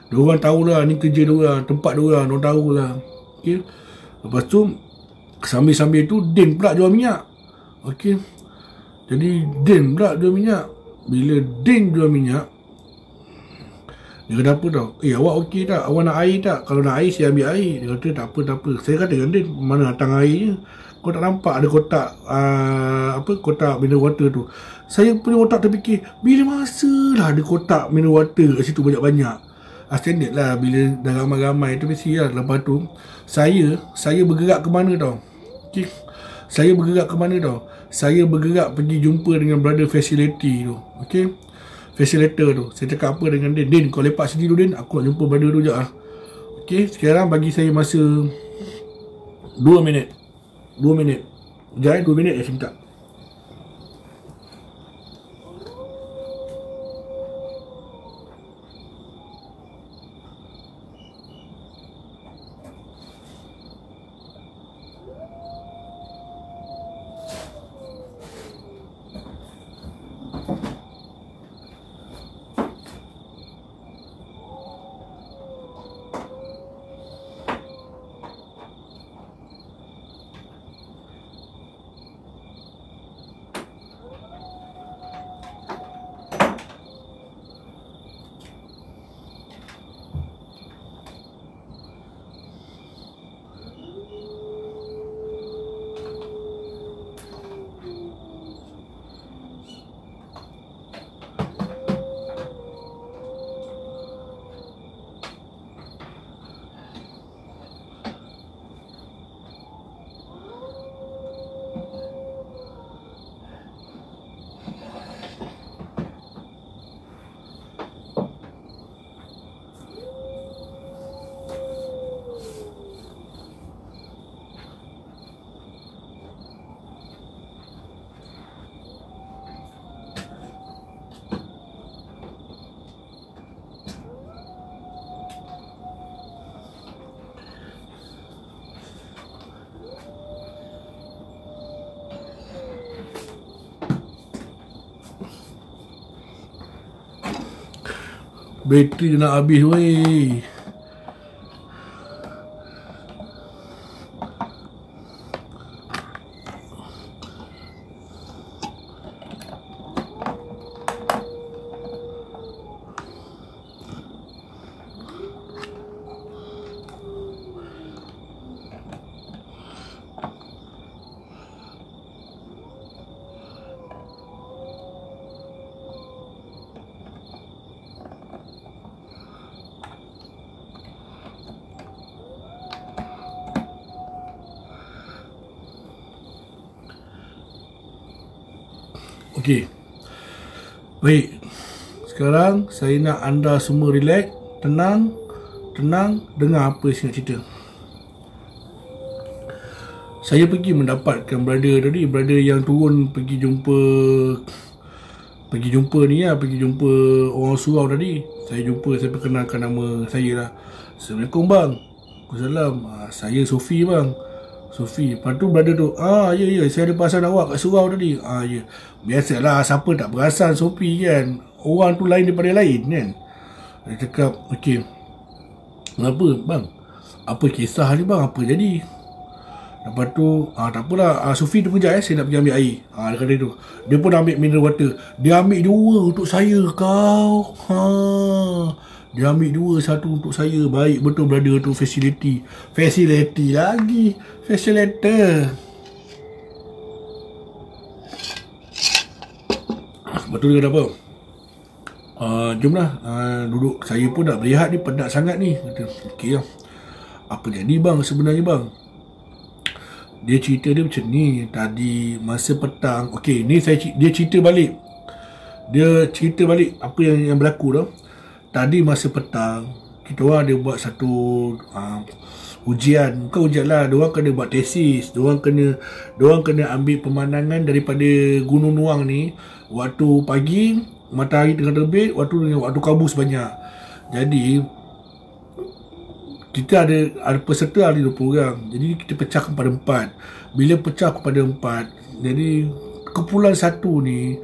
Diorang tahulah ni kerja diorang, tempat diorang, diorang tahulah. Okay. Lepas tu sambil-sambil tu Din pula jual minyak. Okay. Jadi Din pula jual minyak. Bila Din jual minyak, dia kata apa tau, eh awak okey tak? Awak nak air tak? Kalau nak air saya ambil air. Dia kata tak apa, tak apa. Saya kata dengan Din, mana datang airnya? Kau tak nampak ada kotak uh, apa, kotak mineral water tu? Saya punya otak terfikir, bila masa lah ada kotak mineral water kat situ banyak-banyak. standard lah, bila dah ramai-ramai tu mesti lah. Lepas tu saya saya bergerak ke mana tau? Okay. Saya bergerak ke mana tau? Saya bergerak pergi jumpa dengan brother facility tu. Okay, facilitator tu. Saya cakap apa dengan Din, Din kau lepak sini tu Din, aku nak jumpa brother tu je lah. Okay, sekarang bagi saya masa dua minit. Dua minit. Jangan dua minit je saya minta. Bateri nak habis weh. Okey. Baik. Sekarang saya nak anda semua relax, tenang, tenang, dengar apa saya nak cerita. Saya pergi mendapatkan brother tadi, brother yang turun pergi jumpa pergi jumpa ni lah, pergi jumpa orang surau tadi. Saya jumpa, saya perkenalkan nama saya lah. Assalamualaikum bang. Waalaikumsalam. Saya Sofi bang. Sofi. Lepas tu brother tu, ah ya ya, saya ada pasal awak kat surau tadi. Ah ya. Biasalah, siapa tak perasan Sofi kan. Orang tu lain daripada lain kan. Dia cakap, okey. Kenapa bang? Apa kisah ni bang? Apa jadi? Lepas tu, ah tak apalah. Ah, Sofi tu kejap eh, saya nak pergi ambil air. Ah, dia kata tu. Dia pun ambil mineral water. Dia ambil dua untuk saya kau. Ha. Dia ambil dua, satu untuk saya. Baik betul brother tu facility. Facility lagi. Facilitator. Betul dia kata apa? Uh, jomlah uh, duduk. Saya pun nak berehat ni, penat sangat ni. Okey lah. Apa jadi bang sebenarnya bang? Dia cerita dia macam ni. Tadi masa petang. Okey ni saya, dia cerita balik. Dia cerita balik apa yang, yang berlaku tau. Tadi masa petang kita orang ada buat satu uh, ujian, bukan ujian lah, diorang kena buat tesis, diorang kena diorang kena ambil pemandangan daripada Gunung Nuang ni waktu pagi matahari tengah terbit, waktu waktu kabus banyak. Jadi kita ada ada peserta ada dua puluh orang. Jadi kita pecah kepada empat. Bila pecah kepada empat, jadi kepulan satu ni,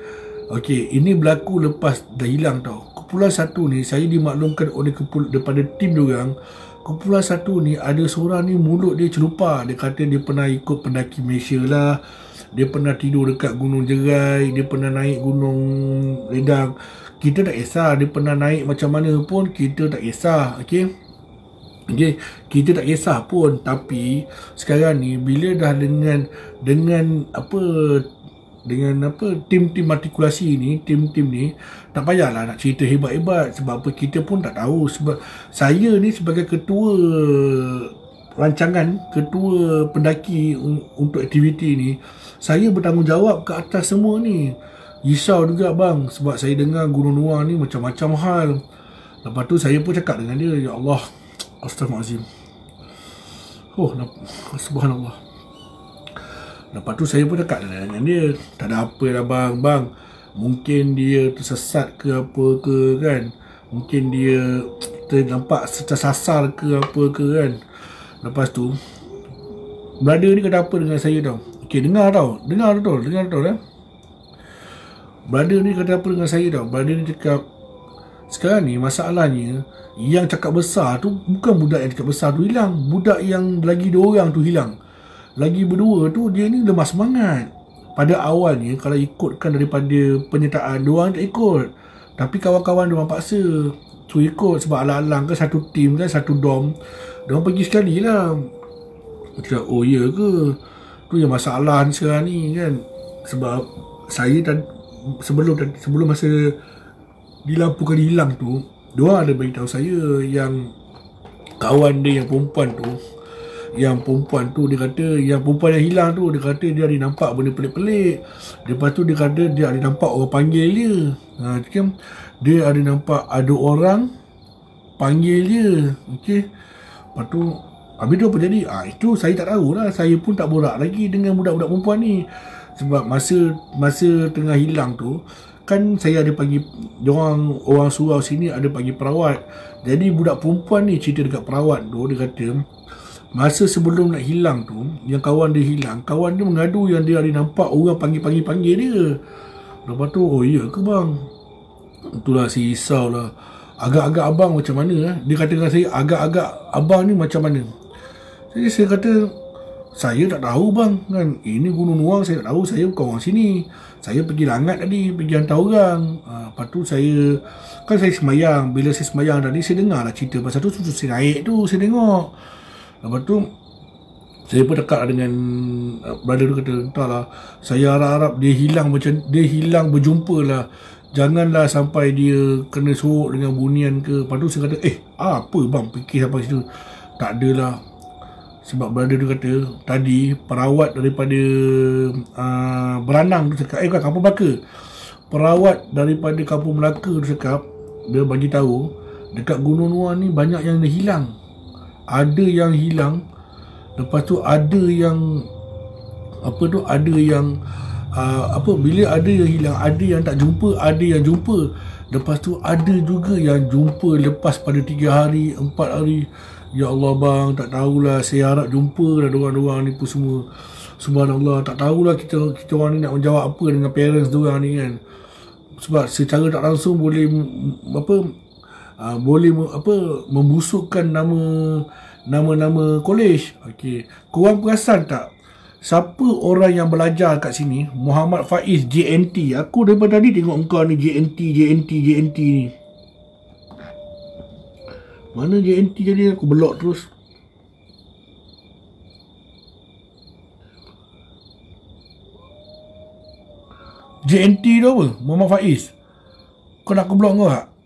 okey, ini berlaku lepas dah hilang tau. Kepulauan satu ni saya dimaklumkan oleh kepul daripada tim diorang. Kepulauan satu ni ada seorang ni mulut dia celupa. Dia kata dia pernah ikut pendaki Malaysia lah. Dia pernah tidur dekat Gunung Jerai, dia pernah naik Gunung Ledang. Kita tak kisah dia pernah naik macam mana pun, kita tak kisah. Okey. Okey, kita tak kisah pun, tapi sekarang ni bila dah dengan dengan apa dengan apa tim-tim artikulasi ni, tim-tim ni tak payahlah nak cerita hebat-hebat sebab apa kita pun tak tahu. Sebab saya ni sebagai ketua rancangan, ketua pendaki untuk aktiviti ni, saya bertanggungjawab ke atas semua ni. Risau juga bang, sebab saya dengar Gunung Nuang ni macam-macam hal. Lepas tu saya pun cakap dengan dia, ya Allah, astagfirullahalazim. Oh, subhanallah. Lepas tu saya pun dekat dengan dia, tak ada apa lah bang, bang mungkin dia tersesat ke apa ke kan, mungkin dia ternampak tersasar ke apa ke kan. Lepas tu brother ni kata apa dengan saya tau. Okey, dengar tau, dengar tau, dengar tau eh. Brother ni kata apa dengan saya tau. Brother ni cakap, sekarang ni masalahnya yang cakap besar tu bukan budak yang cakap besar tu hilang, budak yang lagi dua orang tu hilang. Lagi berdua tu dia ni lemah semangat. Pada awalnya kalau ikutkan daripada penyertaan, diorang tak ikut. Tapi kawan-kawan diorang paksa tu ikut sebab alang-alang kan satu tim kan, satu dom. Diorang pergi sekali lah. Macam oh ya ke? Tu yang masalah ni sekarang ni kan. Sebab saya dan sebelum sebelum masa dilaporkan hilang tu, diorang ada beritahu saya yang kawan dia yang perempuan tu, yang perempuan tu dia kata, yang perempuan yang hilang tu dia kata dia ada nampak benda pelik-pelik. Lepas tu dia kata dia ada nampak orang panggil dia. Ha, dia ada nampak ada orang panggil dia. Okey. Lepas tu habis tu apa jadi? Ah ha, itu saya tak tahulah. Saya pun tak borak lagi dengan budak-budak perempuan ni. Sebab masa masa tengah hilang tu kan saya ada panggil orang orang surau sini ada panggil perawat. Jadi budak perempuan ni cerita dekat perawat tu, dia kata masa sebelum nak hilang tu, yang kawan dia hilang, kawan dia mengadu yang dia ada nampak orang panggil-panggil-panggil dia. Lepas tu, oh iya ke bang? Itulah si risau lah. Agak-agak abang macam mana eh? Dia kata dengan saya, agak-agak abang ni macam mana? Jadi saya kata, saya tak tahu bang kan. Ini Gunung Nuang saya tak tahu, saya bukan orang sini. Saya pergi Langat tadi, pergi hantar orang. Ha, lepas tu saya, kan saya semayang. Bila saya semayang tadi, saya dengar lah cerita pasal tu. Saya naik tu, saya tengok. Lepas tu saya pun dekat dengan uh, brother tu kata, entahlah, saya harap-harap dia hilang macam dia hilang berjumpa lah. Janganlah sampai dia kena sorok dengan bunian ke. Lepas tu saya kata, eh apa bang fikir sampai situ? Tak adalah. Sebab brother tu kata tadi perawat daripada uh, Beranang tu cakap, eh bukan Kampung Melaka, perawat daripada Kampung Melaka tu cakap, dia bagi tahu dekat Gunung Nuang ni banyak yang dah hilang. Ada yang hilang, lepas tu ada yang apa tu, ada yang uh, apa, bila ada yang hilang, ada yang tak jumpa, ada yang jumpa. Lepas tu ada juga yang jumpa lepas pada tiga hari, empat hari. Ya Allah bang, tak tahulah, saya harap jumpa lah diorang-diorang ni pun semua. Subhanallah, tak tahulah kita kita orang ni nak menjawab apa dengan parents diorang ni kan. Sebab secara tak langsung boleh apa, Uh, boleh apa membusukkan nama nama-nama kolej. Okey, korang perasan tak siapa orang yang belajar kat sini? Muhammad Faiz J N T. Aku daripada tadi tengok engkau ni J N T J N T J N T ni. Mana J N T jadi aku blok terus. J N T tu apa? Muhammad Faiz. Kau nak aku blok kau tak?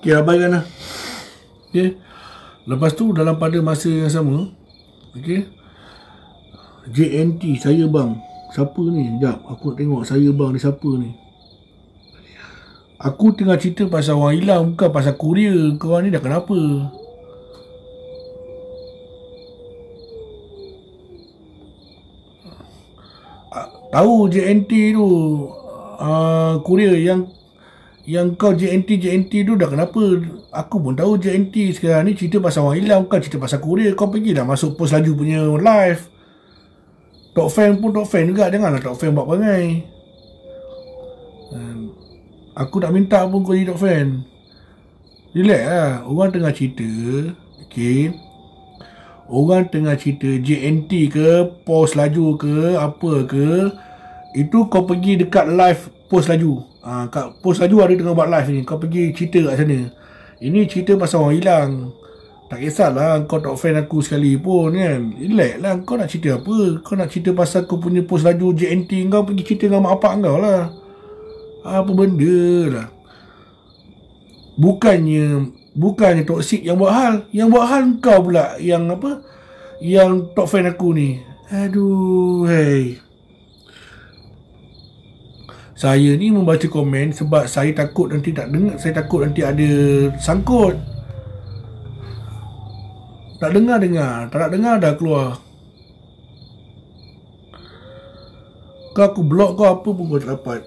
Okay, abaikan lah. Okay. Lepas tu dalam pada masa yang sama, okay, J N T, saya bang, siapa ni? Sekejap, aku nak tengok saya bang ni siapa ni. Aku tengah cerita pasal orang hilang, bukan pasal kurier. Korang ni dah kenapa? Tahu J N T tu uh, kurier yang yang kau J N T J N T tu dah kenapa? Aku pun tahu J N T sekarang ni cerita pasal orang hilang, bukan cerita pasal kurir. Kau pergilah masuk post laju punya live. Tok Fan pun Tok Fan juga, janganlah Tok Fan buat perangai. um, Aku tak minta pun kau jadi Tok Fan. Relax lah, orang tengah cerita. Okay, orang tengah cerita J N T ke, pos laju ke, apa ke, itu kau pergi dekat live pos laju. Ha, kat pos laju ada tengah buat live ni, kau pergi cerita kat sana. Ini cerita pasal orang hilang. Tak kisahlah kau tak fan aku sekali pun kan. Relax lah, kau nak cerita apa? Kau nak cerita pasal kau punya pos laju J N T kau, pergi cerita dengan mak apak kau lah. Apa benda lah. Bukannya Bukannya toksik yang buat hal, yang buat hal kau pula, yang apa, yang top fan aku ni. Aduh, hey. Saya ni membaca komen sebab saya takut nanti tak dengar. Saya takut nanti ada sangkut. Tak dengar-dengar, tak nak dengar dah keluar. Kau aku blok kau apa pun kau tak dapat.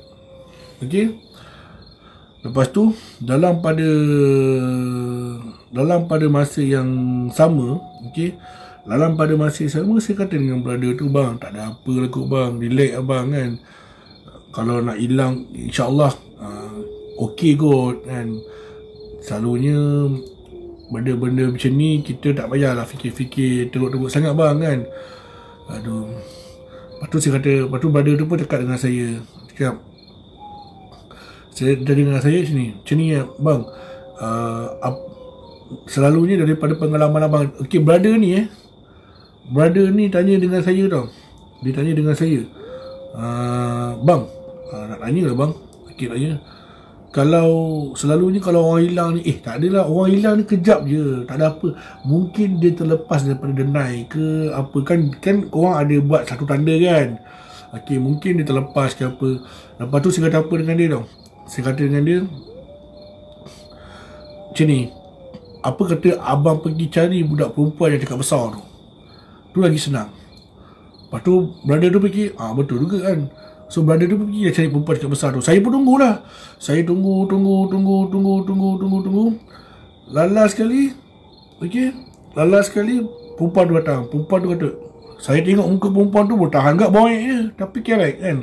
Okay. Lepas tu dalam pada dalam pada masa yang sama, okey, dalam pada masa yang sama saya kata dengan brother tu, bang tak ada apa lah kot bang, relax abang kan. Kalau nak hilang insya-Allah uh, okey kot kan. Selalunya benda-benda macam ni kita tak payahlah fikir-fikir teruk-teruk sangat bang kan. Aduh. Lepas tu saya kata, lepas tu brother tu pun dekat dengan saya. Cakap, saya dari dengan saya sini, macam ni bang, uh, up, selalunya daripada pengalaman abang. Okey, brother ni eh brother ni tanya dengan saya tau. Dia tanya dengan saya, uh, bang, uh, nak tanya lah bang. Okey, tanya, kalau selalunya kalau orang hilang ni, eh tak adalah orang hilang ni kejap je, tak ada apa. Mungkin dia terlepas daripada denai ke apa kan. Kan korang ada buat satu tanda kan. Okey, mungkin dia terlepas ke apa. Lepas tu saya kata apa dengan dia tau. Saya kata dengan dia macam ni, apa kata abang pergi cari budak perempuan yang dekat besar tu, tu lagi senang. Lepas tu brother tu fikir, ah betul juga kan. So brother tu pergi cari perempuan dekat besar tu. Saya pun tunggulah. Saya tunggu Tunggu Tunggu Tunggu Tunggu Tunggu Tunggu Lala sekali. Okey, lala sekali, perempuan tu datang. Perempuan tu kata, saya tengok muka perempuan tu bertahan kat boyek je, tapi kerek kan.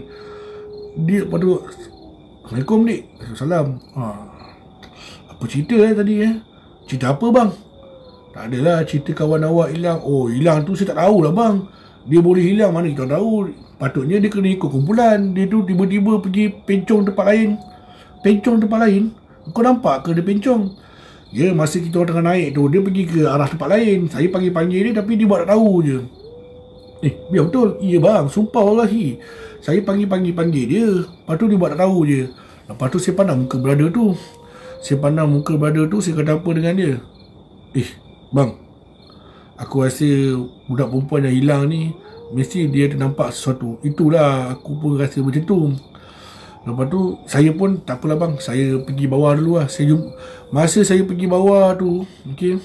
Dia lepas tu, Assalamualaikum dik. Assalamualaikum. Ha. Apa cerita eh tadi eh? Cerita apa bang? Tak adalah, cerita kawan awak hilang. Oh, hilang tu saya tak tahulah bang. Dia boleh hilang, mana kita tahu. Patutnya dia kena ikut kumpulan. Dia tu tiba-tiba pergi pencong tempat lain. Pencong tempat lain? Kau nampak ke dia pencong? Ya, masa kita orang tengah naik tu, dia pergi ke arah tempat lain. Saya panggil-panggil dia tapi dia buat tak tahu je. Eh, biar betul. Ya bang, sumpah wallahi. Saya panggil-panggil-panggil dia, lepas tu dia buat tak tahu je. Lepas tu saya pandang muka brother tu. Saya pandang muka brother tu, saya kata apa dengan dia? Eh, bang, aku rasa budak perempuan yang hilang ni mesti dia ternampak sesuatu. Itulah, aku pun rasa macam tu. Lepas tu, saya pun tak apalah bang, saya pergi bawah dulu lah. Saya jumpa, masa saya pergi bawah tu, okay,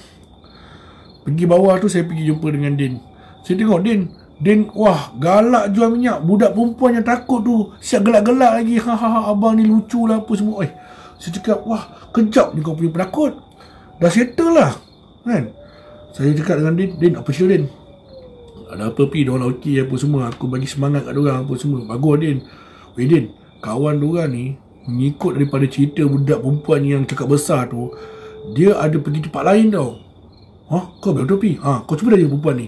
pergi bawah tu, saya pergi jumpa dengan Din. Saya tengok Din, Din, wah, galak jual minyak. Budak perempuan yang takut tu siap gelak-gelak lagi. Ha ha ha, abang ni lucu lah apa semua. Eh, saya cakap, wah, kejap ni kau punya penakut. Dah settle lah kan. Saya cakap dengan Din, Din, apa cerita Din? Ada apa pi, diorang okey apa semua. Aku bagi semangat kat diorang apa semua. Bagus Din. Weh Din, kawan diorang ni mengikut daripada cerita budak perempuan yang cakap besar tu, dia ada pergi tempat lain tau. Ha, kau betul pi? Ha, kau cuba tanya perempuan ni.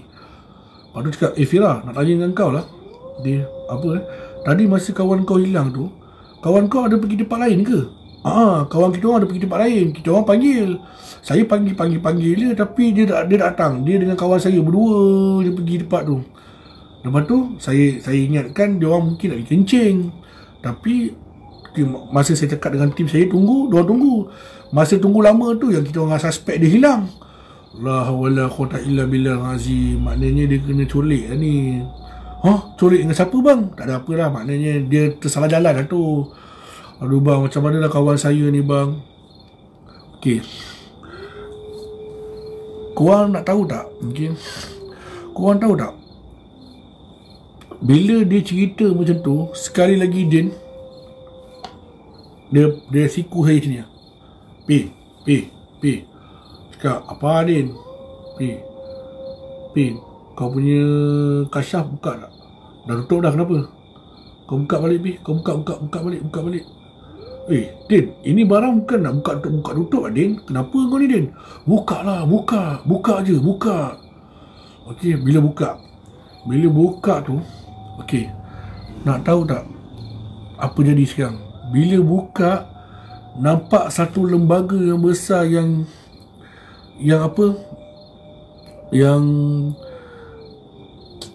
Lepas tu cakap, eh Fira, nak tanya dengan kau lah. Dia, apa eh, tadi masa kawan kau hilang tu, kawan kau ada pergi tempat lain ke? Haa, kawan kita orang ada pergi tempat lain. Kita orang panggil, saya panggil-panggil-panggil dia, tapi dia tak dia datang. Dia dengan kawan saya berdua, dia pergi tempat tu. Lepas tu, saya saya ingatkan, dia orang mungkin nak pergi kencing. Tapi, masa saya cakap dengan tim saya, tunggu, dia orang tunggu. Masa tunggu lama tu, yang kita orang suspect dia hilang. La hawla quwwata illa billahil azim. Maknanya dia kena colik lah ni. Hah? Colik dengan siapa bang? Tak ada apalah, maknanya dia tersalah jalan lah tu. Aduh bang, macam mana lah kawan saya ni bang. Okey, korang nak tahu tak? Okey, korang tahu tak, bila dia cerita macam tu, sekali lagi Din, Dia Dia siku saya sini lah. Pi Pi Pi Cakap, apa Din? Pin, Pin, kau punya kasyaf buka tak? Dah tutup dah, kenapa? Kau buka balik Pin, kau buka, buka, buka balik, buka balik. Eh, Din, ini barang bukan nak buka tutup, buka tutup lah Din. Kenapa kau ni Din? Buka lah, buka, buka je, buka. Okey, bila buka, bila buka tu, okey, nak tahu tak apa jadi sekarang? Bila buka, nampak satu lembaga yang besar yang yang apa, yang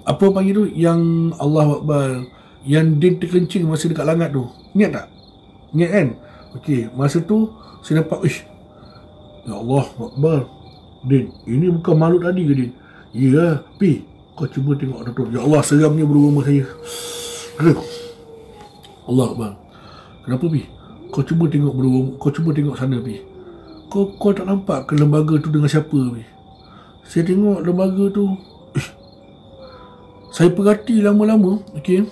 apa panggil tu, yang Allahu Akbar, yang Din terkencing masa dekat langat tu. Ingat tak? Ingat kan? Okey, masa tu saya nampak, ish, ya Allah Akbar, Din, ini bukan makhluk tadi ke Din? Ya, pi, kau cuba tengok doktor. Ya Allah, seramnya berumah saya. Allah Akbar. Kenapa pi? Kau cuba tengok berumah, kau cuba tengok sana pi. Kau kau tak nampak ke lembaga tu dengan siapa pi? Saya tengok lembaga tu, ish, saya perhati lama-lama, okey.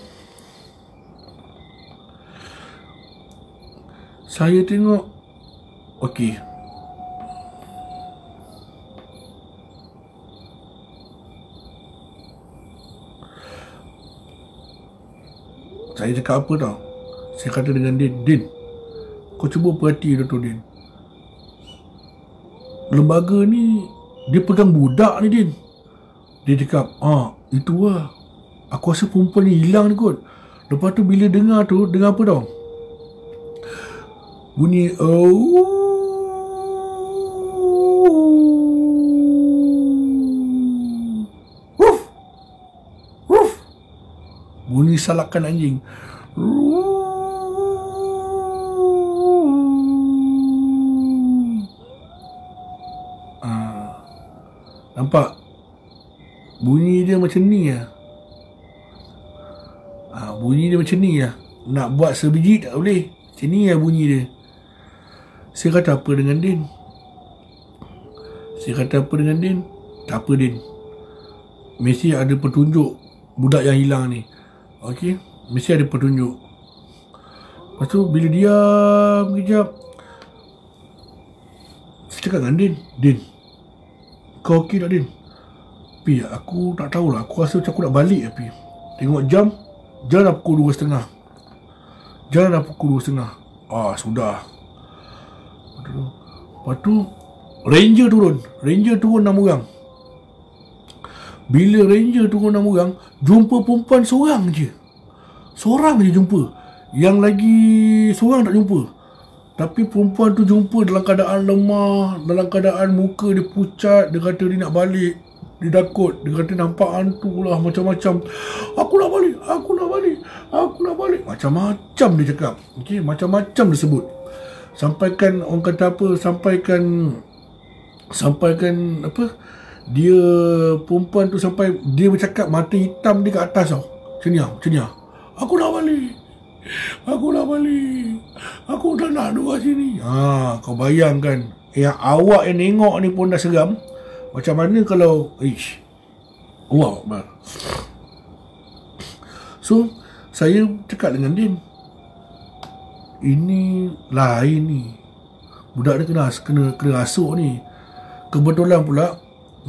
Saya tengok, okey. Saya cakap apa tau? Saya kata dengan Din, Din, kau cuba perhati Dato' Din. Lembaga ni, dia pegang budak ni Din. Dia cakap, ah, itu lah. Aku rasa perempuan ni hilang ni kot. Lepas tu bila dengar tu, dengar apa tau? Bunyi oh. Ruf. Ruf. Bunyi salakan anjing. Ah. Nampak? Bunyi dia macam ni lah. Ah, bunyi dia macam ni lah. Nak buat sebiji tak boleh. Macam ni lah bunyi dia. Saya kata apa dengan Din? Saya kata apa dengan Din? Tak apa Din, mesti ada petunjuk budak yang hilang ni. Okey, mesti ada petunjuk. Lepas tu bila diam kejap, saya cakap dengan Din, Din, kau okey tak Din? Pi, aku tak tahulah. Aku rasa macam aku nak balik lah Pi. Tengok jam, jam dah pukul dua tiga puluh. Jam dah pukul dua tiga puluh. Ah, sudah. Lepas tu ranger turun. Ranger turun enam orang. Bila ranger turun enam orang, jumpa perempuan seorang je. Seorang je jumpa. Yang lagi seorang tak jumpa. Tapi perempuan tu jumpa dalam keadaan lemah, dalam keadaan muka dia pucat. Dia kata dia nak balik, dia takut. Dia kata nampak hantu lah, macam-macam. Aku nak balik, aku nak balik, aku nak balik, macam-macam dia cakap. Okey, macam-macam dia sebut. Sampaikan orang kata apa, sampaikan sampaikan apa, dia perempuan tu sampai dia bercakap mata hitam dia kat atas tau. Cenia, cenia. Aku nak balik. Aku nak balik. Aku dah nak duduk sini. Ha, kau bayangkan yang awak yang tengok ni pun dah seram. Macam mana kalau ish. Allahu Akbar. So, saya cakap dengan Din, ini lain ni. Budak ni kena kena, kena asuk ni. Kebetulan pula,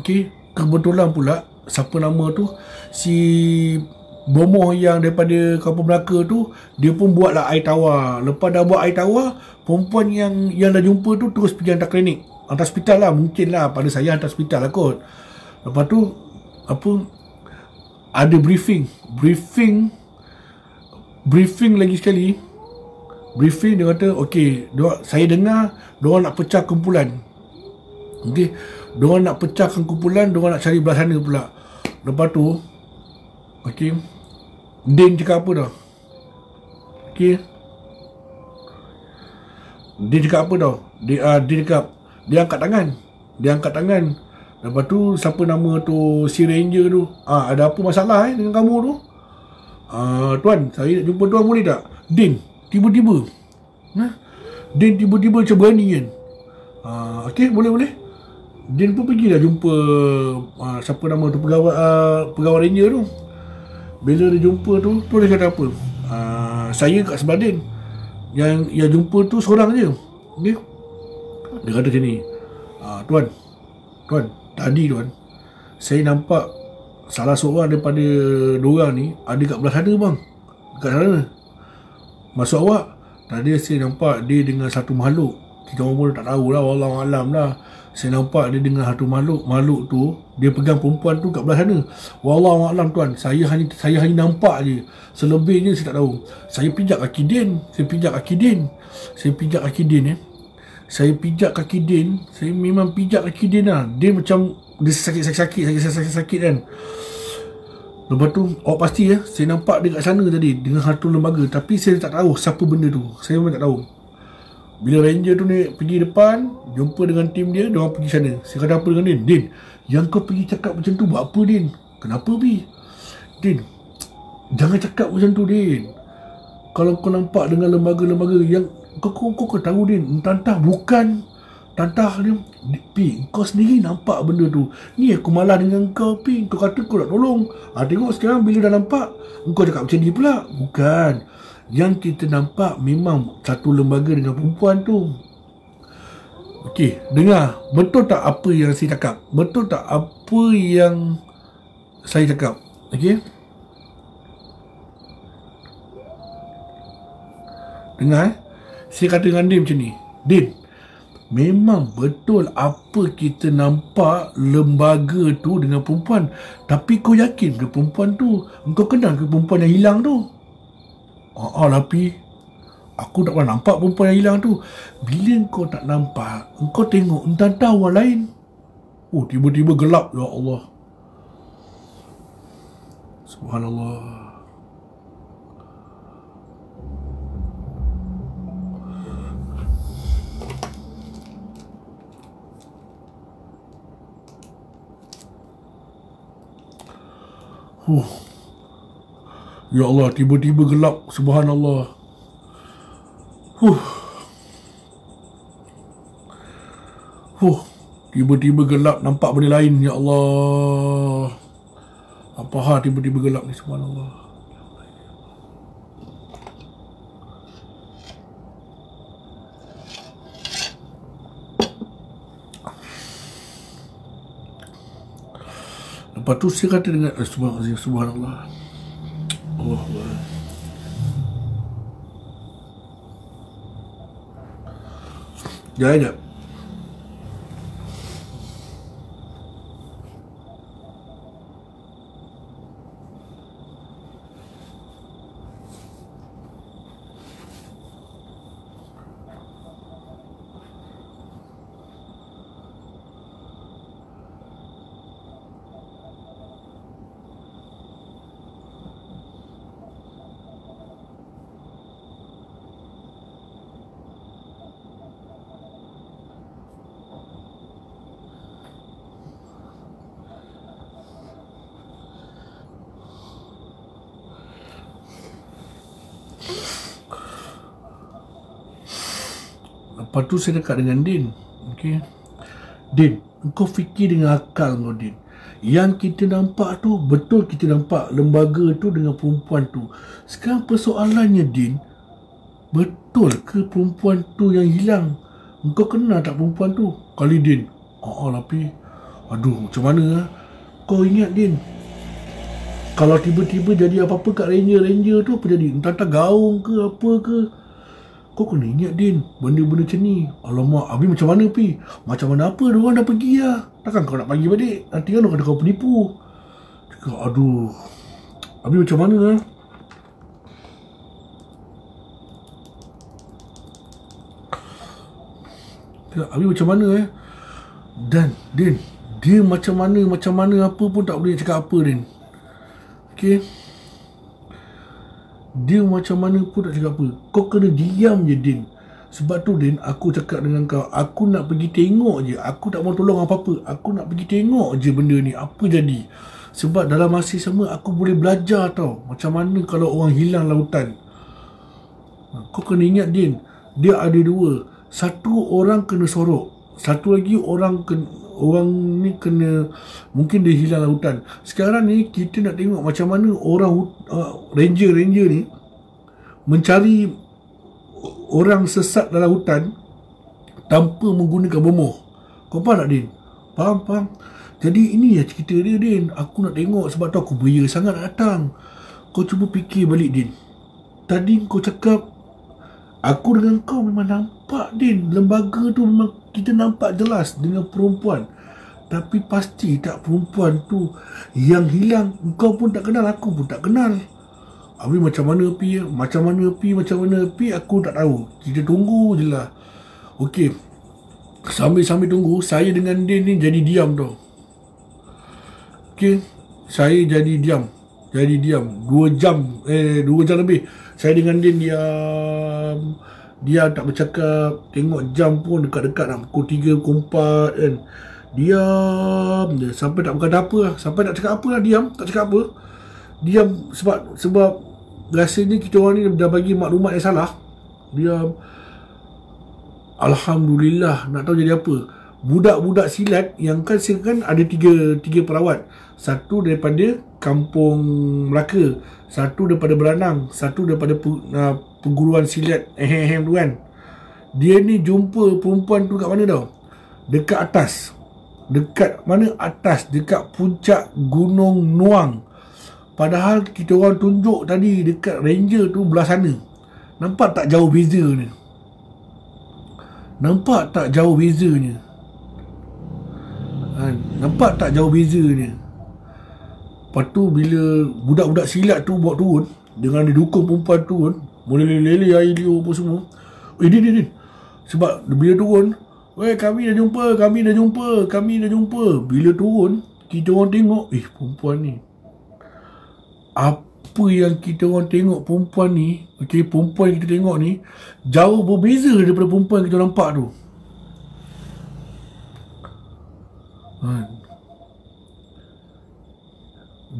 okey, kebetulan pula siapa nama tu, si bomoh yang daripada Kampung Melaka tu, dia pun buatlah air tawar. Lepas dah buat air tawar, perempuan yang yang dah jumpa tu terus pergi hantar klinik, hantar hospital lah, mungkin lah pada saya hantar hospital lah kot. Lepas tu apa, ada briefing, briefing briefing lagi sekali. Briefing dia kata, okey, saya dengar diorang nak pecah kumpulan. Okey, diorang nak pecahkan kumpulan, diorang nak cari belah sana pula. Lepas tu okey, Din cakap apa dah? Okey, Din cakap apa dah? Dia, uh, dia cakap, dia angkat tangan. Dia angkat tangan. Lepas tu siapa nama tu, si ranger tu, ah, ada apa masalah eh dengan kamu tu? Uh, tuan, saya nak jumpa tuan, boleh tak? Din tiba-tiba, nah, Din tiba-tiba macam berani kan. uh, Okey, boleh-boleh. Din pun pergi dah jumpa uh, siapa nama tu, pegawai uh, pegawai ranger tu. Bila dia jumpa tu, tu dia kata apa, uh, saya kat sebelah Din. Yang yang jumpa tu seorang je. Okey, dia kata macam ni, uh, tuan, tuan, tadi tuan, saya nampak salah seorang daripada dorang ni ada kat belah sana bang, dekat sana. Maksud awak, tadi saya nampak dia dengan satu makhluk. Kita orang pun tak tahulah, wallahualam lah. Saya nampak dia dengan satu makhluk. Makhluk tu dia pegang perempuan tu kat belah sana. Wallahualam tuan, saya hanya saya hanya nampak je. Selebihnya saya tak tahu. Saya pijak kaki Din, saya pijak kaki Din. Saya pijak kaki Din eh. Saya pijak kaki Din, saya memang pijak kaki Din lah. Dia macam dia sakit-sakit, sakit-sakit kan. Lepas tu, awak pasti ya, saya nampak dia kat sana tadi dengan satu lembaga, tapi saya tak tahu siapa benda tu. Saya memang tak tahu. Bila ranger tu ni pergi depan, jumpa dengan tim dia, dia orang pergi sana. Saya kata apa dengan Din? Din, yang kau pergi cakap macam tu buat apa Din? Kenapa pergi? Din, jangan cakap macam tu Din. Kalau kau nampak dengan lembaga-lembaga yang kau kau, kau, kau tahu Din, entah-entah bukan tantah dia, Pi, kau sendiri nampak benda tu. Ni aku malah dengan kau, Pi. Kau kata kau nak tolong. Ha, tengok sekarang bila dah nampak, kau cakap macam ni pula. Bukan. Yang kita nampak memang satu lembaga dengan perempuan tu. Okey, dengar. Betul tak apa yang saya cakap? Betul tak apa yang saya cakap? Okey? Dengar eh? Saya kata dengan Din macam ni. Din, memang betul apa kita nampak lembaga tu dengan perempuan. Tapi kau yakin ke perempuan tu? Kau kenal ke perempuan yang hilang tu? Haa lah Pi, aku tak pernah nampak perempuan yang hilang tu. Bila kau tak nampak, kau tengok entah-entah orang lain. Oh, tiba-tiba gelap. Ya Allah, subhanallah. Huh. Ya Allah, tiba-tiba gelap. Subhanallah. Huh. Huh. Tiba-tiba gelap, nampak benda lain. Ya Allah, apa hal tiba-tiba gelap ni? Subhanallah. Lepas tu saya kata dengan eh, subhanallah, subhanallah. Allah Allah. Jangan jap. Lepas tu saya dekat dengan Din. Okay. Din, kau fikir dengan akal kau Din. Yang kita nampak tu, betul kita nampak lembaga tu dengan perempuan tu. Sekarang persoalannya Din, betul ke perempuan tu yang hilang? Kau kenal tak perempuan tu? Kali Din, haa lah Pi. Aduh, macam mana lah. Kau ingat Din, kalau tiba-tiba jadi apa-apa kat ranger-ranger tu, apa jadi? Entah-entah gaung ke apa ke. Kau kena ingat Din, benda-benda macam ni. Alamak, habis macam mana Pi? Macam mana apa, diorang dah pergi lah. Takkan kau nak panggil balik, nanti kan diorang ada kau penipu. Cakap, aduh, habis macam mana lah. Cakap, habis macam mana eh. Dan, Din, dia macam mana, macam mana apa pun tak boleh cakap apa Din. Okay, dia macam mana pun tak cakap apa. Kau kena diam je Din. Sebab tu Din, aku cakap dengan kau, aku nak pergi tengok je. Aku tak mau tolong apa-apa. Aku nak pergi tengok je benda ni, apa jadi. Sebab dalam masa sama, aku boleh belajar tau, macam mana kalau orang hilang lautan. Kau kena ingat Din, dia ada dua. Satu orang kena sorok, satu lagi orang kena, orang ni kena, mungkin dia hilang lautan. Sekarang ni kita nak tengok macam mana orang uh, ranger-ranger ni mencari orang sesat dalam hutan tanpa menggunakan bomoh. Kau faham tak Din? Faham, faham. Jadi ini ya cerita dia Din. Aku nak tengok sebab tu aku beria sangat nak datang. Kau cuba fikir balik Din. Tadi kau cakap, aku dengan kau memang nampak Din, lembaga tu memang kita nampak jelas dengan perempuan. Tapi pasti tak perempuan tu yang hilang, kau pun tak kenal, aku pun tak kenal. Habis macam mana pi, macam mana pi, macam mana pi, aku tak tahu. Kita tunggu je lah. Okey. Sambil-sambil tunggu, saya dengan Din ni jadi diam tau. Okey. Saya jadi diam. Jadi diam. Dua jam, eh dua jam lebih. Saya dengan Din diam. Dia tak bercakap. Tengok jam pun dekat-dekat nak pukul tiga, pukul empat kan. Diam je. Sampai tak berkata apa lah. Sampai tak cakap apa lah. Diam. Tak cakap apa. Diam sebab sebab rasanya kita orang ni dah bagi maklumat yang salah. Diam. Alhamdulillah, nak tahu jadi apa? Budak-budak silat yang kan sekarang ada tiga, tiga perawat. Satu daripada kampung Melaka, satu daripada Beranang, satu daripada uh, perguruan silat ehem tu kan. Dia ni jumpa perempuan tu kat mana tau? Dekat atas. Dekat mana atas? Dekat puncak Gunung Nuang. Padahal kita orang tunjuk tadi dekat ranger tu belah sana. Nampak tak jauh beza ni? Nampak tak jauh bezanya? Ha, nampak tak jauh bezanya? Lepas tu bila budak-budak silat tu buat turun, dengan didukung perempuan turun, boleh lele air liur apa semua. Eh, Din, Din, sebab bila turun, weh kami dah jumpa, kami dah jumpa, kami dah jumpa. Bila turun, kita orang tengok, eh perempuan ni. Apa yang kita orang tengok perempuan ni, okey, perempuan yang kita tengok ni jauh berbeza daripada perempuan yang kita nampak tu. Ha.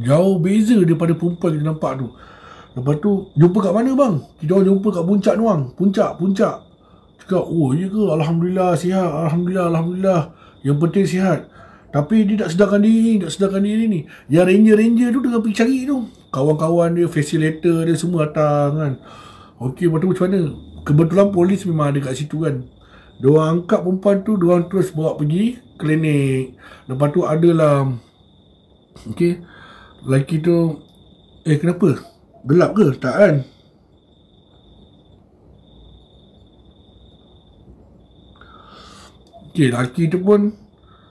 Jauh beza daripada perempuan yang kita nampak tu. Lepas tu, jumpa kat mana bang? Kita orang jumpa kat puncak Nuang, puncak, puncak. Cakap, oh iya ke? Alhamdulillah sihat, alhamdulillah, alhamdulillah. Yang penting sihat. Tapi dia tak sedarkan diri, tak sedarkan diri ni. Yang ranger-ranger tu tengah pergi cari tu. Kawan-kawan dia, facilitator dia semua datang kan. Okey, lepas tu macam mana? Kebetulan polis memang ada kat situ kan. Diorang angkat perempuan tu, diorang terus bawa pergi klinik. Lepas tu adalah, okey, lelaki tu, eh kenapa? Gelap ke? Tak kan? Okey, lelaki tu pun,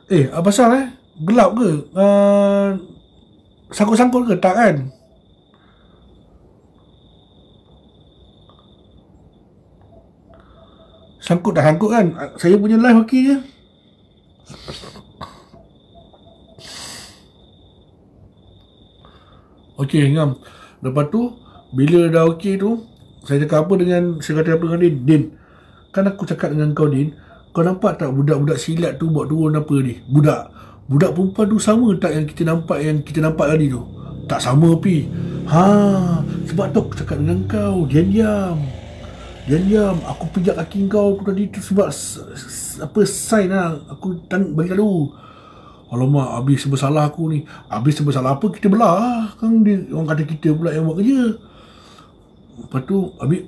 eh, apa pasal eh? Gelap ke? Uh, sangkut-sangkut ke? Tak kan? Sangkut tak sangkut kan? Saya punya live okey je. Okey, ngam. Lepas tu, bila dah okey tu, saya cakap apa dengan, saya kata apa dengan Din? Din, kan aku cakap dengan kau Din, kau nampak tak budak-budak silat tu buat turun apa ni? Budak Budak perempuan tu sama tak yang kita nampak, yang kita nampak tadi tu? Tak sama pi. Ha, sebab tu aku cakap dengan kau, diam-diam. Diam-diam, aku pijak kaki kau tu tadi tu sebab apa sign lah. Aku tanya bagi tahu. Alamak, habis sebab salah aku ni. Habis sebab salah apa kita belah. Kan dia orang kata kita pula yang buat kerja. Lepas tu habis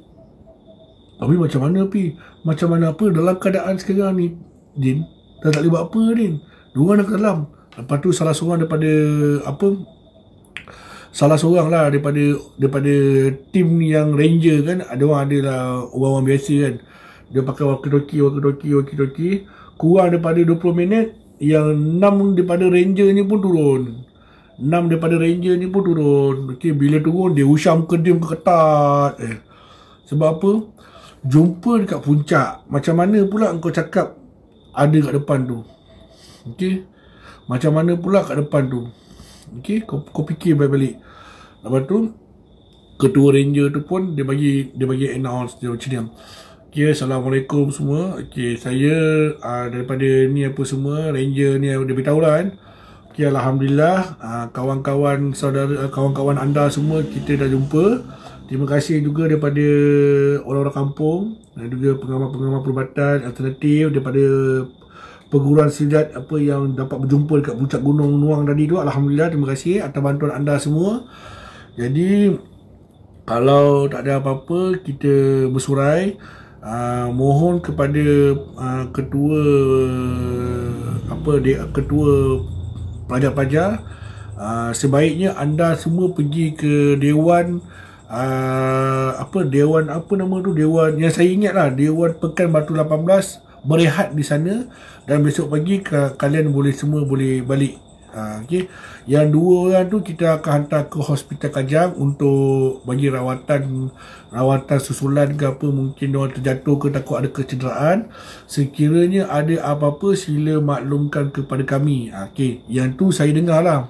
Habis macam mana pi? Macam mana apa dalam keadaan sekarang ni Din? Dah tak boleh buat apa Din. Diorang dah ke dalam. Lepas tu salah seorang daripada apa? Salah seorang lah daripada daripada tim yang ranger kan. Ada orang adalah orang-orang biasa kan. Dia pakai walkie-talkie, walkie-talkie, walkie-talkie. Kurang daripada dua puluh minit, yang enam daripada ranger ni pun turun. enam daripada ranger ni pun turun. Okey, bila turun dia usam ke dia ketat. Eh. Sebab apa? Jumpa dekat puncak. Macam mana pula engkau cakap ada kat depan tu? Okey, macam mana pula kat depan tu? Okey, kau, kau fikir balik-balik. Lepas tu ketua ranger tu pun dia bagi dia bagi announce dia macam ni. Okey, assalamualaikum semua. Okey, saya aa, daripada ni apa semua ranger ni dia beritahu lah kan. Okey, alhamdulillah aa, kawan-kawan saudara kawan-kawan anda semua kita dah jumpa. Terima kasih juga daripada orang-orang kampung dan juga pengamal-pengamal perubatan alternatif daripada perguruan silat apa yang dapat berjumpa dekat puncak Gunung Nuang tadi tu. Alhamdulillah, terima kasih atas bantuan anda semua. Jadi kalau tak ada apa-apa kita bersurai, aa, mohon kepada aa, ketua apa dia ketua pelajar-pelajar, aa, sebaiknya anda semua pergi ke dewan Uh, apa dewan apa nama tu dewan yang saya ingat lah Dewan Pekan Batu lapan belas berehat di sana, dan besok pagi ka, kalian boleh semua boleh balik. Ha, okay. Yang dua orang tu kita akan hantar ke Hospital Kajang untuk bagi rawatan rawatan susulan ke apa, mungkin orang terjatuh ke, takut ada kecederaan. Sekiranya ada apa-apa, sila maklumkan kepada kami. Ha, okay. Yang tu saya dengar lah.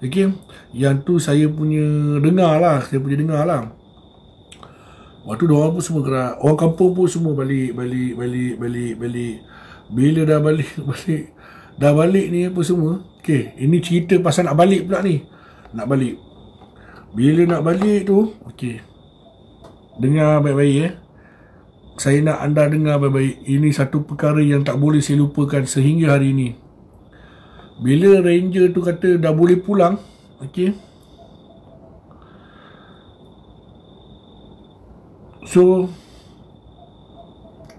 Okay. Yang tu saya punya dengar lah, saya punya dengar lah. Waktu diorang pun semua gerak, orang kampung pun semua balik, balik, balik, balik, balik. Bila dah balik, balik, dah balik ni apa semua. Okey, ini cerita pasal nak balik pula ni. Nak balik. Bila nak balik tu, okey. Dengar baik-baik eh. Saya nak anda dengar baik-baik. Ini satu perkara yang tak boleh saya lupakan sehingga hari ini. Bila ranger tu kata dah boleh pulang, okey. So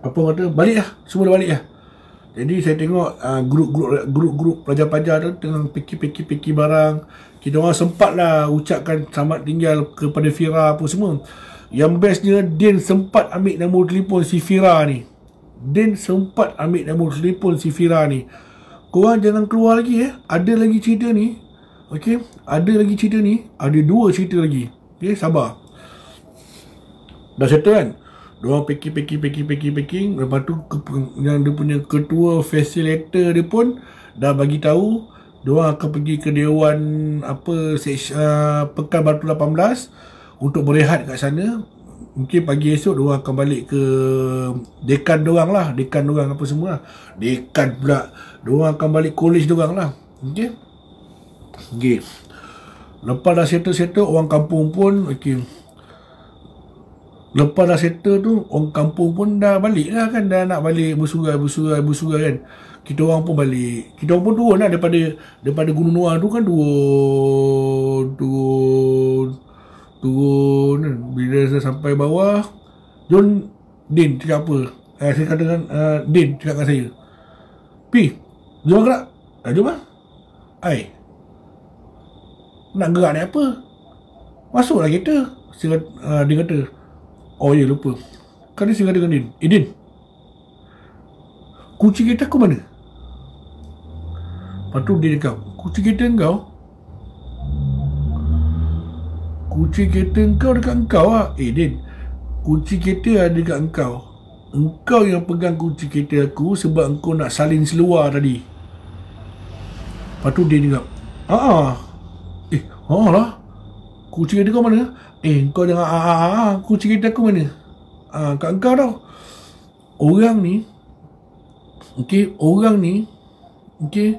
apa kata, baliklah. Semua dah balik dah. Jadi saya tengok uh, grup-grup grup-grup pelajar-pelajar tu tengah peki-peki-peki barang. Kita orang sempatlah ucapkan selamat tinggal kepada Fira apa semua. Yang bestnya, Din sempat ambil nombor telefon si Fira ni. Din sempat ambil nombor telefon si Fira ni. Korang jangan keluar lagi eh. Ada lagi cerita ni. Okey, ada lagi cerita ni. Ada dua cerita lagi. Okey, sabar. Dah settle kan? Diorang packing, packing, packing, packing, packing. Lepas tu ke, yang dia punya ketua facilitator dia pun dah bagi tahu diorang akan pergi ke Dewan apa seksyen, uh, Pekan Batu lapan belas untuk berehat kat sana. Mungkin pagi esok diorang akan balik ke dekan diorang lah, dekan diorang apa semua lah. Dekan pula, diorang akan balik college diorang lah. Okey. Okey. Lepas dah settle-settle orang kampung pun okey. Lepas dah settle tu, orang kampung pun dah balik lah kan. Dah nak balik bersurai, bersurai, bersurai kan. Kita orang pun balik. Kita orang pun turun lah daripada, daripada Gunung Nuang tu kan turun. Turun. Turun. Bila saya sampai bawah, John, Din cakap apa? Eh, saya katakan, uh, Din cakap kat saya. Pi, jom gerak. Eh, jom lah. Hai. Nak gerak ni apa? Masuklah kereta. Saya, uh, dia kata, oh ya, lupa. Kan dia singgah dengan Din. Eh, Din, kunci kereta aku mana? Lepas tu dia dekat, kunci kereta engkau? Kunci kereta engkau dekat engkau lah. Eh, Din, kunci kereta ada dekat engkau. Engkau yang pegang kunci kereta aku sebab engkau nak salin seluar tadi. Lepas tu dia dekat, haa, eh, haa lah. Kunci kereta kau mana? Eh, kau jangan ah, ah, ah, kunci kereta aku mana? Ah, kat engkau tau. Orang ni, okey, orang ni, okey,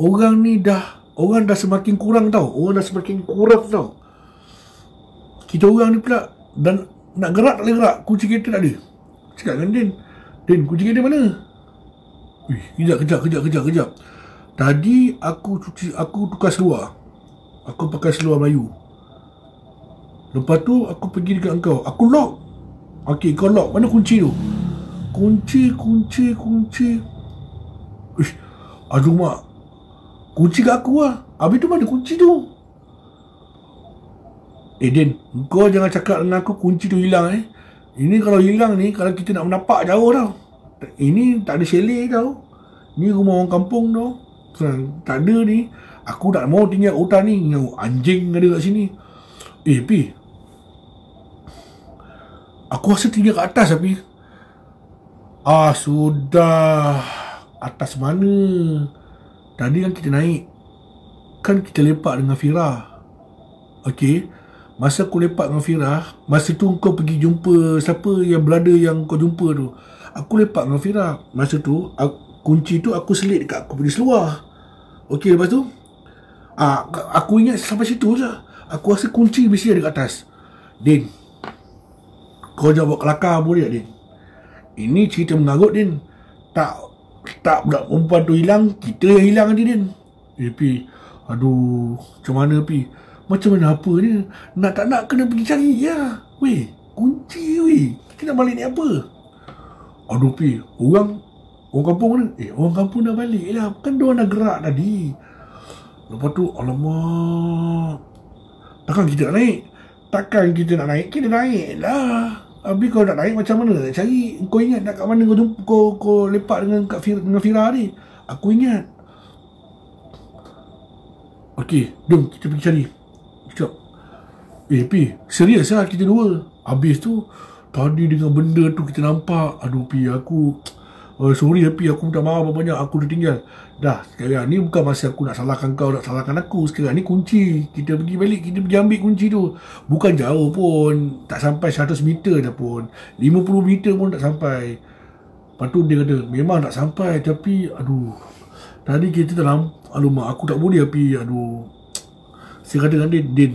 orang ni dah, orang dah semakin kurang tau. Orang dah semakin kurang tau. Kita orang ni pula, dan nak gerak tak gerak, kunci kereta tak ada. Cakap dengan Din, Din, kunci kereta mana? Wih, kejap, kejap, kejap, kejap, kejap. Tadi aku cuci, aku tukar seluar. Aku pakai seluar Melayu. Lepas tu aku pergi dekat engkau. Aku lock. Okey, kau lock. Mana kunci tu? Kunci, kunci, kunci. Ish, aduh mak. Kunci kat aku lah. Habis tu mana kunci tu? Eh Din, kau jangan cakap dengan aku kunci tu hilang eh. Ini kalau hilang ni, kalau kita nak menapak jauh tau. Ini tak ada chalet tau. Ni rumah orang kampung tau. Tak ada ni. Aku tak mau tinggal hutan ni. Anjing ada kat sini. Eh, Pi, aku rasa tinggal kat atas, Pi. Ah, sudah. Atas mana? Tadi kan kita naik. Kan kita lepak dengan Fira. Okey. Masa aku lepak dengan Fira, masa tu kau pergi jumpa siapa yang berada yang kau jumpa tu. Aku lepak dengan Fira. Masa tu, aku, kunci tu aku selit dekat aku pergi seluar. Okey, lepas tu, ah, aku ingat sampai situ je. Aku rasa kunci mesti ada kat atas. Din, kau jangan buat kelakar boleh tak, Din? Ini cerita mengarut, Din. Tak, tak budak perempuan tu hilang, kita yang hilang tadi, Din. Eh, Pi, aduh, macam mana, Pi? Macam mana apa ni? Nak tak nak kena pergi cari, ya. Weh, kunci, weh. Kita nak balik ni apa? Aduh, Pi, orang, orang kampung mana? Eh, orang kampung dah balik lah. Kan diorang dah gerak tadi. Lepas tu, alamak. Takkan kita nak naik. Takkan kita nak naik, kita naik lah. Habis kau nak naik macam mana? Cari, kau ingat nak kat mana kau, jumpa, kau, kau lepak dengan Kak Fira, dengan Fira ni? Aku ingat. Okey, jom kita pergi cari. Cakap, eh Pi, serius lah kita dua. Habis tu, tadi dengan benda tu kita nampak. Aduh Pi, aku uh, sorry Pi, aku minta maaf banyak-banyak. Aku dah tinggal. Dah, sekarang ni bukan masa aku nak salahkan kau, nak salahkan aku. Sekarang ni kunci, kita pergi balik, kita pergi ambil kunci tu. Bukan jauh pun, tak sampai seratus meter dah pun, lima puluh meter pun tak sampai. Lepas tu dia kata, memang tak sampai, tapi aduh, tadi kita dah nampak. Aduh mak, aku tak boleh Pi, aduh. Saya kata dengan Din, Din,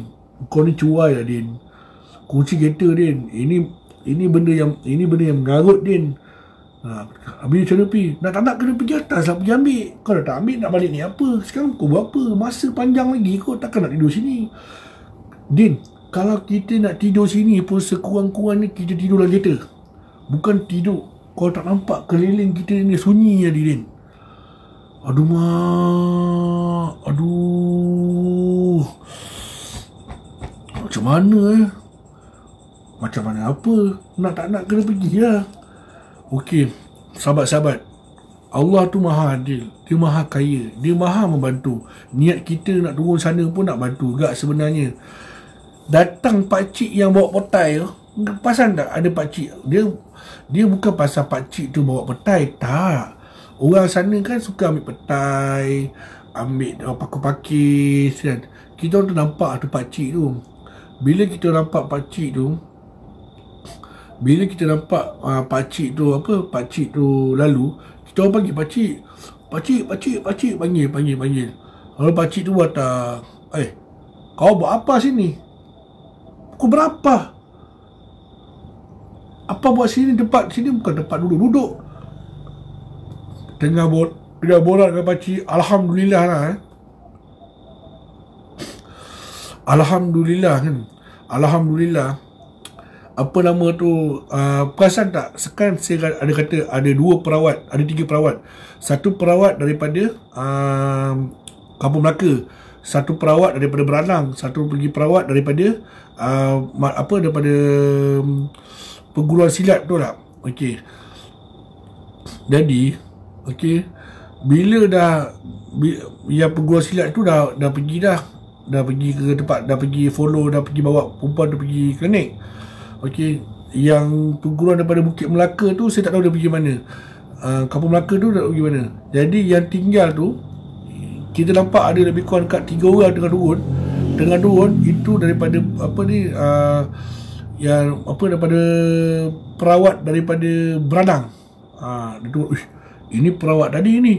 kau ni cuai lah Din. Kunci kereta Din, ini ini benda yang ini benda yang mengarut Din. Ha, habis macam mana Pi? Nak tak nak kena pergi atas lah, pergi ambil. Kau dah tak ambil, nak balik ni apa? Sekarang kau buat apa? Masa panjang lagi, kau takkan nak tidur sini Din. Kalau kita nak tidur sini pun sekurang-kurangnya kita tidur dalam kereta. Bukan tidur, kau tak nampak keliling kita ni sunyi lah Din. Aduh mak, aduh, macam mana eh? Macam mana apa? Nak tak nak kena pergi lah. Okey, sahabat-sahabat, Allah tu maha adil, dia maha kaya, dia maha membantu. Niat kita nak turun sana pun nak bantu juga sebenarnya. Datang pakcik yang bawa petai tu, pasal tak ada pakcik? Dia dia bukan pasal pakcik tu bawa petai, tak. Orang sana kan suka ambil petai, ambil uh, pakis-pakis kan. Kita orang tu nampak tu pakcik tu. Bila kita nampak pakcik tu, Bila kita nampak uh, pakcik tu apa, pakcik tu lalu, kita orang panggil pakcik, Pakcik, pakcik, pakcik, panggil, panggil, panggil. Lalu pakcik tu datang, eh, kau buat apa sini? Kau berapa? Apa buat sini? Tempat sini bukan tempat duduk-duduk. Tengah bol, tengah borak dengan pakcik. Alhamdulillah lah eh. Alhamdulillah kan. Alhamdulillah. Apa nama tu, uh, perasan tak? Sekarang saya ada kata ada dua perawat, ada tiga perawat. Satu perawat daripada uh, Kampung Melaka, satu perawat daripada Beranang, satu pergi perawat daripada uh, apa daripada um, perguruan silat tu lah. Okey. Jadi okey, bila dah bila, yang perguruan silat tu dah dah pergi dah dah pergi ke tempat, dah pergi follow, dah pergi bawa perempuan tu pergi klinik. Okey, yang perguruan daripada Bukit Melaka tu saya tak tahu dia pergi mana. Uh, Kampung Melaka tu dah pergi mana. Jadi yang tinggal tu kita nampak ada lebih kurang dekat tiga orang tengah turun. Tengah turun itu daripada apa ni uh, yang apa daripada perawat daripada Beranang. Ah, uh, dia turun. Uish, ini perawat tadi ni.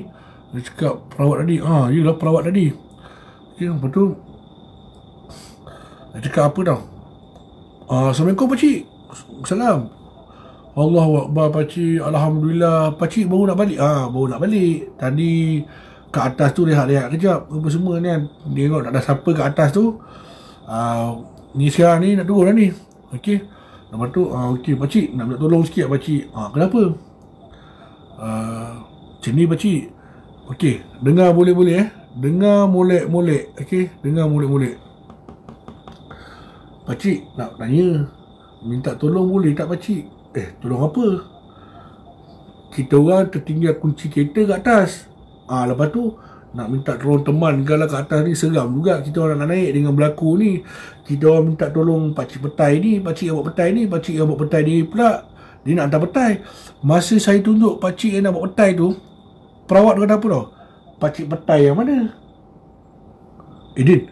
Dia cakap perawat tadi. Ha, yelah perawat tadi. Okey, lepas tu dia cakap apa tau? Ah, Assalamualaikum pakcik. Salam. Allahu akbar pakcik. Alhamdulillah. Pakcik baru nak balik. Ah, ha, baru nak balik. Tadi kat atas tu rehat-rehat kejap. Apa semua ni kan. Dia tengok tak ada siapa kat atas tu. Ah, ni sekarang ni nak turun dah ni. Okey. Lepas tu ah, okey pakcik nak minta tolong sikit ah pakcik. Ah, kenapa? Uh, macam ni pakcik. Okey, dengar boleh-boleh eh. Dengar molek-molek. Okey, dengar molek-molek. Pakcik nak tanya, minta tolong boleh tak pakcik? Eh, tolong apa? Kita orang tertinggal kunci kereta kat atas. Ah, lepas tu nak minta tolong teman ke lah kat atas ni. Seram juga kita orang nak naik dengan berlaku ni. Kita orang minta tolong pakcik petai ni, pakcik yang buat petai ni, pakcik yang buat petai ni pula dia nak hantar petai. Masa saya tunjuk pakcik yang nak buat petai tu, perawat tu kata apa tau? Pakcik petai yang mana? Eh Din,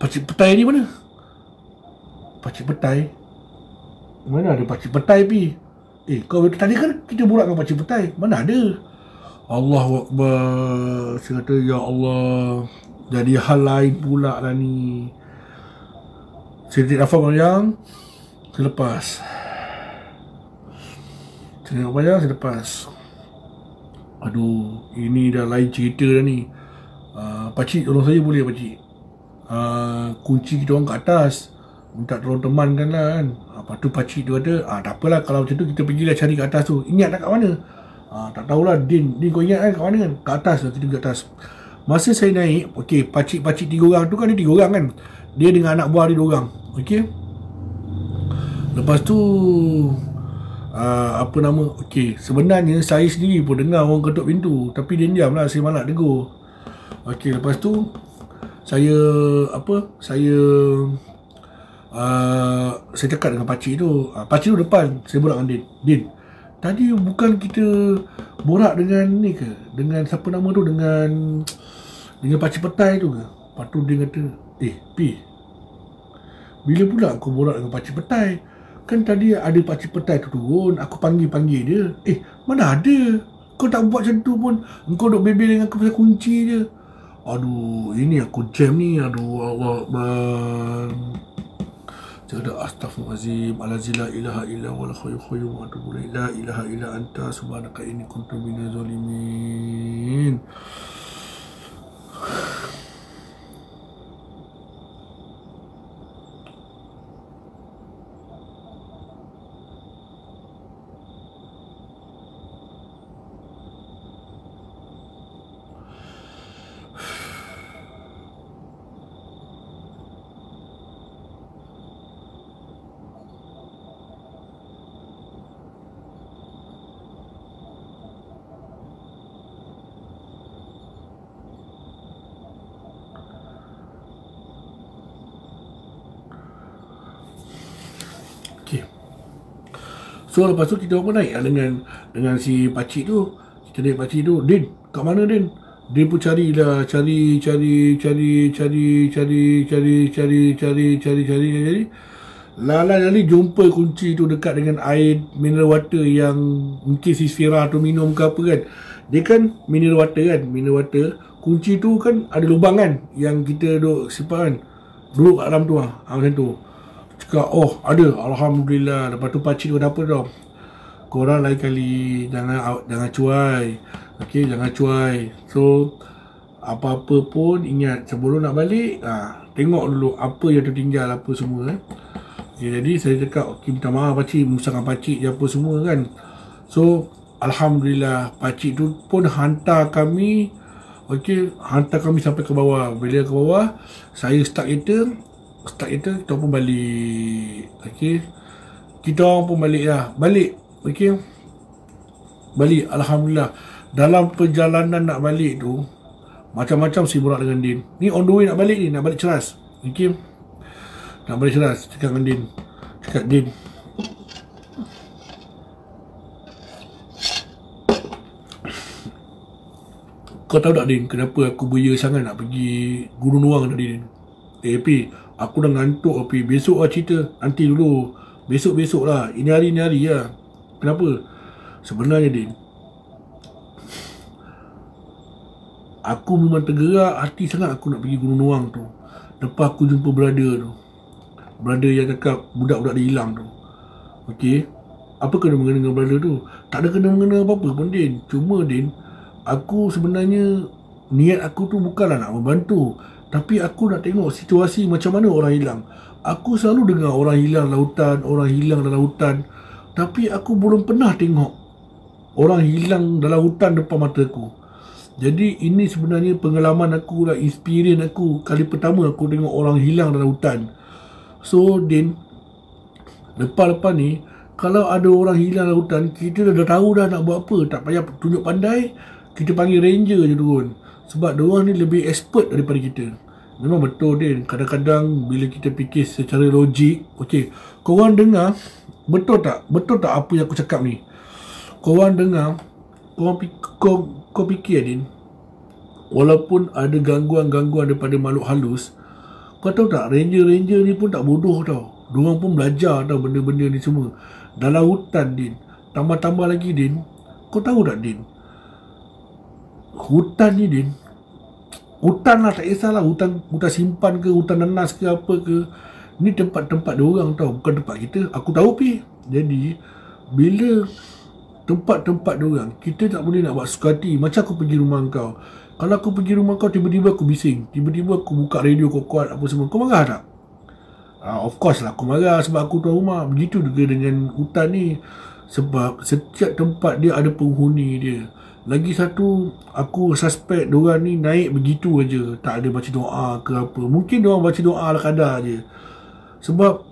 pakcik petai ni mana? Pakcik petai? Mana ada pakcik petai Pi? Eh kau tadi kan kita borak dengan pakcik petai. Mana ada? Allahu akbar. Saya kata ya Allah, jadi hal lain pula lah ni. Saya tarik nafas panjang, saya lepas. Saya tengok banyak, saya lepas. Aduh, ini dah lain cerita dah ni. uh, Pakcik tolong saya boleh pakcik? uh, Kunci kita orang kat atas, minta tolong teman kan lah kan. uh, Lepas tu pakcik tu kata, ah, tak apalah kalau macam tu kita pergilah cari kat atas tu. Ingat tak kat mana? uh, Tak tahulah Din, Din kau ingat kan kat mana kan? Kat atas lah, kita pergi kat atas. Masa saya naik, okey, pakcik-pakcik tiga orang tu kan, dia tiga orang kan, dia dengan anak buah dia dua orang. Okey, Lepas tu uh, apa nama, okey, sebenarnya saya sendiri pun dengar orang ketuk pintu, tapi dia diam lah, saya malas tegur. Okey, lepas tu saya apa, saya uh, saya cakap dengan pakcik tu, uh, pakcik tu depan, saya borak dengan Din. Din, tadi bukan kita borak dengan ni ke, dengan siapa nama tu, dengan dengan pakcik petai tu ke? Lepas tu dia kata, eh Pi, bila pula aku borak dengan pakcik petai? Kan tadi ada pakcik petai tu turun, aku panggil-panggil dia. Eh, mana ada? Kau tak buat macam tu pun. Engkau duk bebel dengan aku pasal kunci je. Aduh, ini aku jam ni. Aduh, Allah man. Jadah astaghfirullahaladzim. Alazila ilaha illa wal khayu khayu wa atubu la ilaha illa anta subhanaka inni kuntu minaz zalimin. So lepas tu kita pun naik dengan dengan si pakcik tu. Kita naik pakcik tu, Din, kat mana Din? Din pun carilah, cari cari cari cari cari cari cari cari cari cari cari. Lala lali jumpa kunci tu dekat dengan air mineral water yang mungkin si Fira tu minum ke apa kan. Dia kan mineral water kan, mineral water. Kunci tu kan ada lubang kan yang kita duk simpan kan. Duduk kat dalam tu ah, macam tu. Cakap, oh ada, alhamdulillah. Lepas tu pakcik tu apa tau, korang lain kali jangan jangan cuai. Okey, jangan cuai. So apa-apa pun ingat sebelum nak balik, ha, tengok dulu apa yang tertinggal apa semua eh. Okay, jadi saya cakap okey, minta maaf pakcik, musangkan pakcik je apa semua kan. So alhamdulillah pakcik tu pun hantar kami. Okey, hantar kami sampai ke bawah. Bila ke bawah, saya start kereta. Start kita, kita pun balik. Okey, kita orang pun balik lah. Balik, okey, balik, alhamdulillah. Dalam perjalanan nak balik tu, macam-macam si borak dengan Din. Ni on the way nak balik ni, nak balik Ceras. Okey, nak balik Ceras, cakap dengan Din. Cakap Din, kau tahu tak Din, kenapa aku beria sangat nak pergi Gunung Nuang tadi Din? Eh Pi, aku dah ngantuk tapi besok lah cerita. Nanti dulu, besok-besok lah. Ini hari-ini hari lah. Kenapa? Sebenarnya Din, aku memang tergerak hati sangat aku nak pergi Gunung Nuang tu. Lepas aku jumpa brother tu, brother yang cakap budak-budak dia hilang tu. Okey, apa kena-mengena dengan brother tu? Tak ada kena-mengena apa-apa pun Din. Cuma Din, aku sebenarnya niat aku tu bukanlah nak membantu, tapi aku nak tengok situasi macam mana orang hilang. Aku selalu dengar orang hilang lautan, orang hilang dalam hutan, tapi aku belum pernah tengok orang hilang dalam hutan depan mata aku. Jadi ini sebenarnya pengalaman aku lah, experience aku. Kali pertama aku tengok orang hilang dalam hutan. So Din, lepas-lepas ni kalau ada orang hilang dalam hutan, kita dah tahu dah nak buat apa. Tak payah tunjuk pandai, kita panggil ranger je turun. Sebab diorang ni lebih expert daripada kita. Memang betul Din, kadang-kadang bila kita fikir secara logik. Okey, korang dengar, betul tak? Betul tak apa yang aku cakap ni? Korang dengar, korang, korang, korang fikir Din, walaupun ada gangguan-gangguan daripada makhluk halus, kau tahu tak, ranger-ranger ni pun tak bodoh tau. Diorang pun belajar tau benda-benda ni semua dalam hutan Din. Tambah-tambah lagi Din, kau tahu tak Din, hutan ni Din, hutan lah, tak kisahlah hutan, hutan simpan ke, hutan nanas ke apa ke, ni tempat-tempat diorang tau, bukan tempat kita. Aku tahu Pi. Jadi bila tempat-tempat diorang, kita tak boleh nak buat suka hati. Macam aku pergi rumah kau, kalau aku pergi rumah kau tiba-tiba aku bising, tiba-tiba aku buka radio kuat-kuat apa semua, kau marah tak? Ah, of course lah aku marah, sebab aku tuan rumah. Begitu juga dengan hutan ni, sebab setiap tempat dia ada penghuni dia. Lagi satu, aku suspect diorang ni naik begitu aja, tak ada baca doa ke apa. Mungkin diorang baca doa ala kadar je. Sebab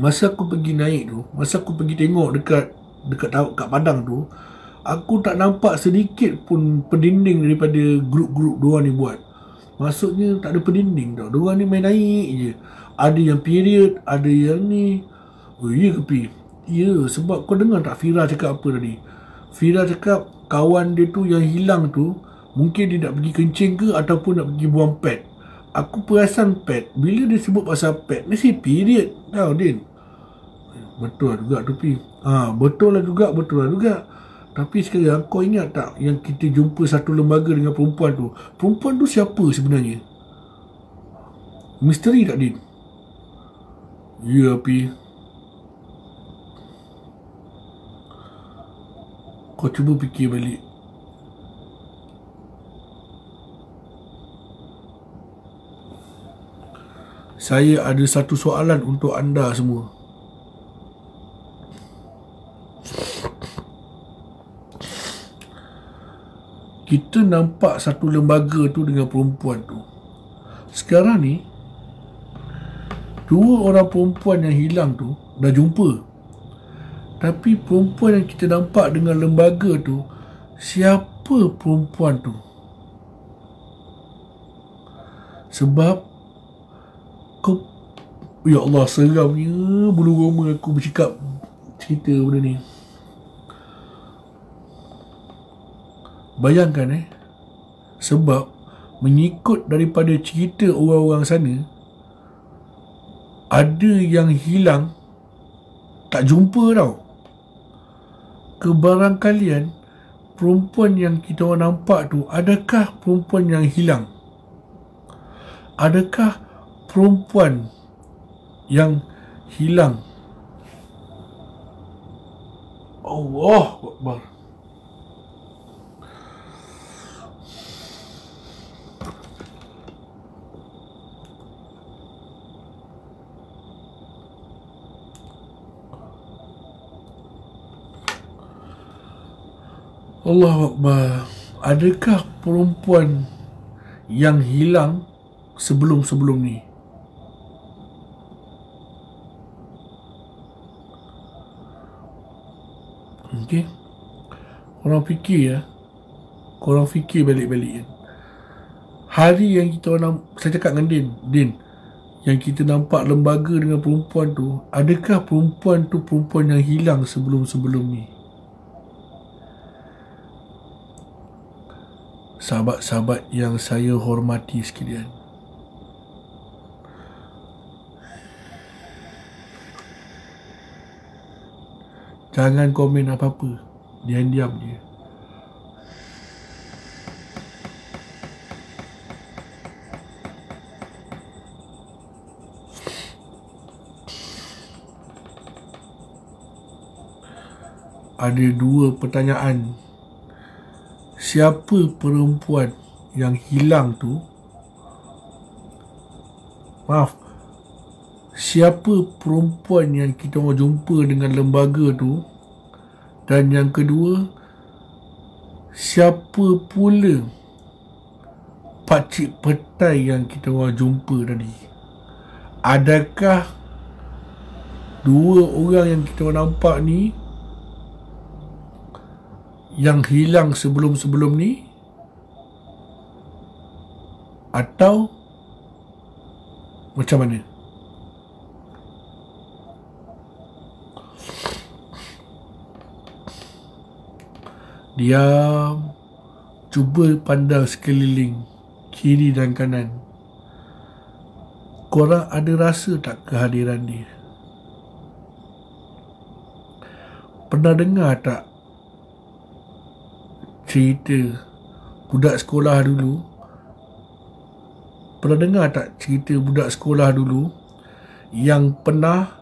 masa aku pergi naik tu, masa aku pergi tengok dekat dekat kat padang tu, aku tak nampak sedikit pun pendinding daripada grup-grup diorang ni buat. Maksudnya tak ada pendinding tau. Diorang ni main naik je. Ada yang period, ada yang ni. Oh ya ke Pi? Ya, sebab kau dengar tak Fira cakap apa tadi? Fira cakap kawan dia tu yang hilang tu, mungkin dia nak pergi kencing ke ataupun nak pergi buang pet. Aku perasan pet, bila dia sebut pasal pet, mesti period tau Din. Betul lah juga tu Pi. Ha, betul lah juga, betul lah juga. Tapi sekarang kau ingat tak yang kita jumpa satu lembaga dengan perempuan tu? Perempuan tu siapa sebenarnya? Misteri tak Din? Ya Pi. Kau cuba fikir balik. Saya ada satu soalan untuk anda semua. Kita nampak satu lembaga tu dengan perempuan tu. Sekarang ni, dua orang perempuan yang hilang tu dah jumpa. Tapi perempuan yang kita nampak dengan lembaga tu, siapa perempuan tu? Sebab kau, ya Allah, seramnya bulu roma aku bercakap cerita benda ni. Bayangkan eh, sebab mengikut daripada cerita orang-orang sana, ada yang hilang tak jumpa tau. Kebarangkalian perempuan yang kita orang nampak tu, adakah perempuan yang hilang? Adakah perempuan yang hilang? Allahu Akbar. Allahu Akbar. Adakah perempuan yang hilang sebelum-sebelum ni? Okey. Korang fikir ya. Korang fikir balik-balik. Hari yang kita orang, saya cakap dengan Din, Din, yang kita nampak lembaga dengan perempuan tu, adakah perempuan tu perempuan yang hilang sebelum-sebelum ni? Sahabat-sahabat yang saya hormati sekalian, jangan komen apa-apa, diam-diam je. Ada dua pertanyaan. Siapa perempuan yang hilang tu? Maaf, siapa perempuan yang kita orang jumpa dengan lembaga tu? Dan yang kedua, siapa pula pakcik petai yang kita orang jumpa tadi? Adakah dua orang yang kita orang nampak ni yang hilang sebelum-sebelum ni, atau macam mana? Diam. Cuba pandang sekeliling, kiri dan kanan. Korang ada rasa tak kehadiran dia? Pernah dengar tak cerita budak sekolah dulu? Pernah dengar tak cerita budak sekolah dulu yang pernah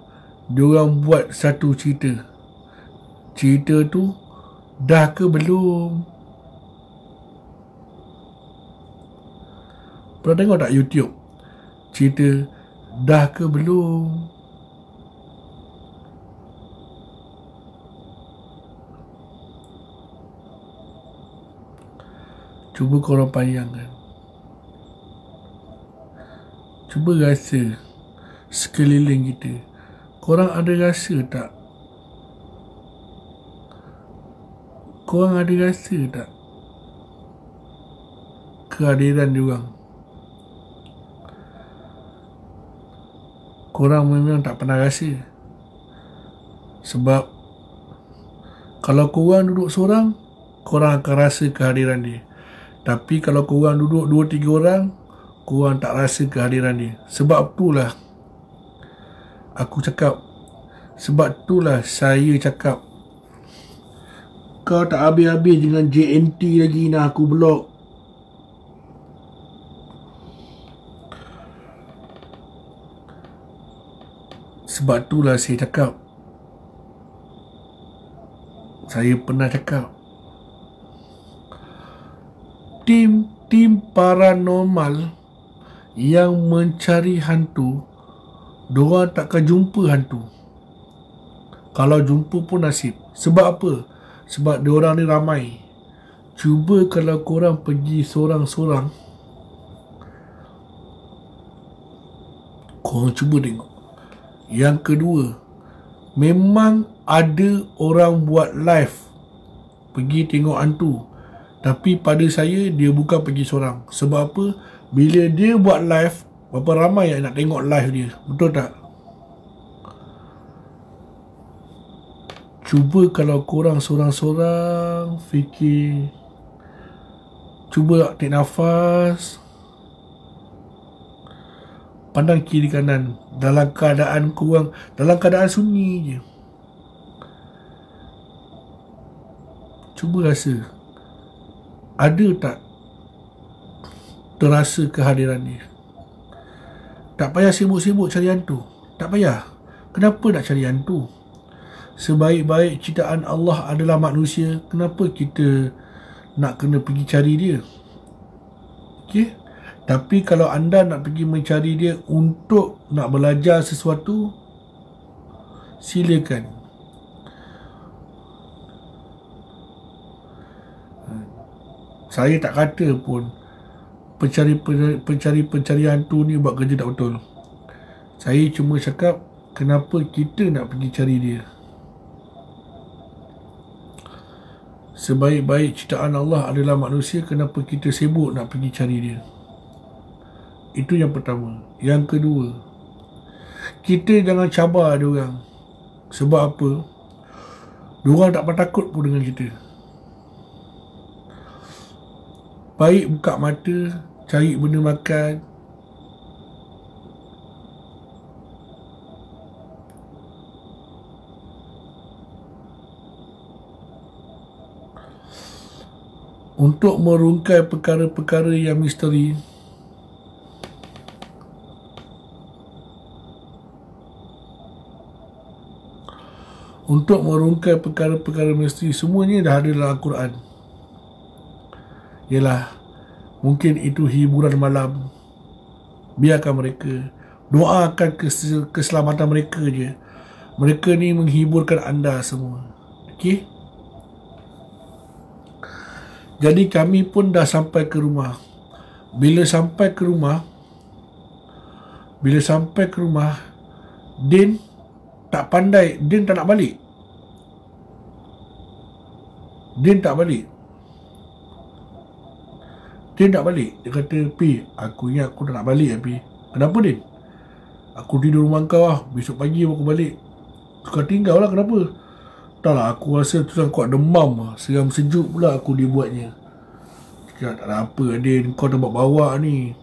diorang buat satu cerita? Cerita tu dah ke belum? Pernah dengar tak YouTube? Cerita dah ke belum? Cuba korang bayangkan. Cuba rasa sekeliling kita. Korang ada rasa tak? Korang ada rasa tak? Kehadiran diorang. Korang memang tak pernah rasa. Sebab kalau korang duduk seorang, korang akan rasa kehadiran dia. Tapi kalau korang duduk dua tiga orang, korang tak rasa kehadiran dia. Sebab itulah aku cakap, sebab itulah saya cakap, kau tak habis-habis dengan J N T lagi nak aku blok. Sebab itulah saya cakap, saya pernah cakap, tim tim paranormal yang mencari hantu, diorang takkan jumpa hantu. Kalau jumpa pun nasib. Sebab apa? Sebab diorang ni ramai. Cuba kalau korang pergi seorang-seorang, korang cuba tengok. Yang kedua, memang ada orang buat live pergi tengok hantu. Tapi pada saya, dia bukan pergi seorang. Sebab apa? Bila dia buat live, berapa ramai yang nak tengok live dia. Betul tak? Cuba kalau korang sorang-sorang fikir. Cuba tarik nafas. Pandang kiri kanan. Dalam keadaan korang, dalam keadaan sunyi je. Cuba rasa. Ada tak terasa kehadiran dia? Tak payah sibuk-sibuk cari hantu. Tak payah. Kenapa nak cari hantu? Sebaik-baik ciptaan Allah adalah manusia. Kenapa kita nak kena pergi cari dia? Okey. Tapi kalau anda nak pergi mencari dia untuk nak belajar sesuatu, silakan. Saya tak kata pun pencari-pencari hantu ni buat kerja tak betul. Saya cuma cakap, kenapa kita nak pergi cari dia? Sebaik-baik ciptaan Allah adalah manusia. Kenapa kita sibuk nak pergi cari dia? Itu yang pertama. Yang kedua, kita jangan cabar diorang. Sebab apa? Diorang tak pernah takut pun dengan kita. Baik buka mata, cari benda makan. Untuk merungkai perkara-perkara yang misteri. Untuk merungkai perkara-perkara misteri, semuanya dah ada dalam Al-Quran. Yalah, mungkin itu hiburan malam. Biarkan mereka. Doakan keselamatan mereka je. Mereka ni menghiburkan anda semua. Okey. Jadi kami pun dah sampai ke rumah. Bila sampai ke rumah, Bila sampai ke rumah Din tak pandai. Din tak nak balik. Din tak balik Dia nak balik. Dia kata, Pi, aku ingat aku dah nak balik lah, Pi. Kenapa, Din? Aku tidur rumah kau lah. Besok pagi aku balik. Kau tinggal lah, kenapa? Tak lah, aku rasa tu kau demam lah. Seram sejuk pula aku dibuatnya. Cakap, tak ada apa, Din. Kau dah bawa ni.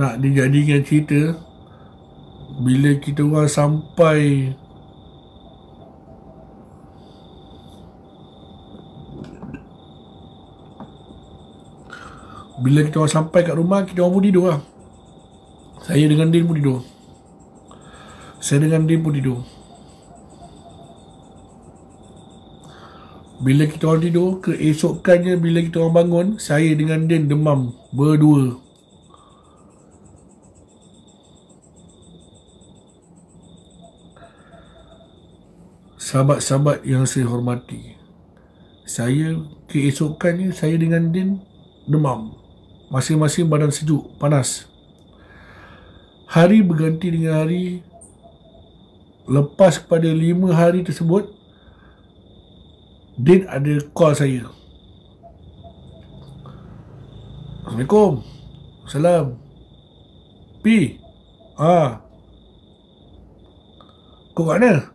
Nak dijadikan cerita, bila kita orang sampai... Bila kita orang sampai kat rumah, kita orang pun tidur lah. Saya dengan Din pun tidur. Saya dengan Din pun tidur. Bila kita orang tidur, keesokannya bila kita orang bangun, saya dengan Din demam. Berdua. Sahabat-sahabat yang saya hormati. Saya, keesokannya saya dengan Din demam. Masing-masing badan sejuk, panas. Hari berganti dengan hari. Lepas pada lima hari tersebut, Din ada call saya. Assalamualaikum. Salam. Pi. Ha. Kau kat mana?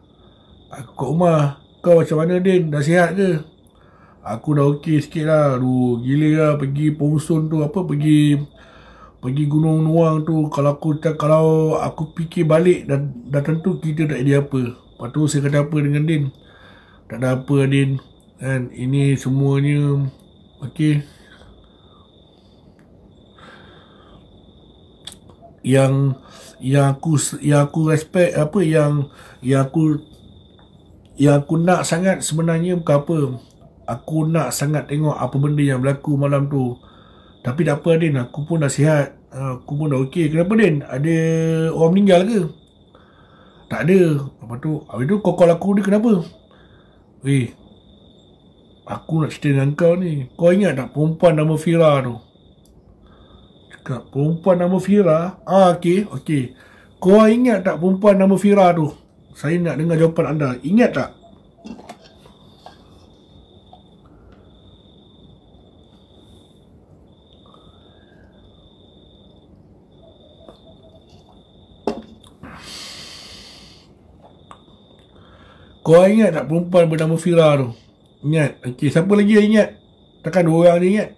Aku kat rumah. Kau macam mana, Din? Dah sihat ke? Aku dah okey sikit lah. Aduh, gila lah pergi Pongsun tu, apa, pergi pergi Gunung Nuang tu. Kalau aku kalau aku fikir balik, dah, dah tentu kita tak ada apa. Lepas tu saya kata apa dengan Din? Tak ada apa, Din. Kan, ini semuanya okey. Yang yang aku yang aku respect, apa yang yang aku yang aku nak sangat sebenarnya bukan apa. Aku nak sangat tengok apa benda yang berlaku malam tu. Tapi tak apa, Din, aku pun dah sihat. Aku pun dah okey. Kenapa, Din? Ada orang meninggal ke? Tak ada. Lepas tu, habis tu kau call aku ni kenapa? Weh, aku nak cerita dengan kau ni. Kau ingat tak perempuan nama Fira tu? Cakap, perempuan nama Fira? Ah, okey, okey. Kau ingat tak perempuan nama Fira tu? Saya nak dengar jawapan anda. Ingat tak? Kau ingat tak perempuan bernama Fira tu? Ingat. Okey, siapa lagi yang ingat? Takkan dua orang ni ingat.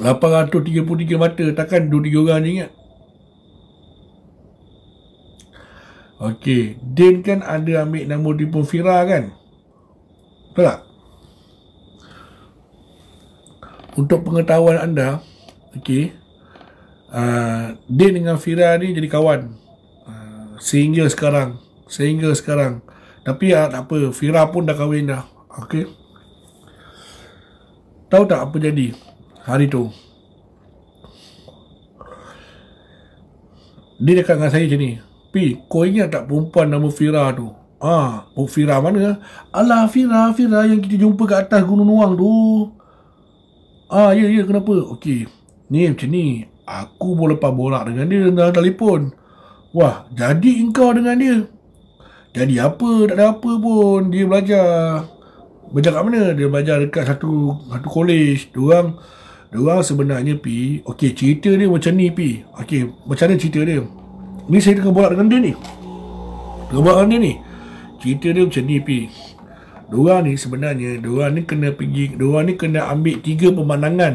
lapan ratus tiga puluh tiga mata, takkan dua tiga orang ni ingat. Okey, Din kan ada ambil nama telefon Fira kan? Betul tak? Untuk pengetahuan anda, okey, uh, Din dengan Fira ni jadi kawan uh, sehingga sekarang. Sehingga sekarang. Tapi ah, tak apa, Fira pun dah kahwin dah. Okey. Tahu tak apa jadi hari tu? Dia dekat dengan saya macam ni. Pi, kau ingat tak perempuan nama Fira tu? Ah, oh, Fira mana? Alah, Fira, Fira yang kita jumpa kat atas Gunung Nuang tu. Ah, ya, ya, kenapa? Okey. Ni macam ni. Aku boleh lepas borak dengan dia dalam telefon. Wah, jadi engkau dengan dia. Jadi apa? Tak ada apa pun. Dia belajar. Belajar kat mana? Dia belajar dekat satu satu college. Diorang, diorang sebenarnya, Pi. Okey, cerita dia macam ni, Pi. Okey, macam mana cerita dia? Ni saya tengah borak dengan dia ni. Tengah borak dengan dia ni. Cerita dia macam ni, Pi. Diorang ni sebenarnya, diorang ni kena pergi, diorang ni kena ambil tiga pemandangan.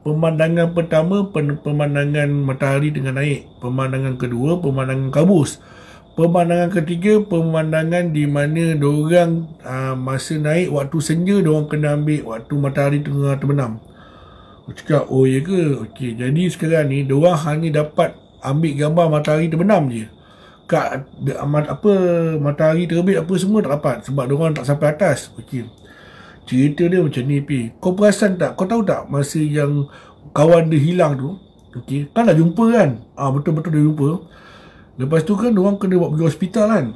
Pemandangan pertama, pemandangan matahari dengan naik. Pemandangan kedua, pemandangan kabus. Pemandangan ketiga, pemandangan di mana diorang aa, masa naik waktu senja, diorang kena ambil waktu matahari tengah terbenam. Aku cakap, oh ya ke? Okey, jadi sekarang ni diorang hanya dapat ambil gambar matahari terbenam je. Kat de, amat, apa, matahari terbit apa semua tak dapat sebab diorang tak sampai atas. Okey. Cerita dia macam ni, Pi. Kau perasan tak? Kau tahu tak masa yang kawan dia hilang tu? Okey, kan dah jumpa kan? Ah, betul-betul dah jumpa. Lepas tu kan diorang kena buat pergi hospital kan?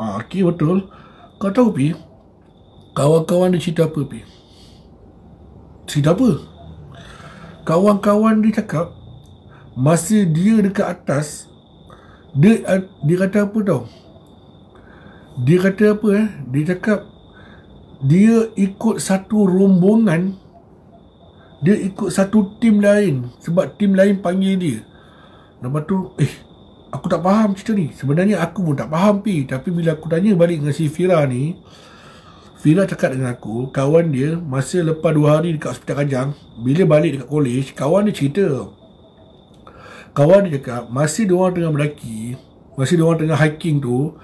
Ah, okey, betul. Kau tahu, Pi, kawan-kawan dia cerita apa, Pi? Cerita apa? Kawan-kawan dia cakap masa dia dekat atas, dia dia kata apa tau? Dia kata apa eh? Dia cakap dia ikut satu rombongan, dia ikut satu tim lain sebab tim lain panggil dia. Lepas tu, eh, aku tak faham cerita ni. Sebenarnya aku pun tak faham, Pi. Tapi bila aku tanya balik dengan si Fira ni, Fira cakap dengan aku, kawan dia masa lepas dua hari dekat Hospital Kajang, bila balik dekat college, kawan dia cerita. Kawan dia cakap masa diorang tengah mendaki, masa diorang tengah hiking tu,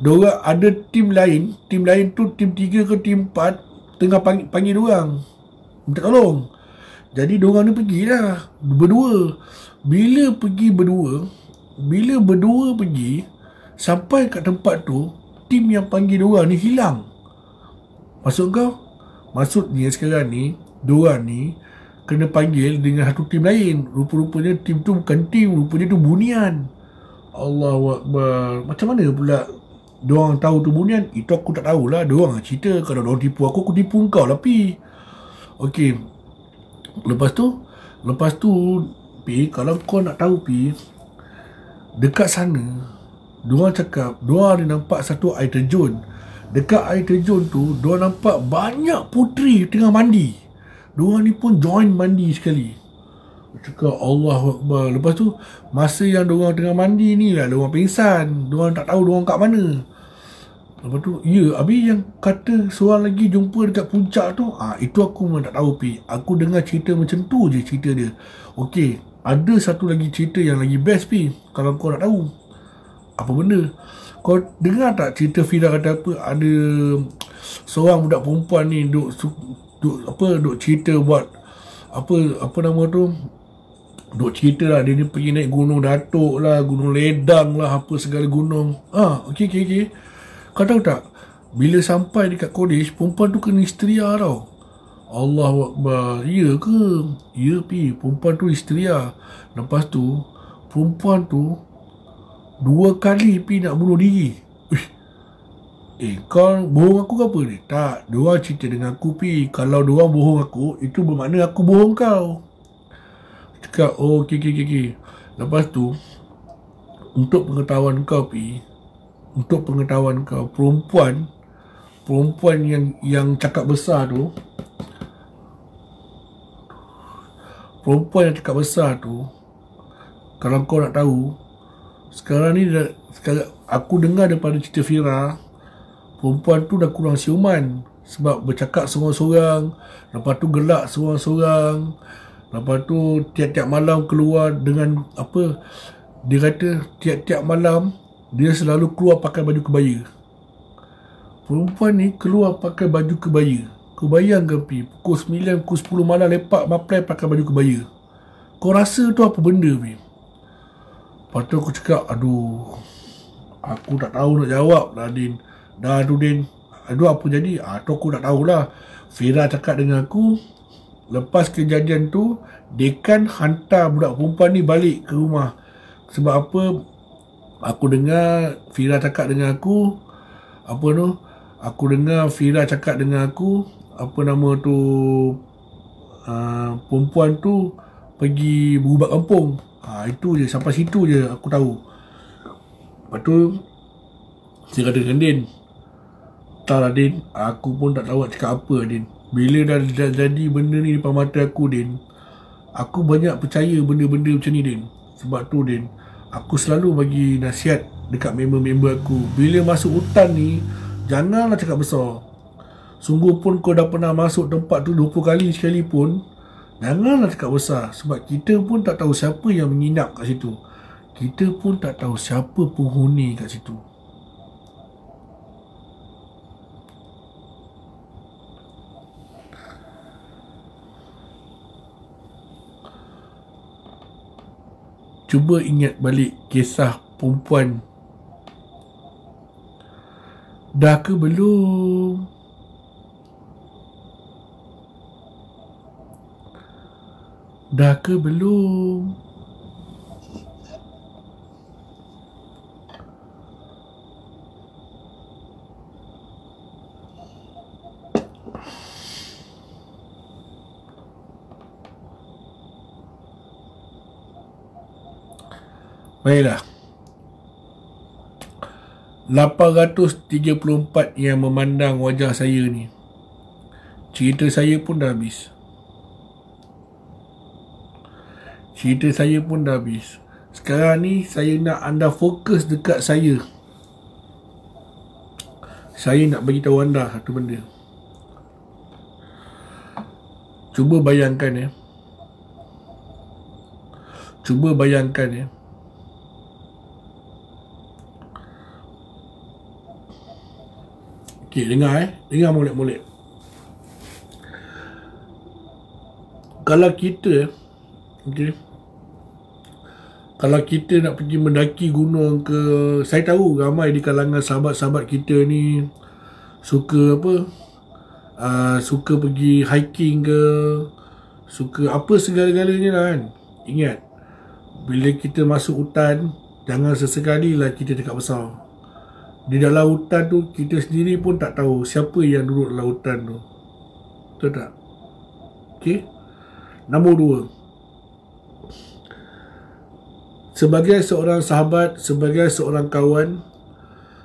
diorang ada tim lain. Tim lain tu tim tiga ke tim empat tengah panggil, panggil diorang minta tolong. Jadi diorang ni pergilah berdua. Bila pergi berdua, Bila berdua pergi sampai kat tempat tu, tim yang panggil diorang ni hilang. Maksud kau? Maksudnya sekarang ni diorang ni kena panggil dengan satu tim lain. Rupa-rupanya tim tu bukan tim, rupanya tu bunian. Allahu Akbar. Macam mana pula diorang tahu tu bunian? Itu aku tak tahulah. Diorang cerita. Kalau diorang tipu aku, aku tipu kau lah, Pi. Okey. Lepas tu, Lepas tu Pi, kalau kau nak tahu, Pi, dekat sana Diorang cakap diorang ada nampak satu air terjun. Dekat air terjun tu diorang nampak banyak puteri tengah mandi. Diorang ni pun join mandi sekali. Cakap Allahu Akbar. Lepas tu masa yang diorang tengah mandi ni lah diorang pingsan. Diorang tak tahu diorang kat mana. Lepas tu ya, habis yang kata seorang lagi jumpa dekat puncak tu, ah, itu aku memang tak tahu pi. Aku dengar cerita macam tu je cerita dia. Okey, ada satu lagi cerita yang lagi best pi. Kalau kau nak tahu apa benda, kau dengar tak cerita Fira kata apa? Ada seorang budak perempuan ni duk, duk apa duk cerita buat apa apa nama tu? Duk cerita lah dia ni pergi naik Gunung Datuk lah, Gunung Ledang lah, apa segala gunung. Ah, okey okey okey. Kau tahu tak, bila sampai dekat kolej, perempuan tu kena histeria tau. Allahu Akbar. Ya ke? Ya pi, perempuan tu histeria. Lepas tu, perempuan tu dua kali pi nak bunuh diri. Uish. Eh, kau bohong aku ke apa ni? Tak, diorang cerita dengan aku pi. Kalau diorang bohong aku, itu bermakna aku bohong kau. Cakap, oh, okey, okey, okey. Lepas tu, untuk pengetahuan kau pi, untuk pengetahuan kau, perempuan perempuan yang yang cakap besar tu perempuan yang cakap besar tu kalau kau nak tahu sekarang ni dah, sekarang, aku dengar daripada cerita Fira, perempuan tu dah kurang siuman sebab bercakap seorang-seorang, lepas tu gelak seorang-seorang, lepas tu tiap-tiap malam keluar dengan apa dia kata, tiap-tiap malam dia selalu keluar pakai baju kebaya. Perempuan ni keluar pakai baju kebaya. Kau bayangkan pi, pukul sembilan, pukul sepuluh malam lepak maplai pakai baju kebaya. Kau rasa tu apa benda pi? Lepas tu aku cakap, aduh, aku tak tahu nak jawab dah Din. Dah tu Din, aduh apa jadi? Ah, tu aku tak tahulah. Fira cakap dengan aku, lepas kejadian tu, dekan hantar budak perempuan ni balik ke rumah. Sebab apa? Aku dengar Fira cakap dengan aku apa tu? Aku dengar Fira cakap dengan aku apa nama tu? Uh, perempuan tu pergi berubat kampung. Ha, itu je, sampai situ je aku tahu. Lepas tu saya kata dengan Din, tak lah Din, aku pun tak tahu nak cakap apa Din. Bila dah, dah jadi benda ni depan mata aku Din, aku banyak percaya benda-benda macam ni Din. Sebab tu Din, aku selalu bagi nasihat dekat member-member aku, bila masuk hutan ni janganlah cakap besar. Sungguh pun kau dah pernah masuk tempat tu dua puluh kali sekali pun, janganlah cakap besar. Sebab kita pun tak tahu siapa yang menginap kat situ. Kita pun tak tahu siapa penghuni kat situ. Cuba ingat balik kisah perempuan. Dah ke belum? Dah ke belum? Baiklah, lapan ratus tiga puluh empat yang memandang wajah saya ni, cerita saya pun dah habis. Cerita saya pun dah habis. Sekarang ni saya nak anda fokus dekat saya. Saya nak bagi tahu anda satu benda. Cuba bayangkan ya. Cuba bayangkan ya. Okay, dengar eh. Dengar molek-molek. Kalau kita okay, kalau kita nak pergi mendaki gunung ke, saya tahu ramai di kalangan sahabat-sahabat kita ni suka apa uh, suka pergi hiking ke, suka apa segala-galanya lah kan. Ingat, bila kita masuk hutan, jangan sesekali lah kita dekat besar. Di dalam hutan tu, kita sendiri pun tak tahu siapa yang duduk dalam hutan tu. Betul tak? Okey. Nombor dua, sebagai seorang sahabat, sebagai seorang kawan,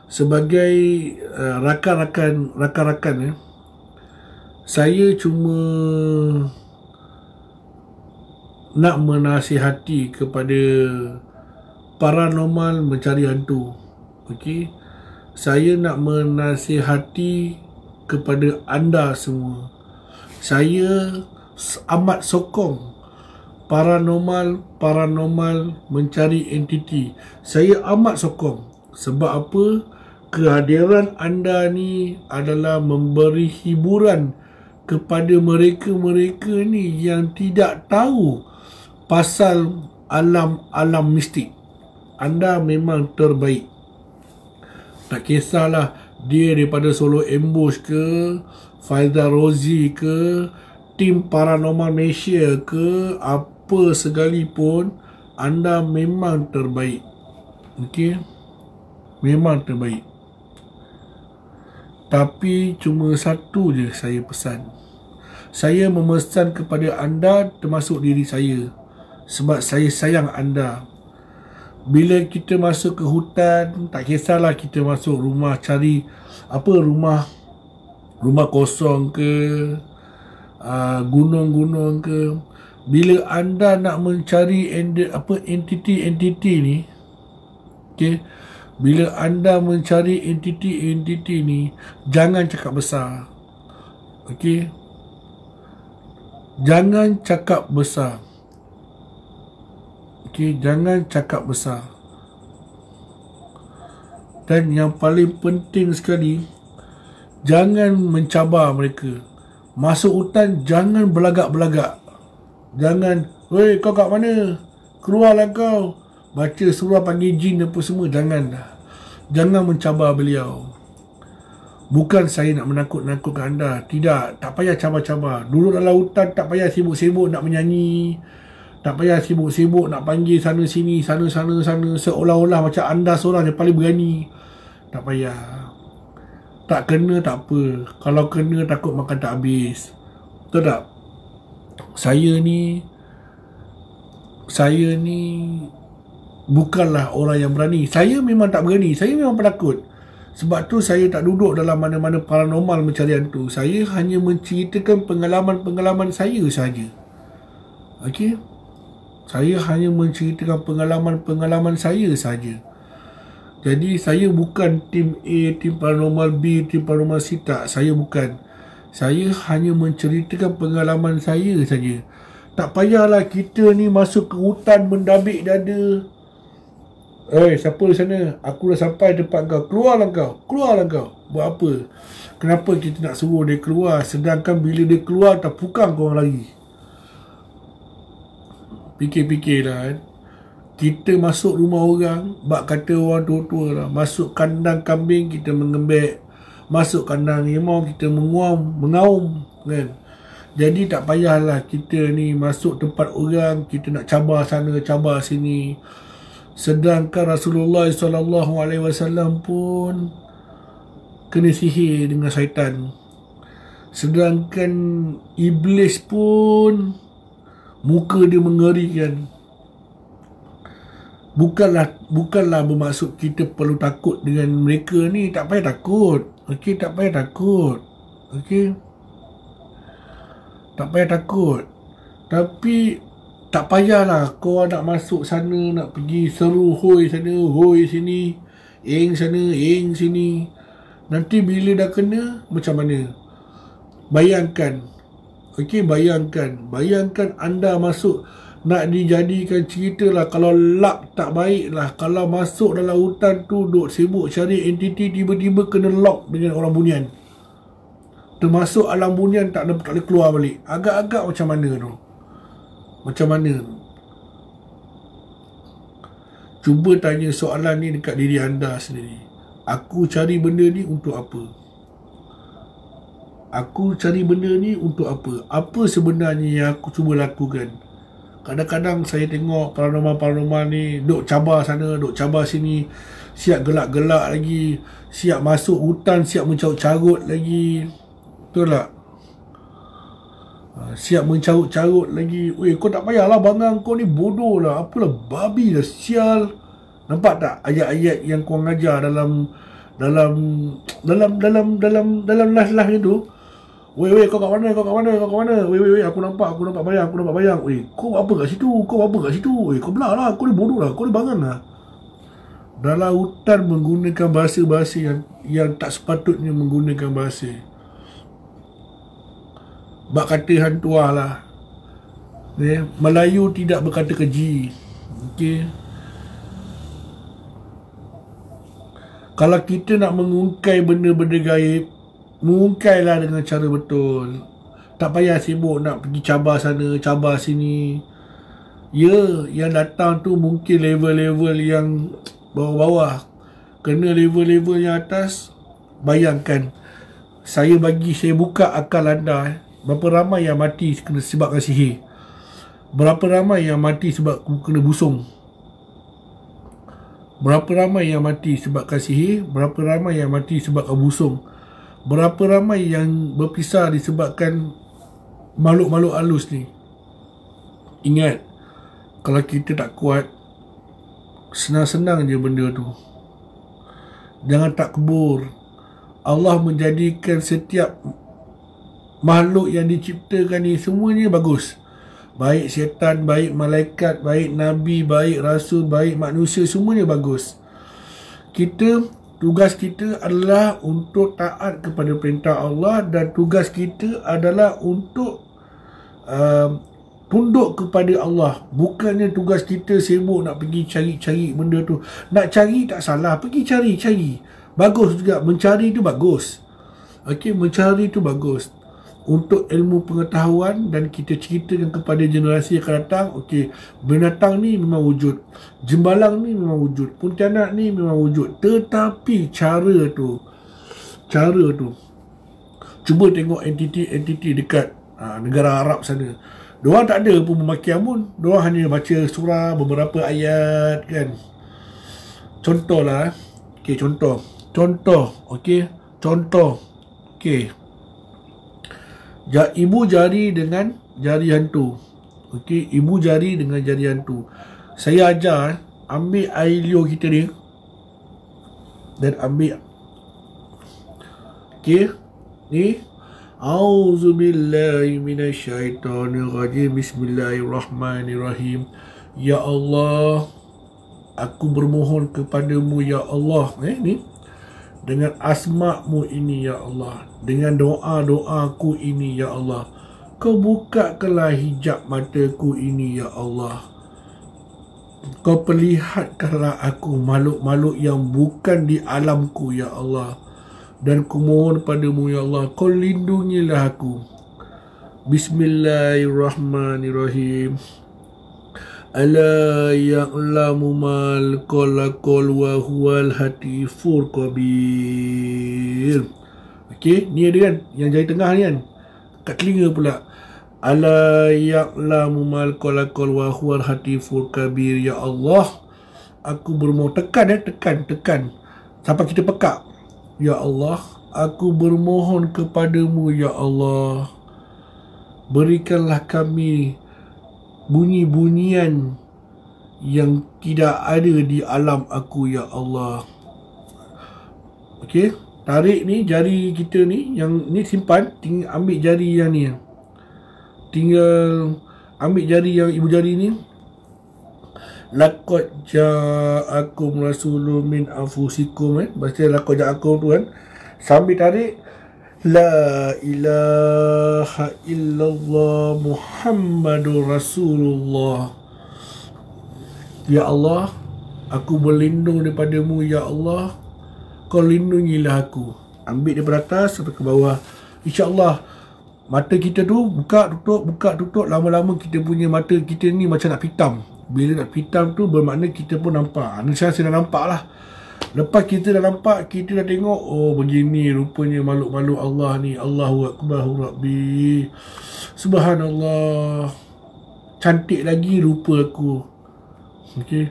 sebagai uh, rakan-rakan rakan-rakan ya. Saya cuma nak menasihati kepada paranormal mencari hantu. Okey. Saya nak menasihati kepada anda semua. Saya amat sokong paranormal paranormal mencari entiti. Saya amat sokong sebab apa? Kehadiran anda ni adalah memberi hiburan kepada mereka-mereka ni yang tidak tahu pasal alam-alam mistik. Anda memang terbaik. Tak kisahlah dia daripada Solo Ambush ke, Faizal Rozi ke, Tim Paranormal Malaysia ke, apa sekalipun, anda memang terbaik. Okey, memang terbaik. Tapi cuma satu je saya pesan. Saya memesan kepada anda termasuk diri saya, sebab saya sayang anda. Bila kita masuk ke hutan, tak kisahlah kita masuk rumah cari apa, rumah rumah kosong ke, aa, gunung-gunung ke. Bila anda nak mencari enti, apa entiti-entiti ni, okay, bila anda mencari entiti-entiti ni, jangan cakap besar. Okey, jangan cakap besar. Okey, jangan cakap besar. Dan yang paling penting sekali, jangan mencabar mereka. Masuk hutan jangan belagak-belagak. Jangan, "Wei, kau kat mana? Keluarlah kau." Baca surah panggil jin apa semua, jangan. Jangan mencabar beliau. Bukan saya nak menakut-nakutkan anda. Tidak, tak payah cabar-cabar. Duduk dalam hutan tak payah sibuk-sibuk nak menyanyi. Tak payah sibuk-sibuk nak panggil sana sini, sana sana sana, seolah-olah macam anda seorang yang paling berani. Tak payah. Tak kena tak apa. Kalau kena takut makan tak habis. Betul tak? Saya ni, saya ni bukanlah orang yang berani. Saya memang tak berani. Saya memang penakut. Sebab tu saya tak duduk dalam mana-mana paranormal mencari hantu. Saya hanya menceritakan pengalaman-pengalaman saya sahaja. Okey? Saya hanya menceritakan pengalaman-pengalaman saya saja. Jadi saya bukan tim A, tim paranormal B, tim paranormal C, tak. Saya bukan. Saya hanya menceritakan pengalaman saya saja. Tak payahlah kita ni masuk ke hutan mendabik dada. "Oi, siapa di sana? Aku dah sampai tempat kau. Keluarlah kau. Keluarlah kau." Buat apa? Kenapa kita nak suruh dia keluar, sedangkan bila dia keluar tak pukang korang lagi? Fikir-fikirlah. Kita masuk rumah orang, bak kata orang tua-tua lah. Masuk kandang kambing kita mengembek, masuk kandang rimau kita menguam, mengaum kan. Jadi tak payahlah kita ni masuk tempat orang, kita nak cabar sana, cabar sini. Sedangkan Rasulullah sallallahu alaihi wasallam pun kena sihir dengan syaitan. Sedangkan iblis pun muka dia mengerikan. Bukanlah bukanlah bermaksud kita perlu takut dengan mereka ni. Tak payah takut. Okey, tak payah takut. Okey, tak payah takut. Tapi tak payahlah kau nak masuk sana, nak pergi seru hoi sana, hoi sini, eng sana, eng sini. Nanti bila dah kena macam mana? Bayangkan. Okey, bayangkan. Bayangkan anda masuk nak dijadikan cerita lah. Kalau luck tak baik lah, kalau masuk dalam hutan tu duk sibuk cari entiti, tiba-tiba kena lock dengan orang bunian. Termasuk alam bunian tak, tak boleh keluar balik. Agak-agak macam mana tu? Macam mana tu? Cuba tanya soalan ni dekat diri anda sendiri. Aku cari benda ni untuk apa? Aku cari benda ni untuk apa? Apa sebenarnya yang aku cuba lakukan? Kadang-kadang saya tengok paranormal-paranormal ni duk cabar sana, duk cabar sini, siap gelak-gelak lagi, siap masuk hutan, siap mencarut-carut lagi. Betul tak? Ha, Ha, siap mencarut-carut lagi. Weh, kau tak payahlah bangang, kau ni bodoh lah, apalah babi lah, sial. Nampak tak ayat-ayat yang kau ajar dalam dalam dalam dalam dalam dalam lah-lah itu. Weh, weh, kau kat mana, kau kat mana, kau kat mana? Weh, weh, weh, aku nampak, aku nampak bayang, aku nampak bayang. Weh, kau apa kat situ? Kau apa kat situ? Weh, kau belah lah, kau ni bodoh lah, kau ni bangang lah. Dalam hutan menggunakan bahasa-bahasa yang yang tak sepatutnya menggunakan bahasa. Bak kata hantuah lah, yeah. Melayu tidak berkata keji. Okay. Kalau kita nak mengungkai benda-benda gaib, mengungkailah dengan cara betul. Tak payah sibuk nak pergi cabar sana, cabar sini. Ya, yeah, yang datang tu mungkin level-level yang bawah-bawah. Kena level-level yang atas. Bayangkan, saya bagi, saya buka akal anda, eh. Berapa ramai yang mati kena sebabkan sihir? Berapa ramai yang mati sebab kena busung? Berapa ramai yang mati sebabkan sihir? Berapa ramai yang mati sebabkan busung? Berapa ramai yang berpisah disebabkan makhluk-makhluk halus ni? Ingat, kalau kita tak kuat, senang-senang je benda tu. Jangan tak kebur. Allah menjadikan setiap makhluk yang diciptakan ni semuanya bagus. Baik syaitan, baik malaikat, baik nabi, baik rasul, baik manusia, semuanya bagus. Kita, tugas kita adalah untuk taat kepada perintah Allah, dan tugas kita adalah untuk uh, tunduk kepada Allah. Bukannya tugas kita sibuk nak pergi cari-cari benda tu. Nak cari tak salah, pergi cari-cari. Bagus juga, mencari tu bagus. Okey, mencari tu bagus untuk ilmu pengetahuan, dan kita ceritakan kepada generasi yang akan datang. Okey, binatang ni memang wujud, jembalang ni memang wujud, pontianak ni memang wujud, tetapi cara tu, cara tu, cuba tengok entiti-entiti dekat ha, negara Arab sana. Diorang tak ada pun memakai amun, diorang hanya baca surah, beberapa ayat kan. Contohlah, okey, contoh contoh okey contoh okey Ja, ibu jari dengan jari hantu. Okey, ibu jari dengan jari hantu. Saya ajar, ambil air liur kita ni, dan ambil, okey, ni auzubillahi minasyaitonirrajim, bismillahirrahmanirrahim. Ya Allah, aku bermohon kepadamu ya Allah, eh ni, dengan asma-Mu ini ya Allah, dengan doa-doaku ini ya Allah, kau bukakanlah hijab mataku ini ya Allah, kau perlihatkanlah aku makhluk-makhluk yang bukan di alamku ya Allah, dan ku mohon padamu ya Allah, kau lindungilah aku. Bismillahirrahmanirrahim. Ala ya'lamu mal qalaqal wa huwal hatifur kabir. Okey, ni ada kan, yang jari tengah ni kan, kat telinga pula. Ala ya'lamu mal qalaqal wa huwal hatifur kabir. Ya Allah, aku bermohon, tekan eh, tekan, tekan sampai kita pekak. Ya Allah, aku bermohon kepadamu ya Allah, berikanlah kami bunyi-bunyian yang tidak ada di alam aku ya Allah. Okey, tarik ni jari kita ni, yang ni simpan, tinggal ambil jari yang ni. Tinggal ambil jari yang ibu jari ni. Laqad ja'akum rasulun min anfusikum, eh. Baca laqad ja'akum tu kan. Sambil tarik, la ilaha illallah Muhammadur Rasulullah. Ya Allah, aku berlindung daripada-Mu ya Allah, kau lindungilah aku. Ambil daripada atas sampai ke bawah. InsyaAllah mata kita tu buka tutup, buka tutup, lama-lama kita punya mata kita ni macam nak pitam. Bila nak pitam tu bermakna kita pun nampak. Sekarang saya dah nampak lah. Lepas kita dah nampak, kita dah tengok, oh begini rupanya makhluk-makhluk Allah ni. Allahu Akbar Rabbi, subhanallah, cantik lagi rupa aku. Okey,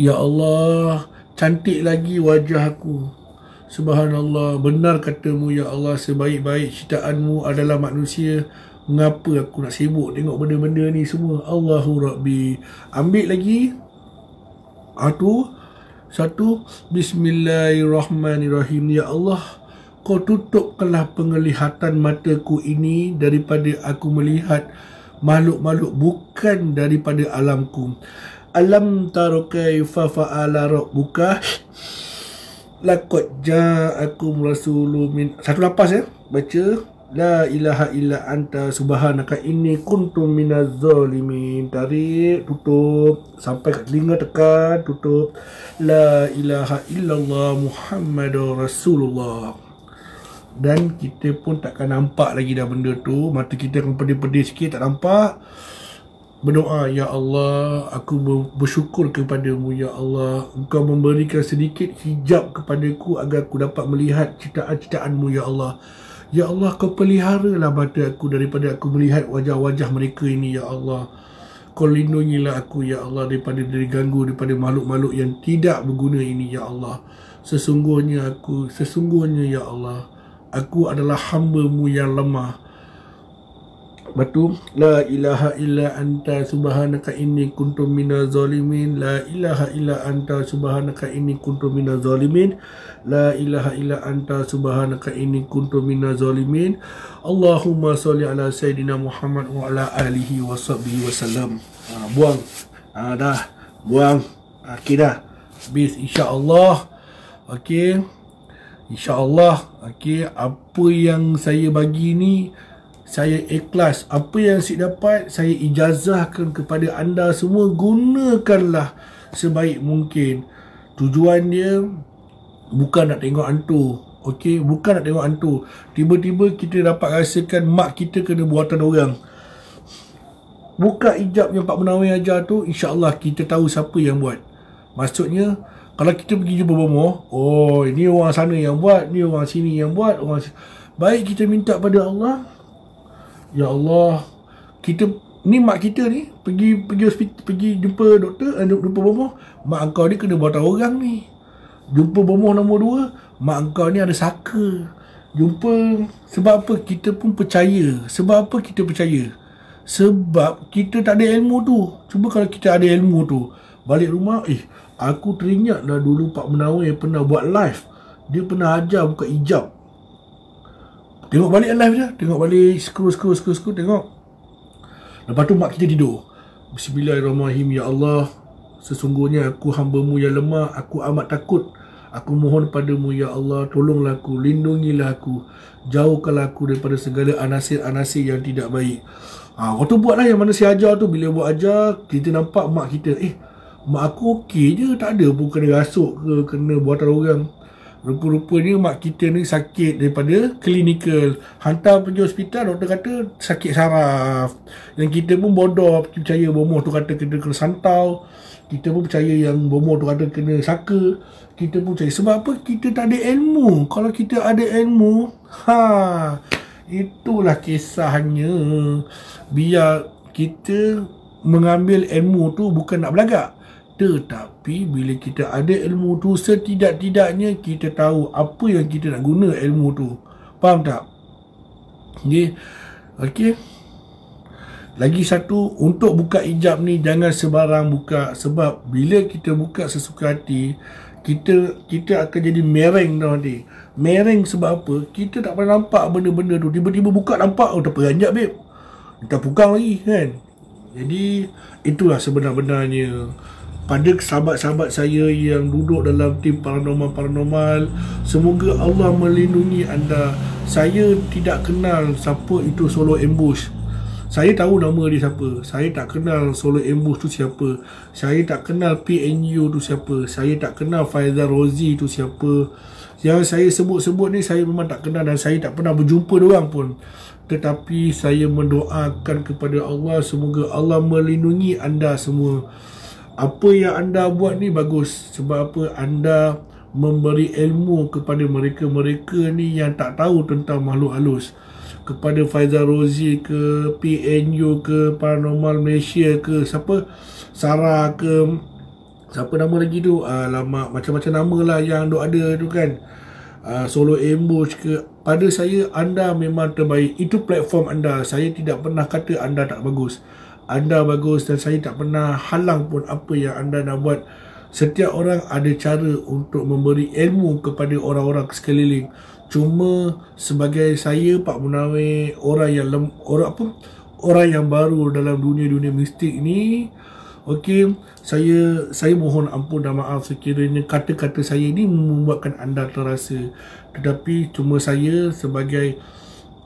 ya Allah, cantik lagi wajah aku, Subhanallah, benar katamu ya Allah, sebaik-baik ciptaanmu adalah manusia. Mengapa aku nak sibuk tengok benda-benda ni semua? Allahu Rabbi. Ambil lagi. Atu satu. Bismillahirrahmanirrahim. Ya Allah, kau tutupkanlah penglihatan mataku ini daripada aku melihat makhluk-makhluk bukan daripada alamku. Alam tarokai fa'ala rabbuka laqad ja'akum rasulun min. Satu lapas ya. Baca. La ilaha illa anta subhanaka inni kuntu minaz zalimin. Tarik, tutup. Sampai kat telinga tekan, tutup. La ilaha illallah Muhammadur Rasulullah. Dan kita pun takkan nampak lagi dah benda tu. Mata kita akan pedih-pedih sikit, tak nampak. Berdoa, ya Allah, aku bersyukur kepadamu ya Allah. Engkau memberikan sedikit hijab kepadaku agar aku dapat melihat ciptaan-ciptaanmu ya Allah. Ya Allah, kau peliharalah mata aku daripada aku melihat wajah-wajah mereka ini, ya Allah. Kau lindungilah aku, ya Allah, daripada diganggu, daripada makhluk-makhluk yang tidak berguna ini, ya Allah. Sesungguhnya aku, sesungguhnya, ya Allah, aku adalah hamba-Mu yang lemah. Batu, la ilaha illa anta subhanaka inni kuntu minaz zalimin. La ilaha illa anta subhanaka inni kuntu minaz zalimin. La ilaha illa anta subhanaka inni kuntu minaz zalimin. Allahumma salli ala sayyidina Muhammad wa ala alihi wa sahbihi wasallam. Ha, buang. Ha, dah. Buang. Ha, okay dah. Habis insya-Allah. Okey. Insya-Allah. Okey, apa yang saya bagi ni saya ikhlas. Apa yang saya dapat, saya ijazahkan kepada anda semua. Gunakanlah sebaik mungkin. Tujuan dia bukan nak tengok hantu. Okey, bukan nak tengok hantu. Tiba-tiba kita dapat rasakan mak kita kena buatan orang. Buka ijab yang Pak Munawer ajar tu, insya-Allah kita tahu siapa yang buat. Maksudnya, kalau kita pergi jumpa bomoh, oh, ini orang sana yang buat, ni orang sini yang buat, orang sini. Baik kita minta pada Allah, ya Allah, kita ni mak kita ni pergi pergi hospital, pergi jumpa doktor, eh, jumpa bomoh, mak engkau ni kena buat orang ni. Jumpa bomoh nombor dua, mak engkau ni ada saka. Jumpa, sebab apa kita pun percaya? Sebab apa kita percaya? Sebab kita tak ada ilmu tu. Cuba kalau kita ada ilmu tu, balik rumah, eh aku teringat dah dulu Pak Munawer pernah buat live. Dia pernah ajar buka hijab. Tengok balik live je. Tengok balik. Scroll, scroll, scroll, scroll. Tengok. Lepas tu mak kita tidur. Bismillahirrahmanirrahim. Ya Allah, sesungguhnya aku hamba-Mu yang lemah. Aku amat takut. Aku mohon padamu ya Allah, tolonglah aku, lindungilah aku, jauhkanlah aku daripada segala anasir-anasir yang tidak baik. Ha, kau tu buatlah yang mana saya ajar tu. Bila buat ajar, kita nampak mak kita, eh, mak aku okey je, tak ada pun kena rasuk ke, kena buatan orang. Rupa-rupanya mak kita ni sakit daripada klinikal. Hantar pergi hospital, doktor kata sakit saraf. Yang kita pun bodoh, percaya bomoh tu kata kena kena santau. Kita pun percaya yang bomoh tu kata kena saka. Kita pun percaya. Sebab apa? Kita tak ada ilmu. Kalau kita ada ilmu, ha, itulah kisahnya. Biar kita mengambil ilmu tu bukan nak belagak. Tetapi bila kita ada ilmu tu, setidak-tidaknya kita tahu apa yang kita nak guna ilmu tu. Faham tak? Okay. Okay. Lagi satu, untuk buka hijab ni jangan sebarang buka. Sebab bila kita buka sesuka hati, Kita kita akan jadi mereng tau nanti. Mereng sebab apa? Kita tak pernah nampak benda-benda tu. Tiba-tiba buka nampak, oh dah peranjat babe, dah pukang lagi kan. Jadi itulah sebenar-benarnya. Pada sahabat-sahabat saya yang duduk dalam tim paranormal-paranormal, semoga Allah melindungi anda. Saya tidak kenal siapa itu solo ambush. Saya tahu nama dia siapa. Saya tak kenal solo ambush tu siapa. Saya tak kenal P N U tu siapa. Saya tak kenal Faizal Rozi tu siapa. Yang saya sebut-sebut ni saya memang tak kenal dan saya tak pernah berjumpa diorang pun. Tetapi saya mendoakan kepada Allah, semoga Allah melindungi anda semua. Apa yang anda buat ni bagus. Sebab apa? Anda memberi ilmu kepada mereka-mereka ni yang tak tahu tentang makhluk halus. Kepada Faizal Rozi ke, P N U ke, Paranormal Malaysia ke, siapa? Sarah ke, siapa nama lagi tu? Alamak, macam-macam nama lah yang duk ada tu kan. uh, solo ambush ke, pada saya anda memang terbaik. Itu platform anda. Saya tidak pernah kata anda tak bagus. Anda bagus dan saya tak pernah halang pun apa yang anda nak buat. Setiap orang ada cara untuk memberi ilmu kepada orang-orang sekeliling. Cuma sebagai saya, Pak Munawer, orang yang lem, orang apa? Orang yang baru dalam dunia-dunia mistik ni, okey, saya saya mohon ampun dan maaf sekiranya kata-kata saya ini membuatkan anda terasa. Tetapi cuma saya sebagai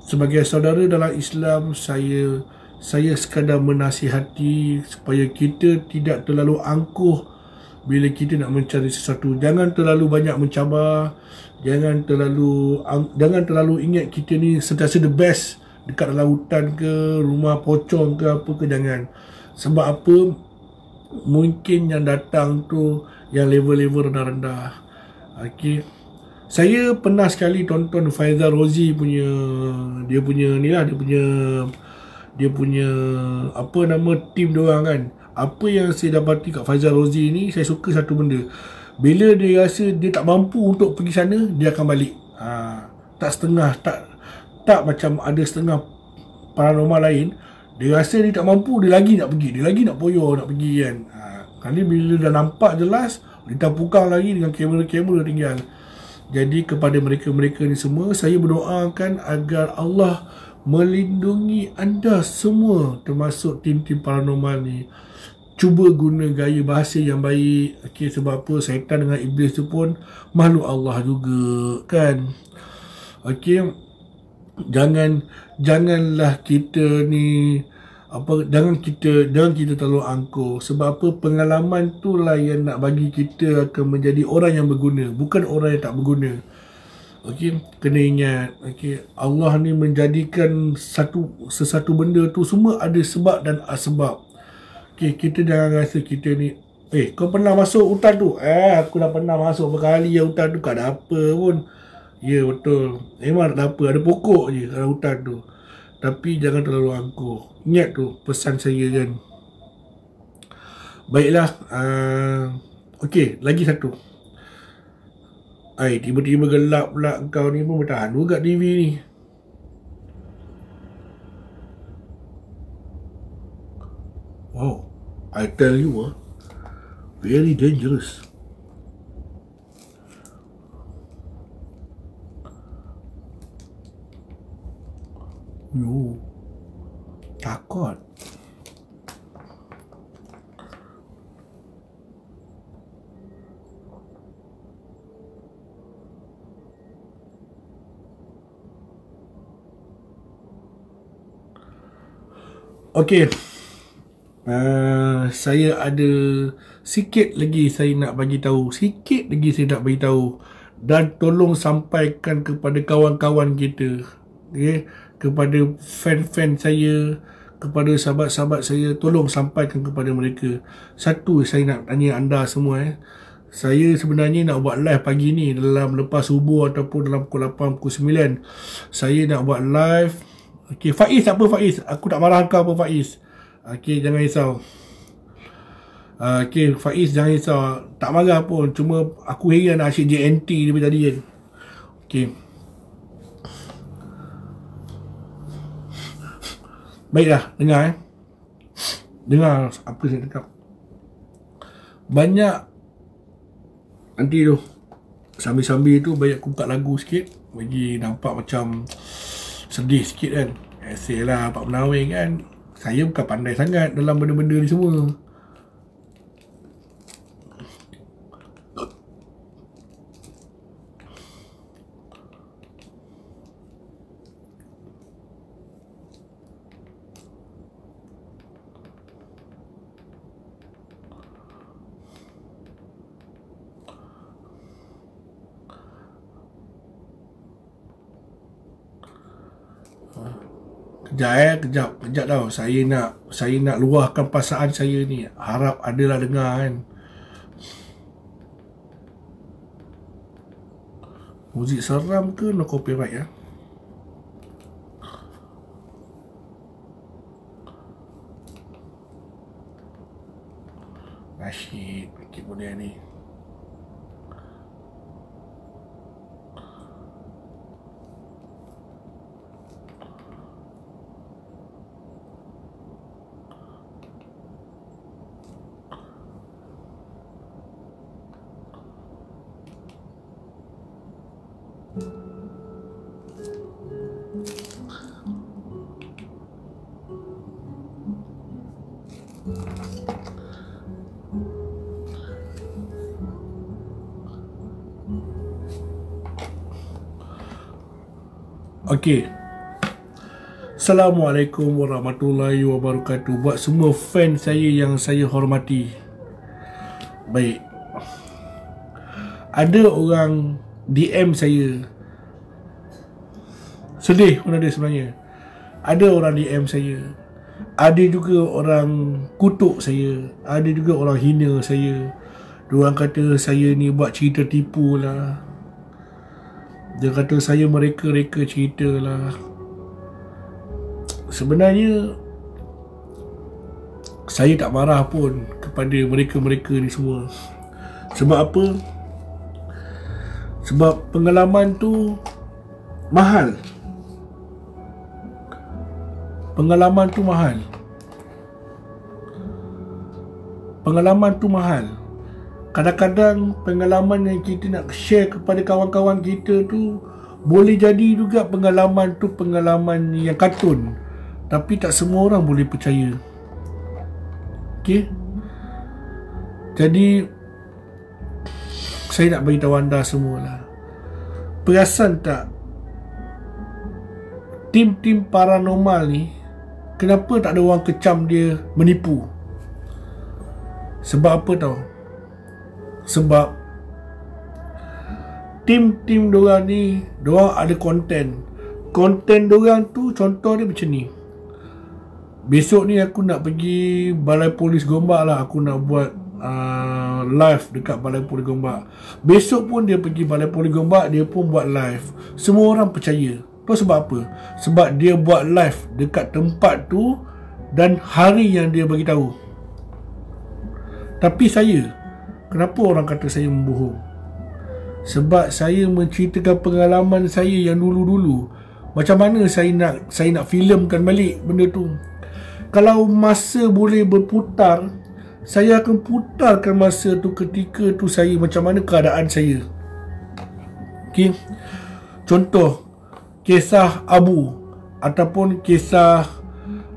sebagai saudara dalam Islam, saya saya sekadar menasihati supaya kita tidak terlalu angkuh bila kita nak mencari sesuatu. Jangan terlalu banyak mencabar, jangan terlalu jangan terlalu ingat kita ni sentiasa the best dekat dalam hutan ke, rumah pocong ke apa ke, jangan. Sebab apa? Mungkin yang datang tu yang level-level rendah-rendah. Okey. Saya pernah sekali tonton Faizal Rozi punya dia punya ni lah, dia punya dia punya apa nama team dia orang kan. Apa yang saya dapati kat Faizal Rozi ni, saya suka satu benda. Bila dia rasa dia tak mampu untuk pergi sana, dia akan balik. Ha, tak setengah tak tak macam ada setengah paranormal lain. Dia rasa dia tak mampu, dia lagi nak pergi, dia lagi nak poyo nak pergi kan. Ha, kali bila dah nampak jelas, dia tak pukang lagi dengan kamera-kamera tinggal. Jadi kepada mereka-mereka ni semua, saya berdoakan agar Allah melindungi anda semua termasuk tim-tim paranormal ni. Cuba guna gaya bahasa yang baik. Okey, sebab apa? Syaitan dengan iblis tu pun makhluk Allah juga kan. Okey, jangan janganlah kita ni apa jangan kita jangan kita terlalu angkuh. Sebab apa? Pengalaman itulah yang nak bagi kita akan menjadi orang yang berguna, bukan orang yang tak berguna. Okey, kena ingat, okey, Allah ni menjadikan satu sesuatu benda tu semua ada sebab dan asbab. Okey, kita jangan rasa kita ni, eh, kau pernah masuk hutan tu? Eh, aku dah pernah masuk berkali ya hutan tu, tak ada apa pun. Ya, betul. Memang tak ada apa, ada pokok je dalam hutan tu. Tapi jangan terlalu angkuh. Ingat tu pesan saya kan. Baiklah, uh, okey, lagi satu. Hai, tiba-tiba gelap pula. Kau ni pun bertahan juga kat T V ni. Wow, I tell you ah, very dangerous. Yo, takut. Okey, uh, saya ada sikit lagi saya nak bagi tahu, sikit lagi saya nak bagi tahu dan tolong sampaikan kepada kawan-kawan kita, okay? Kepada fan-fan saya, kepada sahabat-sahabat saya, tolong sampaikan kepada mereka. Satu saya nak tanya anda semua, eh, saya sebenarnya nak buat live pagi ni dalam lepas subuh ataupun dalam pukul lapan, pukul sembilan. Saya nak buat live. Okey, Faiz tak apa Faiz. Aku tak marah kau apa Faiz. Okey, jangan risau. Uh, Okey, Faiz jangan risau. Tak marah pun. Cuma aku heran asyik J N T dia tadi kan. Okey. Baiklah, dengar eh. Dengar apa saya cakap. Banyak nanti tu sambil-sambil tu banyak aku buka lagu sikit bagi nampak macam sedih sikit kan. Esay lah Pak Munawer kan. Saya bukan pandai sangat dalam benda-benda ni semua. Kejap eh, kejap, kejap tau. Saya nak saya nak luahkan perasaan saya ni. Harap adalah dengar kan. Muzik seram ke no copyright ya? Asyik, kemudian ni. Okey. Assalamualaikum warahmatullahi wabarakatuh. Buat semua fan saya yang saya hormati. Baik. Ada orang D M saya. Sedih pun ada sebenarnya. Ada orang D M saya. Ada juga orang kutuk saya. Ada juga orang hina saya. Diorang kata saya ni buat cerita tipu lah. Dia kata saya mereka-reka cerita lah. Sebenarnya saya tak marah pun kepada mereka-mereka ni semua. Sebab apa? Sebab pengalaman tu mahal. Pengalaman tu mahal. Pengalaman tu mahal. Kadang-kadang pengalaman yang kita nak share kepada kawan-kawan kita tu boleh jadi juga pengalaman tu pengalaman yang kartun, tapi tak semua orang boleh percaya. Okey. Jadi saya nak beritahu anda semualah. Perasan tak tim-tim paranormal ni kenapa tak ada orang kecam dia menipu? Sebab apa tau? Sebab tim-tim diorang ni, diorang ada konten. Konten diorang tu contoh dia macam ni. Besok ni aku nak pergi Balai Polis Gombak lah. Aku nak buat uh, live dekat Balai Polis Gombak. Besok pun dia pergi Balai Polis Gombak, dia pun buat live. Semua orang percaya. Tahu sebab apa? Sebab dia buat live dekat tempat tu dan hari yang dia beritahu. Tapi saya, kenapa orang kata saya membohong? Sebab saya menceritakan pengalaman saya yang dulu-dulu. Macam mana saya nak saya nak filmkan balik benda tu? Kalau masa boleh berputar, saya akan putarkan masa tu ketika tu saya macam mana keadaan saya. Okey. Contoh kisah Abu ataupun kisah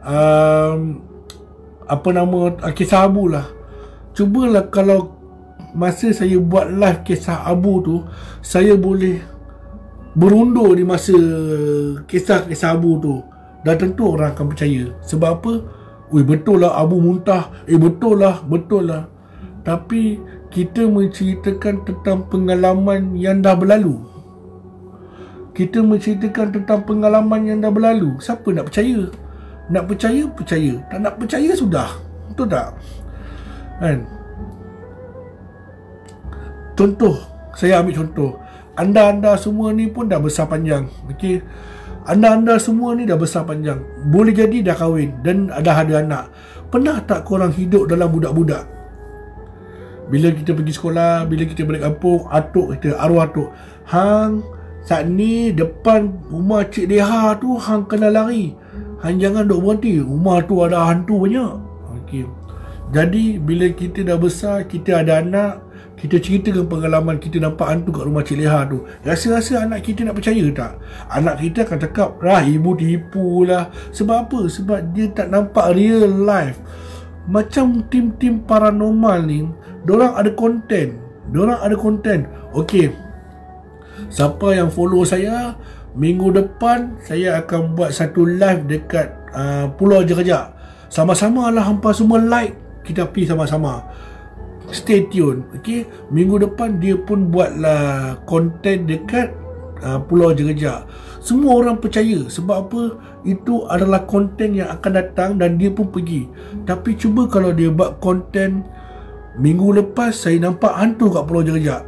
um, apa nama kisah Abu lah. Cubalah kalau masa saya buat live kisah Abu tu, saya boleh berundur di masa kisah-kisah Abu tu. Dah tentu orang akan percaya. Sebab apa? Ui, betul lah Abu muntah. Eh, betul lah, betul lah. Tapi kita menceritakan tentang pengalaman yang dah berlalu. Kita menceritakan tentang pengalaman yang dah berlalu. Siapa nak percaya? Nak percaya, percaya. Tak nak percaya, sudah. Betul tak? Kan? Contoh, saya ambil contoh. Anda-anda semua ni pun dah besar panjang. Okey. Anda-anda semua ni dah besar panjang. Boleh jadi dah kahwin dan dah ada anak. Pernah tak korang hidup dalam budak-budak? Bila kita pergi sekolah, bila kita balik kampung, atuk kita, arwah atuk, hang saat ni depan rumah Cik Leha tu hang kena lari. Hang jangan duk berhenti. Rumah tu ada hantu banyak. Okey. Jadi bila kita dah besar, kita ada anak, kita ceritakan pengalaman kita nampak hantu kat rumah Cik Leha tu. Rasa-rasa anak kita nak percaya tak? Anak kita akan cakap, "Rah, ibu tipu lah." Sebab apa? Sebab dia tak nampak real life. Macam tim-tim paranormal ni, diorang ada konten. Diorang ada konten. Okey. Siapa yang follow saya, minggu depan saya akan buat satu live dekat uh, Pulau Jerejak. Sama-sama lah hampa semua like. Kita pergi sama-sama. Stay tune. Okay, minggu depan dia pun buatlah konten dekat uh, Pulau Jerejak. Semua orang percaya. Sebab apa? Itu adalah konten yang akan datang dan dia pun pergi. Tapi cuba kalau dia buat konten minggu lepas saya nampak hantu kat Pulau Jerejak,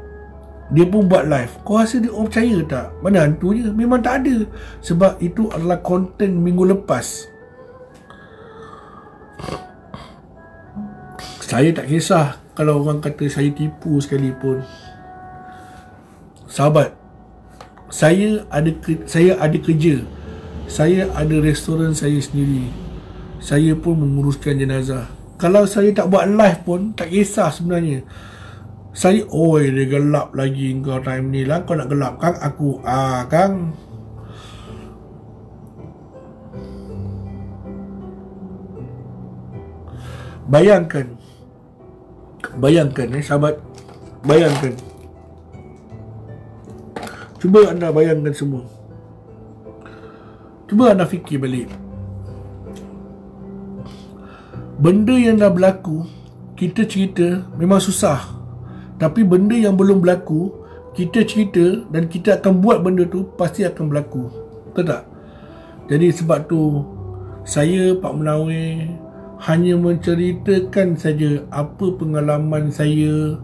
dia pun buat live. Kau rasa dia orang percaya tak? Mana hantunya? Memang tak ada. Sebab itu adalah konten minggu lepas. Saya tak kisah kalau orang kata saya tipu sekalipun. Sahabat, saya ada ke, saya ada kerja. Saya ada restoran saya sendiri. Saya pun menguruskan jenazah. Kalau saya tak buat live pun tak kisah sebenarnya. Saya, oi dia gelap lagi kau time ni lah. Kau nak gelap kang? Aku, ah kang. Bayangkan, bayangkan eh sahabat, bayangkan. Cuba anda bayangkan semua. Cuba anda fikir balik. Benda yang dah berlaku, kita cerita memang susah. Tapi benda yang belum berlaku, kita cerita dan kita akan buat benda tu, pasti akan berlaku. Betul tak? Jadi sebab tu saya, Pak Munawer, hanya menceritakan saja apa pengalaman saya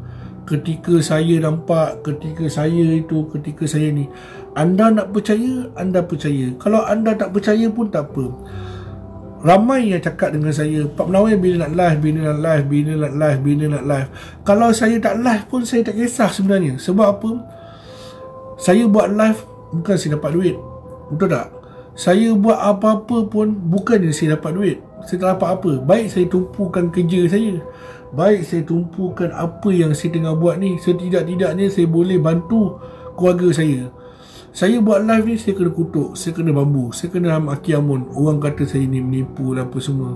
ketika saya nampak, ketika saya itu, ketika saya ni. Anda nak percaya, anda percaya. Kalau anda tak percaya pun tak apa. Ramai yang cakap dengan saya, Pak Munawer bila nak live, bila nak live, bila nak live, bila nak live. Kalau saya tak live pun saya tak kisah sebenarnya. Sebab apa? Saya buat live bukan saya dapat duit. Betul tak? Saya buat apa-apa pun bukannya saya dapat duit. Saya tak dapat apa. Baik saya tumpukan kerja saya, baik saya tumpukan apa yang saya tengah buat ni, setidak-tidaknya saya boleh bantu keluarga saya. Saya buat live ni saya kena kutuk, saya kena bambu, saya kena maki amun. Orang kata saya ni menipu dan apa semua.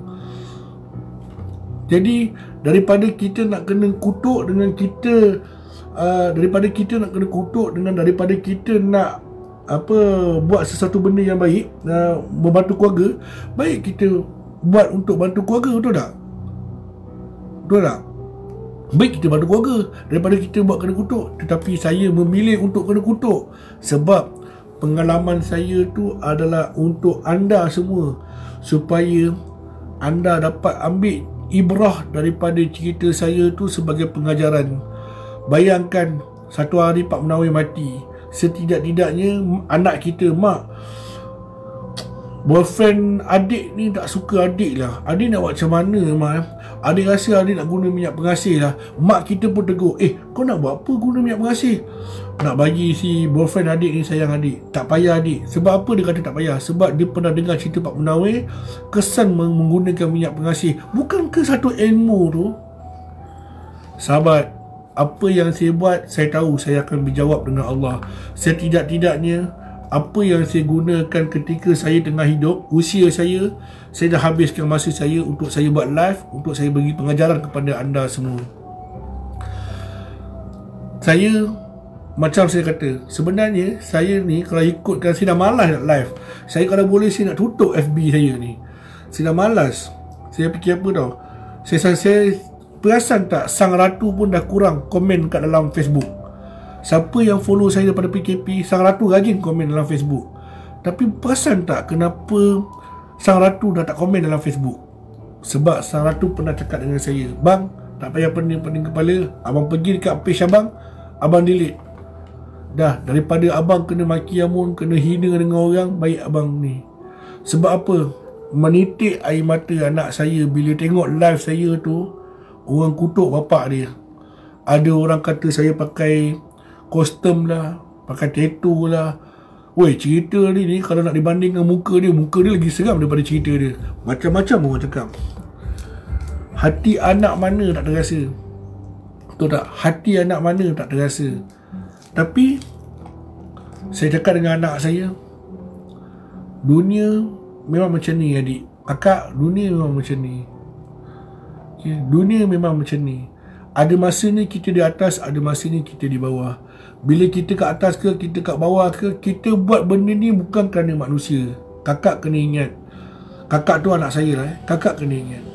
Jadi daripada kita nak kena kutuk dengan kita uh, daripada kita nak kena kutuk dengan daripada kita nak apa buat sesuatu benda yang baik, uh, membantu keluarga, baik kita buat untuk bantu keluarga. Betul tak? Betul tak? Baik kita bantu keluarga daripada kita buat kena kutuk. Tetapi saya memilih untuk kena kutuk. Sebab pengalaman saya tu adalah untuk anda semua, supaya anda dapat ambil ibrah daripada cerita saya tu sebagai pengajaran. Bayangkan satu hari Pak Munawer mati, setidak-tidaknya anak kita, mak, boyfriend adik ni tak suka adik lah. Adik nak buat macam mana mak? Adik rasa adik nak guna minyak pengasih lah. Mak kita pun tegur, eh kau nak buat apa guna minyak pengasih? Nak bagi si boyfriend adik ni sayang adik. Tak payah adik. Sebab apa dia kata tak payah? Sebab dia pernah dengar cerita Pak Munawer, kesan menggunakan minyak pengasih. Bukankah satu ilmu tu? Sahabat, apa yang saya buat, saya tahu saya akan berjawab dengan Allah. Setidak-tidaknya apa yang saya gunakan ketika saya tengah hidup, usia saya, saya dah habiskan masa saya untuk saya buat live, untuk saya bagi pengajaran kepada anda semua. Saya, macam saya kata, sebenarnya saya ni kalau ikutkan, saya dah malas nak live. Saya kalau boleh saya nak tutup F B saya ni. Saya dah malas. Saya fikir apa tau, Saya, saya perasan tak, Sang Ratu pun dah kurang komen kat dalam Facebook. Siapa yang follow saya daripada P K P, Sang Ratu rajin komen dalam Facebook. Tapi perasan tak kenapa Sang Ratu dah tak komen dalam Facebook? Sebab Sang Ratu pernah cakap dengan saya, bang, tak payah pening-pening kepala, abang pergi dekat page abang, abang delete. Dah, daripada abang kena maki amun, kena hina dengan orang, baik abang ni. Sebab apa? Menitik air mata anak saya bila tengok live saya tu, orang kutuk bapak dia. Ada orang kata saya pakai kostum lah, pakai tattoo lah. Weh, cerita ni ni kalau nak dibandingkan muka dia, muka dia lagi seram daripada cerita dia. Macam-macam orang cakap. Hati anak mana tak terasa? Betul tak? Hati anak mana tak terasa? Tapi saya cakap dengan anak saya, dunia memang macam ni adik. Kakak, dunia memang macam ni. Okay? Dunia memang macam ni. Ada masanya kita di atas, ada masanya kita di bawah. Bila kita ke atas ke, kita ke bawah ke, kita buat benda ni bukan kerana manusia. Kakak kena ingat. Kakak tu anak saya lah eh. Kakak kena ingat.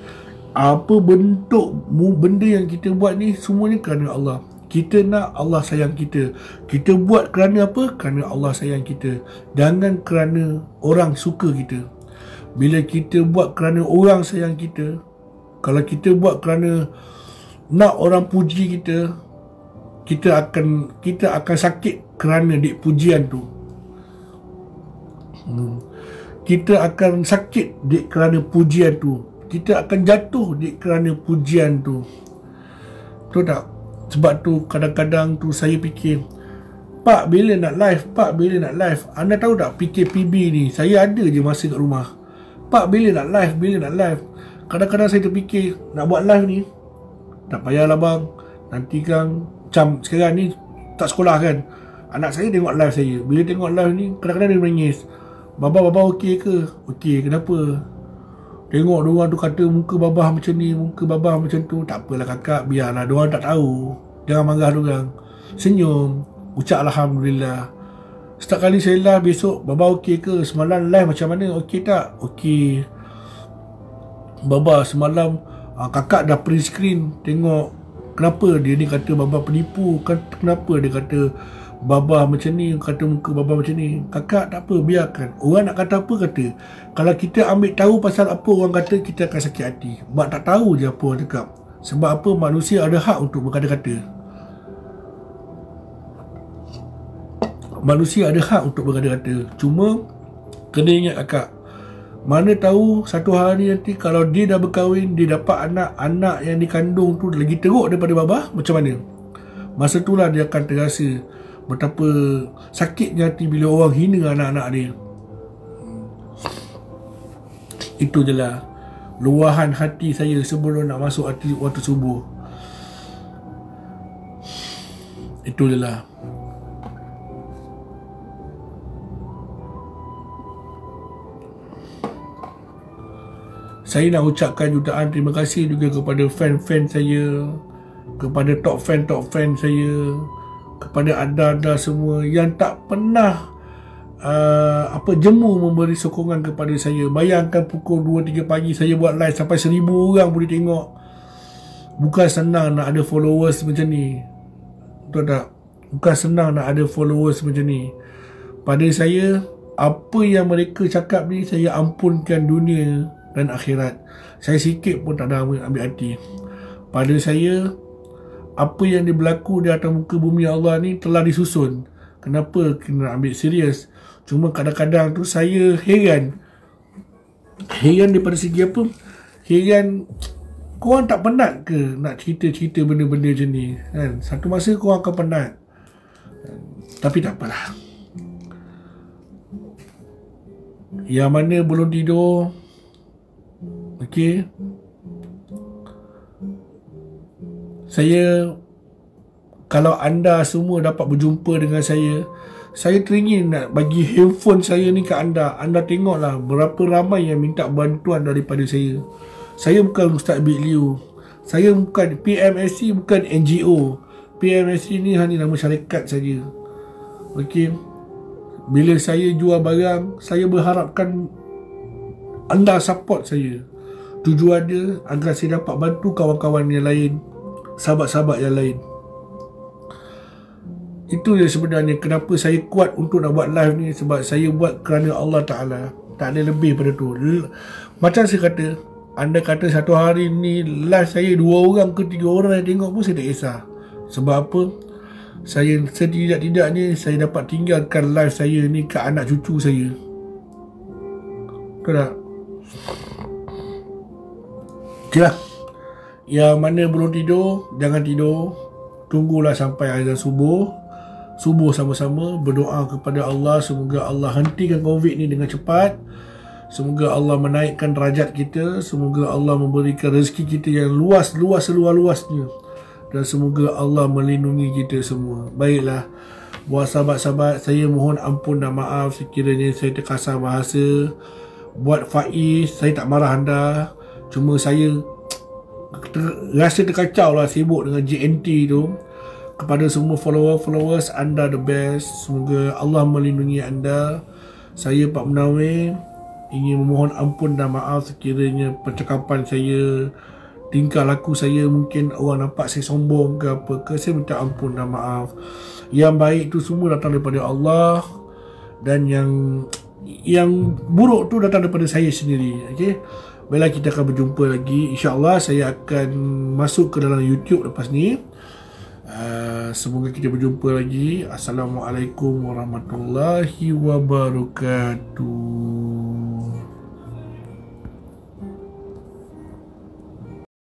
Apa bentuk benda yang kita buat ni, semuanya kerana Allah. Kita nak Allah sayang kita. Kita buat kerana apa? Kerana Allah sayang kita. Jangan kerana orang suka kita. Bila kita buat kerana orang sayang kita, kalau kita buat kerana nak orang puji kita, kita akan kita akan sakit kerana dik pujian tu. Hmm. Kita akan sakit dik kerana pujian tu. Kita akan jatuh dik kerana pujian tu. Betul tak? Sebab tu kadang-kadang tu saya fikir, Pak bila nak live, Pak bila nak live. Anda tahu tak P K P B ni, saya ada je masa kat rumah. Pak bila nak live, bila nak live. Kadang-kadang saya terfikir nak buat live ni, tak payahlah bang, nanti kang Macam sekarang ni tak sekolah kan, anak saya tengok live saya. Bila tengok live ni, kadang-kadang dia menangis. Babah-babah okey ke? Okey, kenapa? Tengok diorang tu kata muka babah macam ni, muka babah macam tu. Tak apalah kakak, biarlah, diorang tak tahu. Jangan marah diorang. Senyum, ucap Alhamdulillah. Setiap kali saya live, besok babah okey ke? Semalam live macam mana? Okey tak? Okey. Babah semalam kakak dah print screen, tengok kenapa dia ni kata babah penipu, kenapa dia kata babah macam ni, kata muka babah macam ni. Kakak tak apa, biarkan. Orang nak kata apa kata. Kalau kita ambil tahu pasal apa orang kata, kita akan sakit hati. Mak tak tahu je apa orang cakap. Sebab apa, manusia ada hak untuk berkata-kata. Manusia ada hak untuk berkata-kata. Cuma kena ingat kakak, mana tahu satu hari nanti kalau dia dah berkahwin, dia dapat anak, anak yang dikandung tu lagi teruk daripada babah, macam mana? Masa itulah dia akan terasa betapa sakitnya hati bila orang hina anak-anak dia. Itu je lah luahan hati saya sebelum nak masuk hati waktu subuh. Itu je lah. Saya nak ucapkan jutaan terima kasih juga kepada fan-fan saya, kepada top fan-top fan saya, kepada anda-anda semua yang tak pernah uh, apa jemu memberi sokongan kepada saya. Bayangkan pukul dua tiga pagi saya buat live sampai seribu orang boleh tengok. Bukan senang nak ada followers macam ni. Betul tak? Bukan senang nak ada followers macam ni. Pada saya, apa yang mereka cakap ni, saya ampunkan dunia dan akhirat. Saya sikit pun tak ada ambil hati. Pada saya, apa yang berlaku di atas muka bumi Allah ni telah disusun. Kenapa kena ambil serius? Cuma kadang-kadang tu saya heran. Heran daripada segi apa? Heran, korang tak penat ke nak cerita-cerita benda-benda macam ni? Kan? Satu masa korang akan penat. Tapi tak apalah. Yang mana belum tidur, okey, saya, kalau anda semua dapat berjumpa dengan saya, saya teringin nak bagi handphone saya ni ke anda. Anda tengoklah berapa ramai yang minta bantuan daripada saya. Saya bukan Ustaz Big Liu, saya bukan P M S C, bukan N G O. P M S C ni hanya nama syarikat saja. Okey, bila saya jual barang, saya berharapkan anda support saya. Tujuan dia agar saya dapat bantu kawan-kawan yang lain, sahabat-sahabat yang lain. Itu yang sebenarnya kenapa saya kuat untuk nak buat live ni. Sebab saya buat kerana Allah Ta'ala. Tak ada lebih pada tu. Macam saya kata, anda kata satu hari ni live saya dua orang ke tiga orang yang tengok pun saya tak kisah. Sebab apa? Saya setidak-tidaknya saya dapat tinggalkan live saya ni ke anak cucu saya. Betul tak? Okey lah. Yang mana belum tidur, jangan tidur. Tunggulah sampai azan subuh. Subuh sama-sama berdoa kepada Allah. Semoga Allah hentikan COVID ni dengan cepat. Semoga Allah menaikkan derajat kita. Semoga Allah memberikan rezeki kita yang luas-luas seluas-luasnya. Dan semoga Allah melindungi kita semua. Baiklah, buat sahabat-sahabat, saya mohon ampun dan maaf sekiranya saya terkasar bahasa. Buat Faiz, saya tak marah anda. Cuma saya ter, rasa terkacau lah sibuk dengan J N T tu. Kepada semua follower-followers, anda the best. Semoga Allah melindungi anda. Saya Pak Munawer ingin memohon ampun dan maaf sekiranya percakapan saya, tingkah laku saya, mungkin orang nampak saya sombong ke apa ke. Saya minta ampun dan maaf. Yang baik tu semua datang daripada Allah, dan yang yang buruk tu datang daripada saya sendiri. Okey. Baiklah, kita akan berjumpa lagi. InsyaAllah saya akan masuk ke dalam YouTube lepas ni. Uh, semoga kita berjumpa lagi. Assalamualaikum warahmatullahi wabarakatuh.